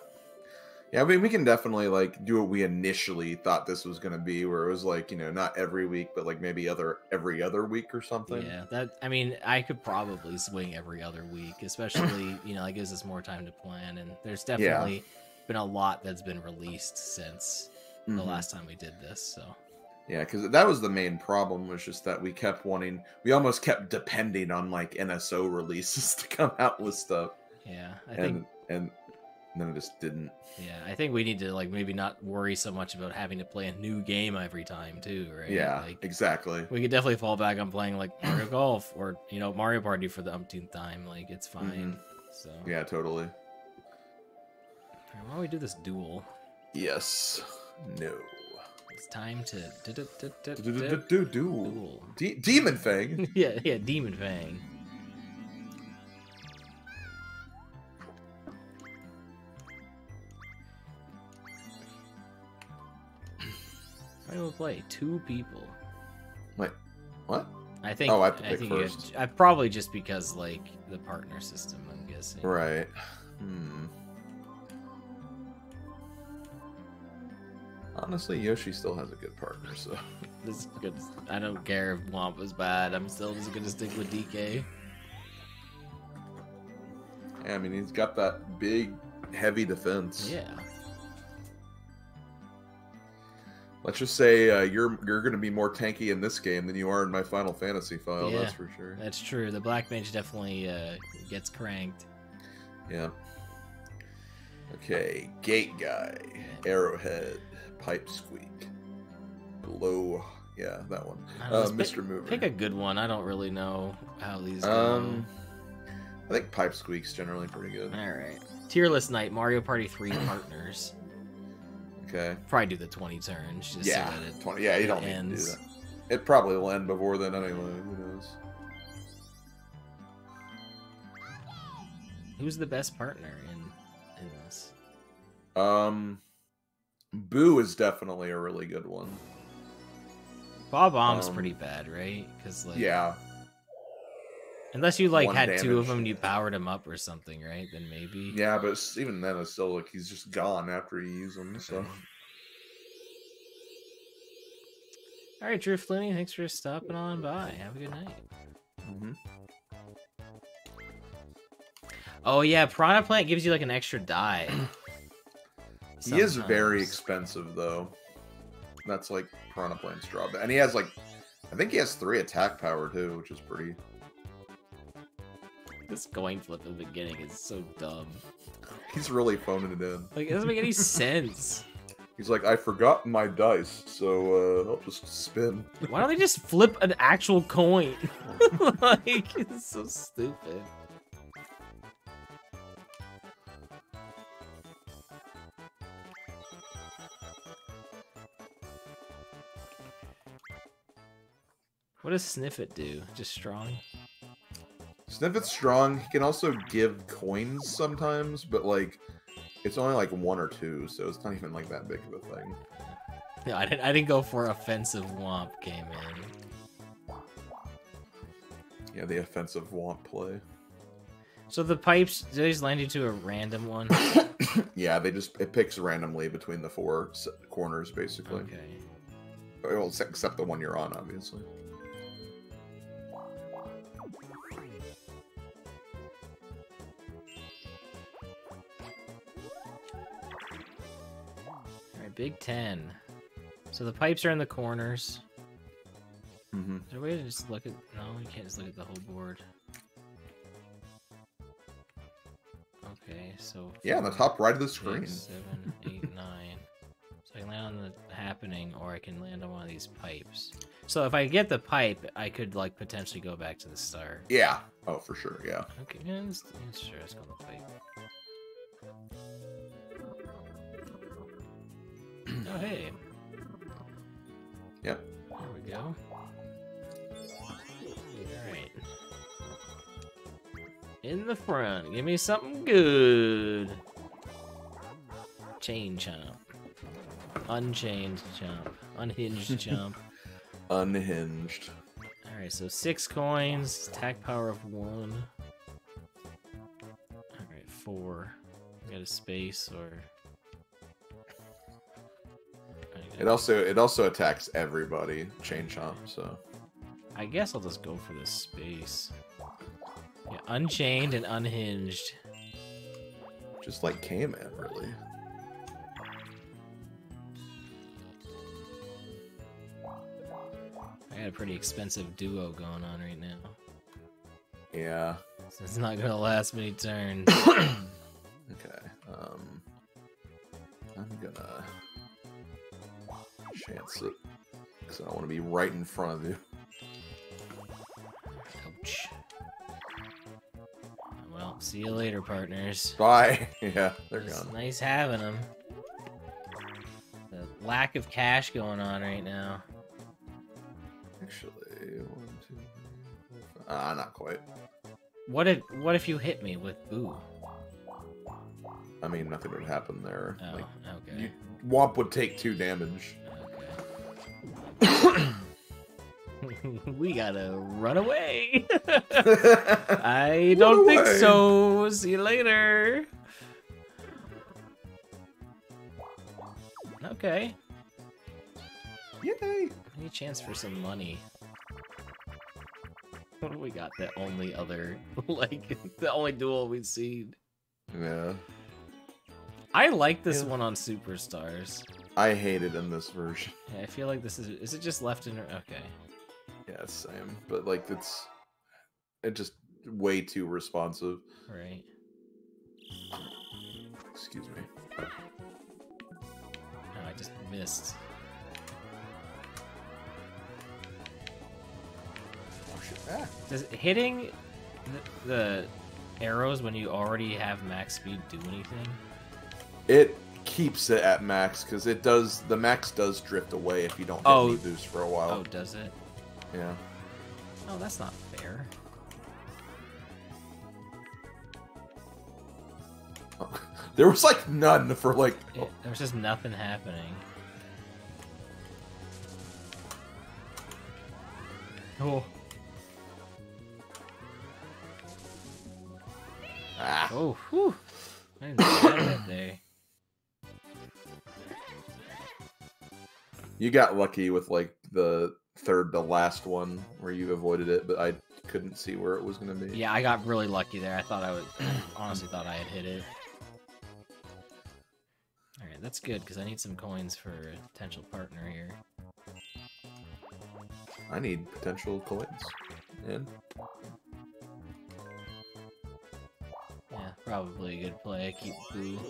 Yeah, I mean, we can definitely, like, do what we initially thought this was going to be, where it was, like, you know, not every week, but, like, maybe other every other week or something. Yeah, that, I mean, I could probably swing every other week, especially, you know, it gives us more time to plan, and there's definitely yeah. been a lot that's been released since mm-hmm. the last time we did this, so... Yeah, because that was the main problem, was just that we kept wanting... We almost kept depending on, like, N S O releases to come out with stuff. Yeah, I and, think... and. And then it just didn't. Yeah, I think we need to like maybe not worry so much about having to play a new game every time too, right? Yeah, like, exactly. We could definitely fall back on playing like Mario Golf or you know Mario Party for the umpteenth time. Like it's fine. Mm-hmm. So yeah, totally. All right, why don't we do this duel? Yes. No. It's time to do duel. Demon Fang. Yeah, yeah, Demon Fang. Why do we play two people? Wait, what? I think. Oh, I have to pick I think first. Have, I probably just because like the partner system. I'm guessing. Right. Hmm. Honestly, Yoshi still has a good partner, so. This is good. I don't care if Wampa's bad. I'm still just gonna stick with D K. Yeah, I mean he's got that big, heavy defense. Yeah. Let's just say uh, you're you're going to be more tanky in this game than you are in my Final Fantasy file. Yeah, that's for sure. That's true. The Black Mage definitely uh, gets cranked. Yeah. Okay, Gate Guy, Arrowhead, Pipe Squeak. Low. Yeah, that one. Uh, Mister Pick, Mover. Pick a good one. I don't really know how these go. Um, I think Pipe Squeak's generally pretty good. All right. Tier list night, Mario Party three partners. Okay. Probably do the twenty turns. Just yeah, so that it twenty. Yeah, you don't ends. Need to do that. It probably will end before then anyway. Who knows? Who's the best partner in in this? Um, Boo is definitely a really good one. Bob Omb's um, pretty bad, right? Because like, yeah, unless you like one had damage. Two of them and you powered him up or something, right? Then maybe. Yeah, but even then, it's still like he's just gone after you use him. Okay. So. All right, Drifloony, thanks for stopping on by. Have a good night. Mm-hmm. Oh yeah, Piranha Plant gives you like an extra die. He is very expensive though. That's like Piranha Plant's drawback. And he has like, I think he has three attack power too, which is pretty. This coin flip in the beginning is so dumb. He's really phoning it in. Like, it doesn't make any sense. He's like, I forgot my dice, so uh, I'll just spin. Why don't they just flip an actual coin? Like, it's so stupid. What does Sniffit do? Just strong? Sniffit's strong. He can also give coins sometimes, but like, it's only like one or two, so it's not even like that big of a thing. No, I didn't, I didn't go for offensive Womp, K-Man. Yeah, the offensive Womp play. So the pipes, do they just land you to a random one? Yeah, they just, it picks randomly between the four corners, basically. Okay. Well, except the one you're on, obviously. Big Ten. So the pipes are in the corners. Mm-hmm. Is there a way to just look at... No, you can't just look at the whole board. Okay, so... Yeah, on the top right of the screen. Six, seven, eight, nine. So I can land on the happening, or I can land on one of these pipes. So if I get the pipe, I could, like, potentially go back to the start. Yeah. Oh, for sure, yeah. Okay, yeah, let's, let's sure let's go on the pipe. Oh, hey. Yep. There we go. Alright. In the front. Give me something good. Chain chomp. Unchained chomp. Unhinged chomp. Unhinged. Alright, so six coins. Attack power of one. Alright, four. We got a space or... It also it also attacks everybody, Chain Chomp, so... I guess I'll just go for this space. Yeah, Unchained and Unhinged. Just like K-Man, really. I got a pretty expensive duo going on right now. Yeah. So it's not gonna last many turns. Okay, um... I'm gonna... chance it, because I want to be right in front of you. Ouch. Well, see you later, partners. Bye. Yeah, they're it's gone. Nice having them. The lack of cash going on right now. Actually, one, two, three, four, five. Ah, not quite. What if, what if you hit me with Boo? I mean, nothing would happen there. Oh, like, okay. You, Womp would take two damage. We gotta run away. I don't think so. See you later. Okay. Yay. Any chance for some money? What do we got? The only other, like, the only duel we've seen. Yeah. I like this yeah. one on Superstars. I hate it in this version. Yeah, I feel like this is... Is it just left and... Okay. Yeah, same. But, like, it's... It's just way too responsive. Right. Excuse me. Oh, I just missed. Ah. Does hitting the, the arrows when you already have max speed do anything? It keeps it at max because it does. The max does drift away if you don't hit oh. those for a while. Oh, does it? Yeah. Oh, that's not fair. There was like none for like. Oh. It, there was just nothing happening. Oh. Ah. Oh, whew. I didn't do that that day. You got lucky with like the third to last one where you avoided it, but I couldn't see where it was going to be. Yeah, I got really lucky there. I thought I would, honestly thought I had hit it. Alright, that's good because I need some coins for a potential partner here. I need potential coins. And yeah, probably a good play. I keep Boo.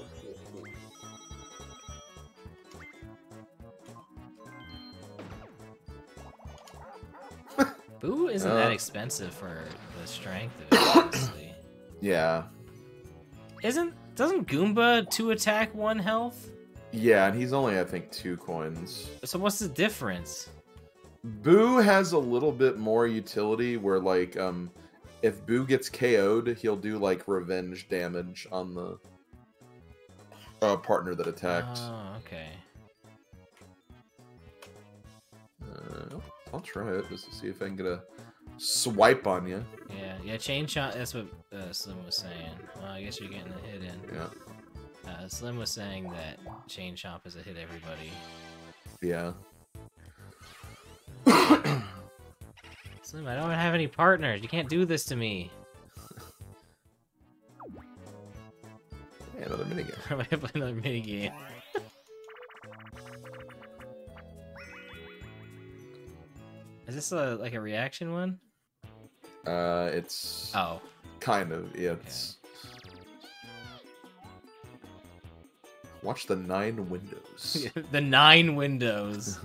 Boo isn't uh, that expensive for the strength of it, honestly. Yeah. Isn't doesn't Goomba two attack one health? Yeah, and he's only I think two coins. So what's the difference? Boo has a little bit more utility where, like, um, if Boo gets K O'd, he'll do, like, revenge damage on the uh, partner that attacked. Oh, okay. Uh, I'll try it just to see if I can get a swipe on you. Yeah, yeah, chain shot, that's what uh, Slim was saying. Well, I guess you're getting a hit in. Yeah. Uh, Slim was saying that chain chomp is a hit everybody. Yeah. Slim, I don't have any partners. You can't do this to me. Hey, another minigame. I'm gonna play another minigame. Is this a, like a reaction one? Uh, it's... Oh. Kind of, yeah, it's... Okay. Watch the nine windows. The nine windows.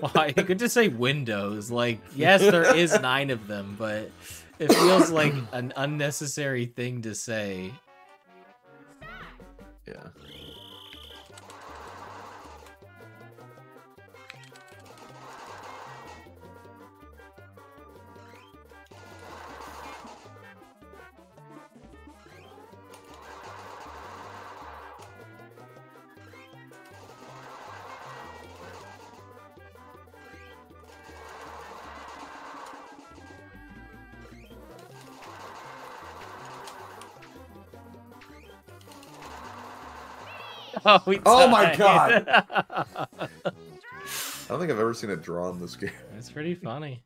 Why? You could just say windows. Like, yes, there is nine of them, but it feels like an unnecessary thing to say. Yeah. Oh, oh my god! I don't think I've ever seen a draw in this game. It's pretty funny.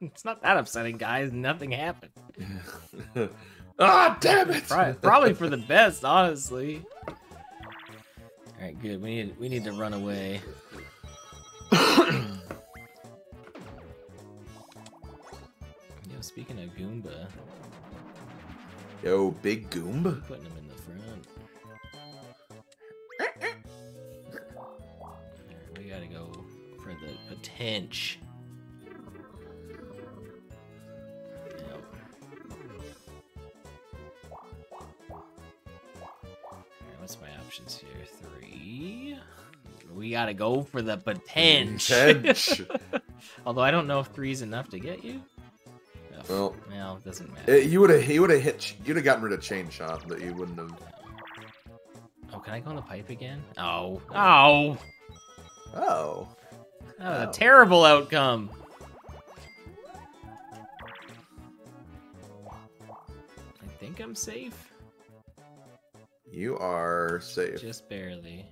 It's not that upsetting, guys. Nothing happened. Ah, damn it! Probably, probably for the best, honestly. All right, good. We need we need to run away. Speaking of Goomba. Yo, big Goomba. Putting him in the front. Right, we gotta go for the potential. Nope. Right, what's my options here? Three. We gotta go for the potential. Although I don't know if three's enough to get you. Well, no, it doesn't matter. It, you would have, he would have hit. You'd have gotten rid of chain shot, but you wouldn't have. Oh, can I go on the pipe again? Oh, oh, oh! Oh, that was oh. a terrible outcome. I think I'm safe. You are safe. Just barely.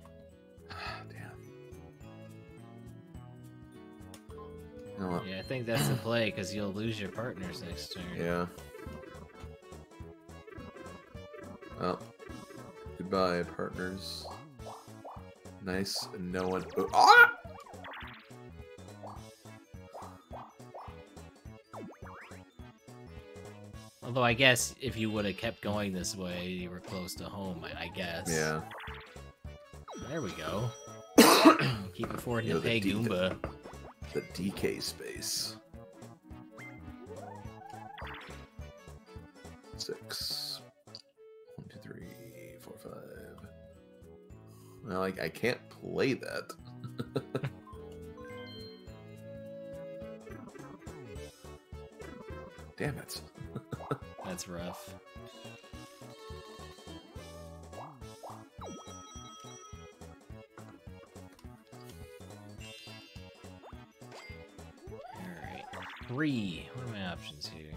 Yeah, I think that's the play, because you'll lose your partners next turn. Yeah. Oh. Goodbye, partners. Nice, no one... Ah! Although I guess if you would have kept going this way, you were close to home, I guess. Yeah. There we go. Keep it forward, you know, the Pay Goomba. The, the D K space. Six. One, two, three, four, five. Well, I, I can't play that. Damn it. That's rough. Alright. Three. What are my options here?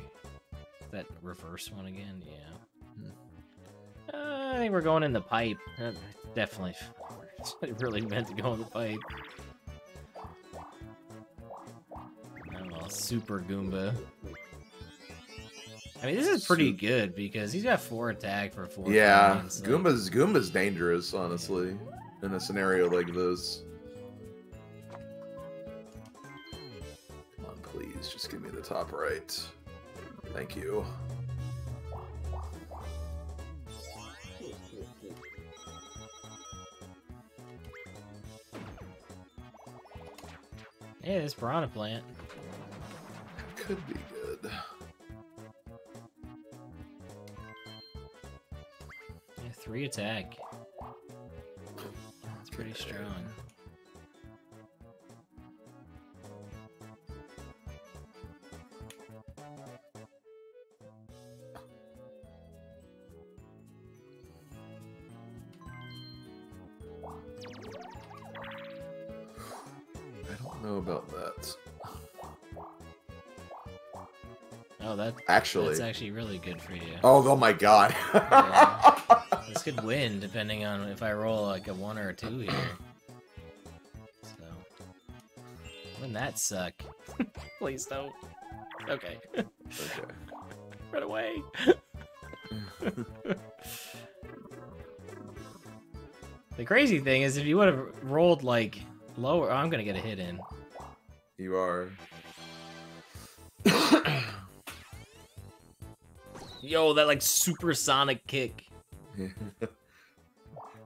That reverse one again? Yeah. Uh, I think we're going in the pipe. Uh, definitely. I really meant to go in the pipe. I'm all Super Goomba. I mean, this is pretty good because he's got four attack for four. Yeah, nine, so. Goomba's Goomba's dangerous, honestly, in a scenario like this. Come on, please, just give me the top right. Thank you. Hey, this piranha plant could be good. Three attack. That's pretty strong. I don't know about that. Oh, that actually that's actually really good for you. Oh, oh my god. Yeah. This could win, depending on if I roll like a one or a two here. So, wouldn't that suck? Please don't. Okay. Okay. Run away. The crazy thing is, if you would have rolled like lower, oh, I'm gonna get a hit in. You are. Yo, that like supersonic kick.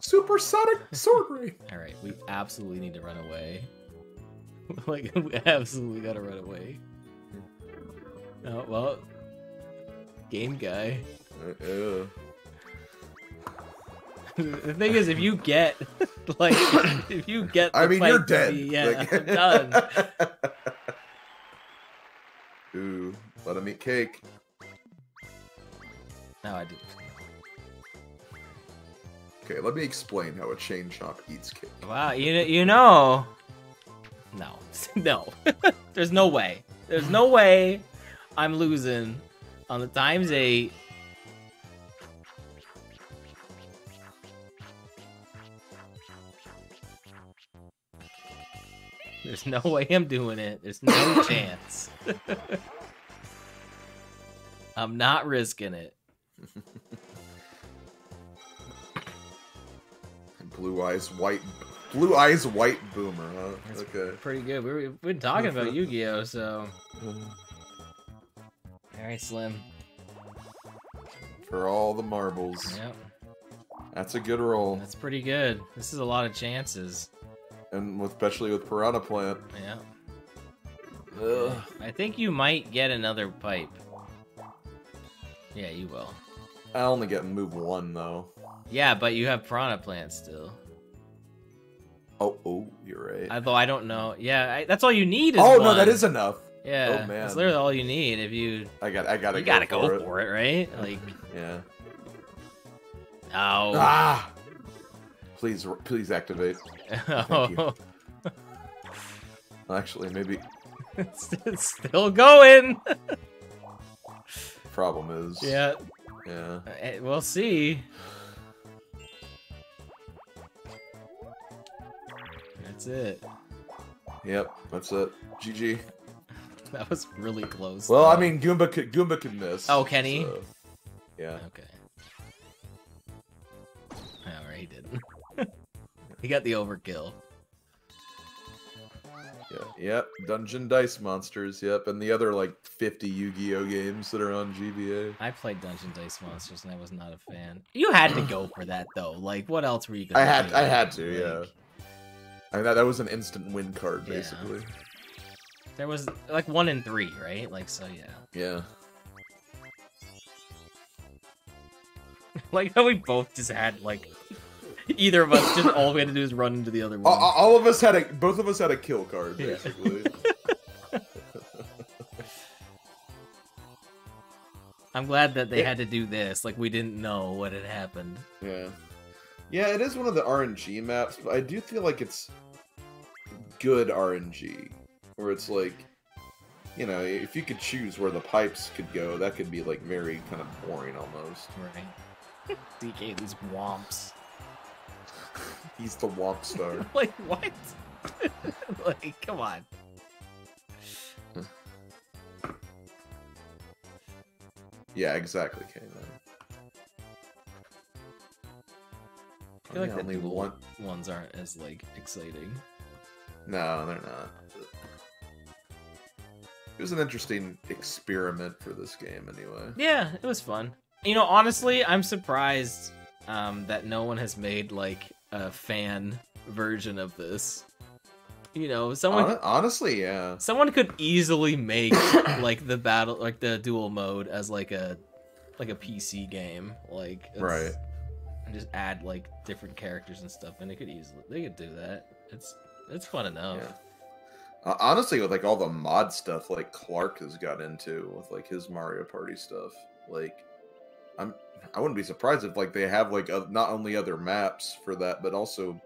Supersonic swordry. All right, we absolutely need to run away. Like, we absolutely gotta run away. Oh well, game guy. Uh, uh. The thing is, if you get like, if you get, the I mean, you're dead. Be, yeah, like... I'm done. Ooh, let him eat cake. No, I didn't. Okay, let me explain how a chain chop eats cake. Wow, you you know, no, no, there's no way, there's no way, I'm losing on the times eight. There's no way I'm doing it. There's no chance. I'm not risking it. Blue eyes, white, blue eyes, white boomer. Huh? That's okay. Pretty good. We were, we've been talking about Yu-Gi-Oh, so. All right, Slim. For all the marbles. Yep. That's a good roll. That's pretty good. This is a lot of chances. And especially with Piranha Plant. Yeah. Ugh. I think you might get another pipe. Yeah, you will. I only get move one though. Yeah, but you have Piranha Plant still. Oh, oh, you're right. Although I don't know. Yeah, I, that's all you need is Oh, one. No, that is enough. Yeah, oh, man. That's literally all you need if you... I got, I gotta you go gotta go for, go it. for it, right? Like... Yeah. Oh. Ah! Please, please activate. Oh. Actually, maybe... It's still going! Problem is... Yeah. Yeah. Uh, we'll see. That's it. Yep, that's it. G G. That was really close. Well, though. I mean, Goomba could Goomba could miss. Oh, can he? So, yeah. Okay. All right, he didn't. He got the overkill. Yeah. Yep, Dungeon Dice Monsters, yep, and the other like fifty Yu-Gi-Oh games that are on G B A. I played Dungeon Dice Monsters and I was not a fan. You had to go for that though. Like, what else were you gonna I had I had to, like... yeah. I mean, that that was an instant win card basically. Yeah. There was like one in three, right? Like, so yeah. Yeah. Like how we both just had like either of us just all we had to do is run into the other one. All, all of us had a both of us had a kill card basically. Yeah. I'm glad that they it, had to do this. Like we didn't know what had happened. Yeah. Yeah, it is one of the R N G maps, but I do feel like it's good R N G. Where it's like, you know, if you could choose where the pipes could go, that could be like very kind of boring almost. Right. D K, these womps. He's the womp star. Like, what? Like, come on. Yeah, exactly, K-Man. I feel I mean, like the only one... ones aren't as, like, exciting. No, they're not. It was an interesting experiment for this game, anyway. Yeah, it was fun. You know, honestly, I'm surprised um, that no one has made, like, a fan version of this. You know, someone... Hon honestly, yeah. Someone could easily make, like, the battle... Like, the dual mode as, like, a like a P C game. Like, it's, right. And just add, like, different characters and stuff, and they could easily... They could do that. It's, it's fun enough. Yeah. Honestly, with like all the mod stuff, like Clark has got into with like his Mario Party stuff, like I'm I wouldn't be surprised if like they have like a, not only other maps for that, but also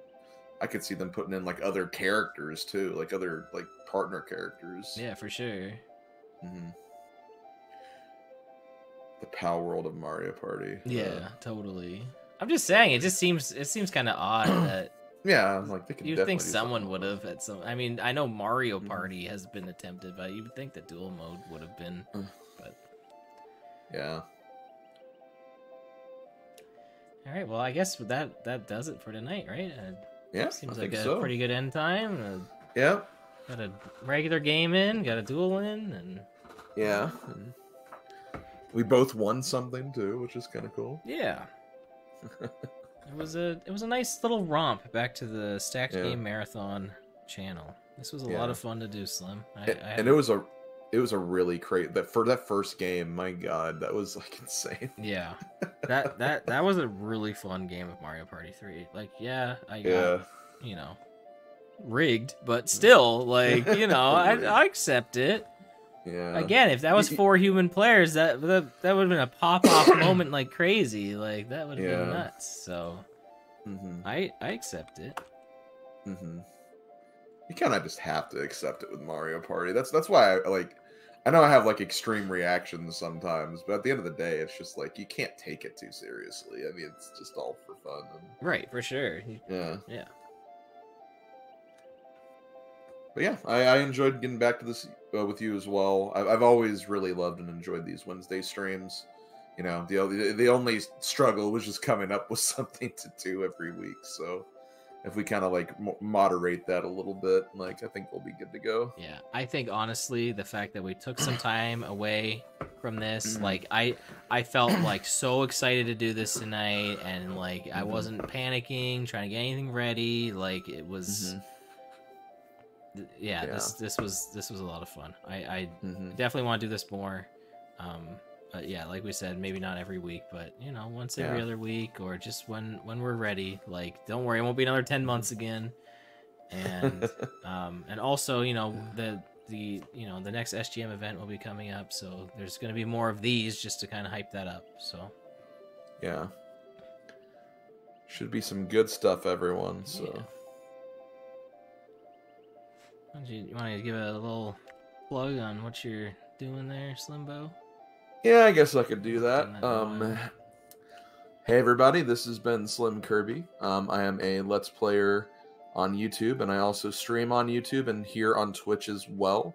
I could see them putting in like other characters too, like other like partner characters. Yeah, for sure. Mm-hmm. The Power World of Mario Party. Yeah, uh, totally. I'm just saying, it just seems it seems kind of odd that. Yeah, like they could. You'd think someone would have at some. I mean, I know Mario Party has been attempted, but you'd think the dual mode would have been. But yeah. All right. Well, I guess that that does it for tonight, right? Uh, yeah. Seems like a pretty good end time. Uh, yeah. Got a regular game in, got a duel in, and yeah. And... We both won something too, which is kind of cool. Yeah. It was a it was a nice little romp back to the Stacked yeah. Game Marathon channel. This was a yeah. lot of fun to do, Slim. I, and, I and it was a it was a really great that for that first game. My God, that was like insane. Yeah, that that that was a really fun game of Mario Party three. Like, yeah, I got yeah. you know rigged, but still, like you know, I, I accept it. Yeah. Again, if that was four human players, that that, that would have been a pop-off moment like crazy. Like, that would have yeah. been nuts. So, mm-hmm. I I accept it. Mm-hmm. You kind of just have to accept it with Mario Party. That's that's why, I, like, I know I have, like, extreme reactions sometimes, but at the end of the day, it's just, like, you can't take it too seriously. I mean, it's just all for fun. And... Right, for sure. Yeah. Yeah. But yeah, I, I enjoyed getting back to this uh, with you as well. I've, I've always really loved and enjoyed these Wednesday streams. You know, the, the only struggle was just coming up with something to do every week. So if we kind of like moderate that a little bit, like I think we'll be good to go. Yeah, I think honestly, the fact that we took some time away from this, mm-hmm. like I I felt like so excited to do this tonight. And like I wasn't panicking, trying to get anything ready. Like it was... Mm-hmm. Yeah, yeah, this this was this was a lot of fun. I, I mm-hmm. definitely want to do this more. Um, but yeah, like we said, maybe not every week, but you know, once every yeah. other week, or just when when we're ready. Like, don't worry, it won't be another ten months again. And um, and also, you know, the the you know the next S G M event will be coming up, so there's going to be more of these just to kind of hype that up. So yeah, should be some good stuff, everyone. So. Yeah. You, you want to give a little plug on what you're doing there, Slimbo? Yeah, I guess I could do that. that um, hey, everybody. This has been Slim Kirby. Um, I am a Let's Player on YouTube, and I also stream on YouTube and here on Twitch as well.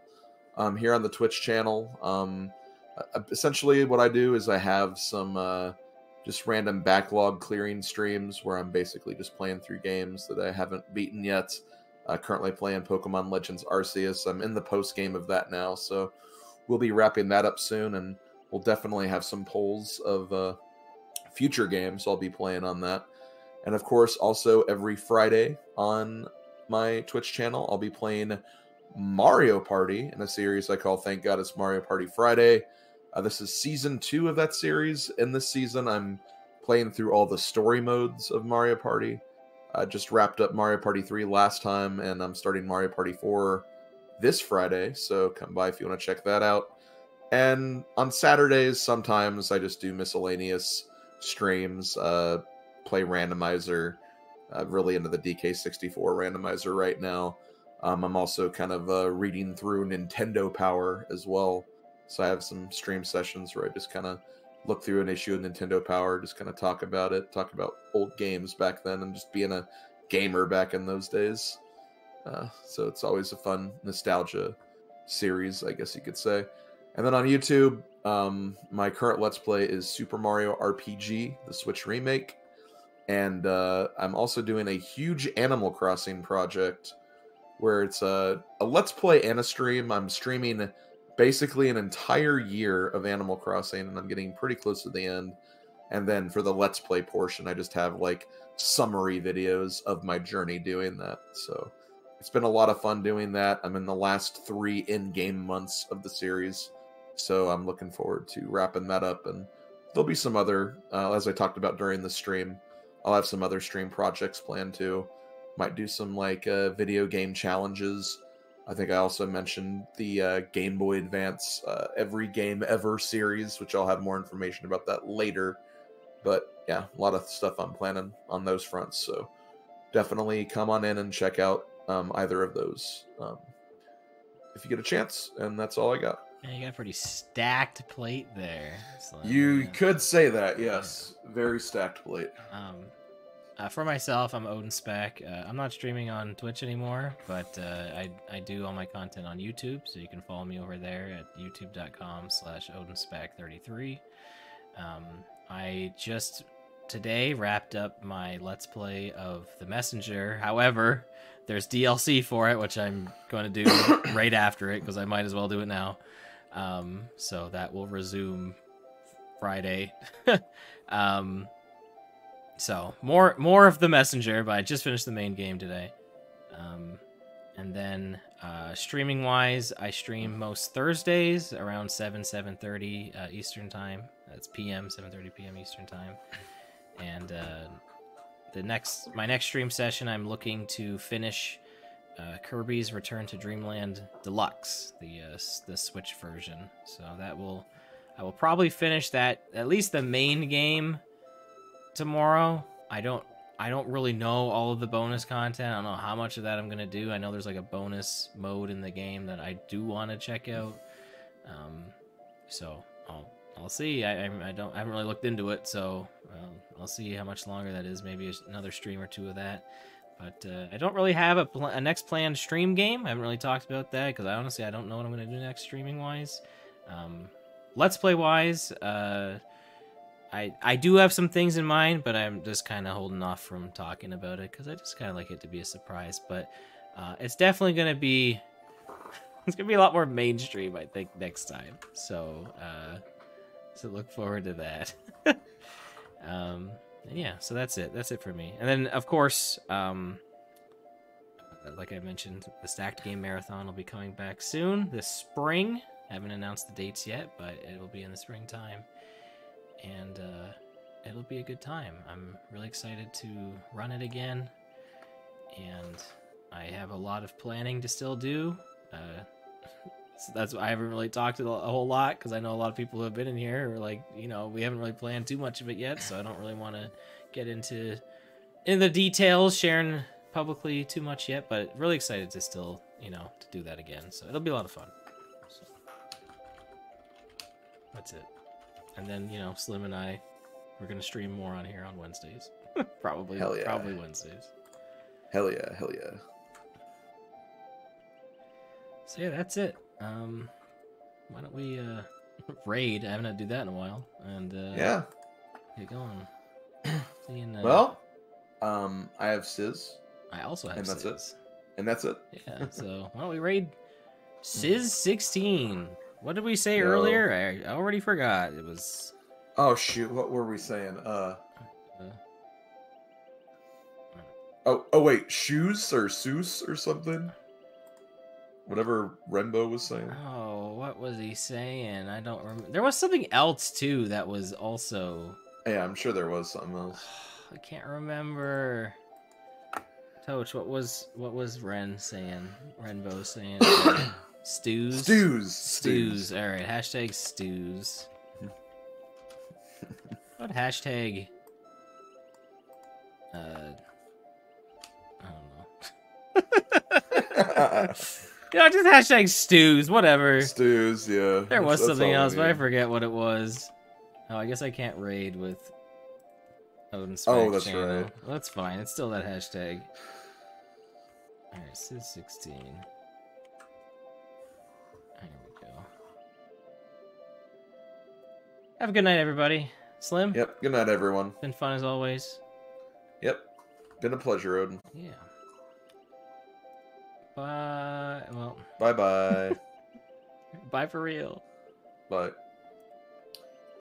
Um, here on the Twitch channel, um, essentially what I do is I have some uh, just random backlog clearing streams where I'm basically just playing through games that I haven't beaten yet. Uh, currently playing Pokemon Legends Arceus. I'm in the post game of that now, so we'll be wrapping that up soon, and we'll definitely have some polls of uh, future games I'll be playing on that. And of course, also every Friday on my Twitch channel, I'll be playing Mario Party in a series I call Thank God It's Mario Party Friday. Uh, this is season two of that series. In this season, I'm playing through all the story modes of Mario Party. I just wrapped up Mario Party three last time, and I'm starting Mario Party four this Friday, so come by if you want to check that out. And on Saturdays, sometimes I just do miscellaneous streams, uh, play Randomizer. I'm really into the D K sixty-four Randomizer right now. Um, I'm also kind of uh, reading through Nintendo Power as well, so I have some stream sessions where I just kind of look through an issue of Nintendo Power, just kind of talk about it, talk about old games back then and just being a gamer back in those days. Uh, so it's always a fun nostalgia series, I guess you could say. And then on YouTube, um, my current Let's Play is Super Mario R P G, the Switch remake. And uh, I'm also doing a huge Animal Crossing project where it's a, a Let's Play and a stream. I'm streaming basically an entire year of Animal Crossing, and I'm getting pretty close to the end. And then for the Let's Play portion, I just have like summary videos of my journey doing that. So it's been a lot of fun doing that. I'm in the last three in-game months of the series, so I'm looking forward to wrapping that up. And there'll be some other, uh, as I talked about during the stream, I'll have some other stream projects planned too. Might do some like uh, video game challenges. I think I also mentioned the uh, Game Boy Advance uh, Every Game Ever series, which I'll have more information about that later. But yeah, a lot of stuff I'm planning on those fronts. So definitely come on in and check out um, either of those um, if you get a chance. And that's all I got. Yeah, you got a pretty stacked plate there. So, you uh, could say that, yes. Yeah. Very stacked plate. Um, Uh, for myself, I'm Odin Speck. Uh, I'm not streaming on Twitch anymore, but uh, I, I do all my content on YouTube, so you can follow me over there at youtube.com slash odin speck thirty-three. Um, I just today wrapped up my Let's Play of The Messenger. However, there's D L C for it, which I'm going to do right after it, because I might as well do it now. Um, so that will resume Friday. um... So, more more of The Messenger, but I just finished the main game today. Um, and then, uh, streaming-wise, I stream most Thursdays around seven, seven thirty uh, Eastern Time. That's P M, seven thirty P M Eastern Time. And uh, the next my next stream session, I'm looking to finish uh, Kirby's Return to Dreamland Deluxe, the, uh, the Switch version. So, that will I will probably finish that, at least the main game, tomorrow. I don't I don't really know all of the bonus content. I don't know how much of that I'm gonna do. I know there's like a bonus mode in the game that I do want to check out. Um, so I'll I'll see. I I don't I haven't really looked into it, so um, I'll see how much longer that is. Maybe another stream or two of that. But uh, I don't really have a, pl a next planned stream game. I haven't really talked about that because I honestly I don't know what I'm gonna do next streaming wise. Um, Let's Play wise. Uh, I, I do have some things in mind, but I'm just kind of holding off from talking about it because I just kind of like it to be a surprise. But uh, it's definitely going to be it's going to be a lot more mainstream, I think, next time. So uh, so look forward to that. um, and yeah, so that's it. That's it for me. And then, of course, um, like I mentioned, the Stacked Game Marathon will be coming back soon this spring. I haven't announced the dates yet, but it will be in the springtime. And uh, it'll be a good time. I'm really excited to run it again. And I have a lot of planning to still do. Uh, so that's why I haven't really talked a whole lot, because I know a lot of people who have been in here are like, you know, we haven't really planned too much of it yet, so I don't really want to get into in the details, sharing publicly too much yet, but really excited to still, you know, to do that again. So it'll be a lot of fun. So that's it. And then, you know, Slim and I, we're going to stream more on here on Wednesdays. probably yeah. probably Wednesdays. Hell yeah, hell yeah. So yeah, that's it. Um, why don't we uh, raid? I haven't had to do that in a while. And uh, yeah. Get going. See you in, uh... Well, um, I have Sizz. I also have Sizz. And that's Sizz. It. And that's it. Yeah, so why don't we raid Sizz sixteen? What did we say no. earlier? I already forgot. It was... Oh, shoot. What were we saying? Uh... uh oh, oh, wait. Shoes or Seuss or something? Whatever Rembo was saying. Oh, what was he saying? I don't remember. There was something else, too, that was also... Yeah, I'm sure there was something else. I can't remember... Coach, what was what was Ren saying? Renbo saying stews. Stews. Stews. All right. Hashtag stews. What hashtag? Uh, I don't know. Yeah, just hashtag stews. Whatever. Stews. Yeah. There was that's, something that's else, I mean. But I forget what it was. Oh, I guess I can't raid with Odin Speck oh, that's channel. Right. Well, that's fine. It's still that hashtag. Alright, Sizz sixteen. There we go. Have a good night, everybody. Slim? Yep, good night, everyone. Been fun as always. Yep. Been a pleasure, Odin. Yeah. Bye. Well. Bye-bye. Bye for real. Bye.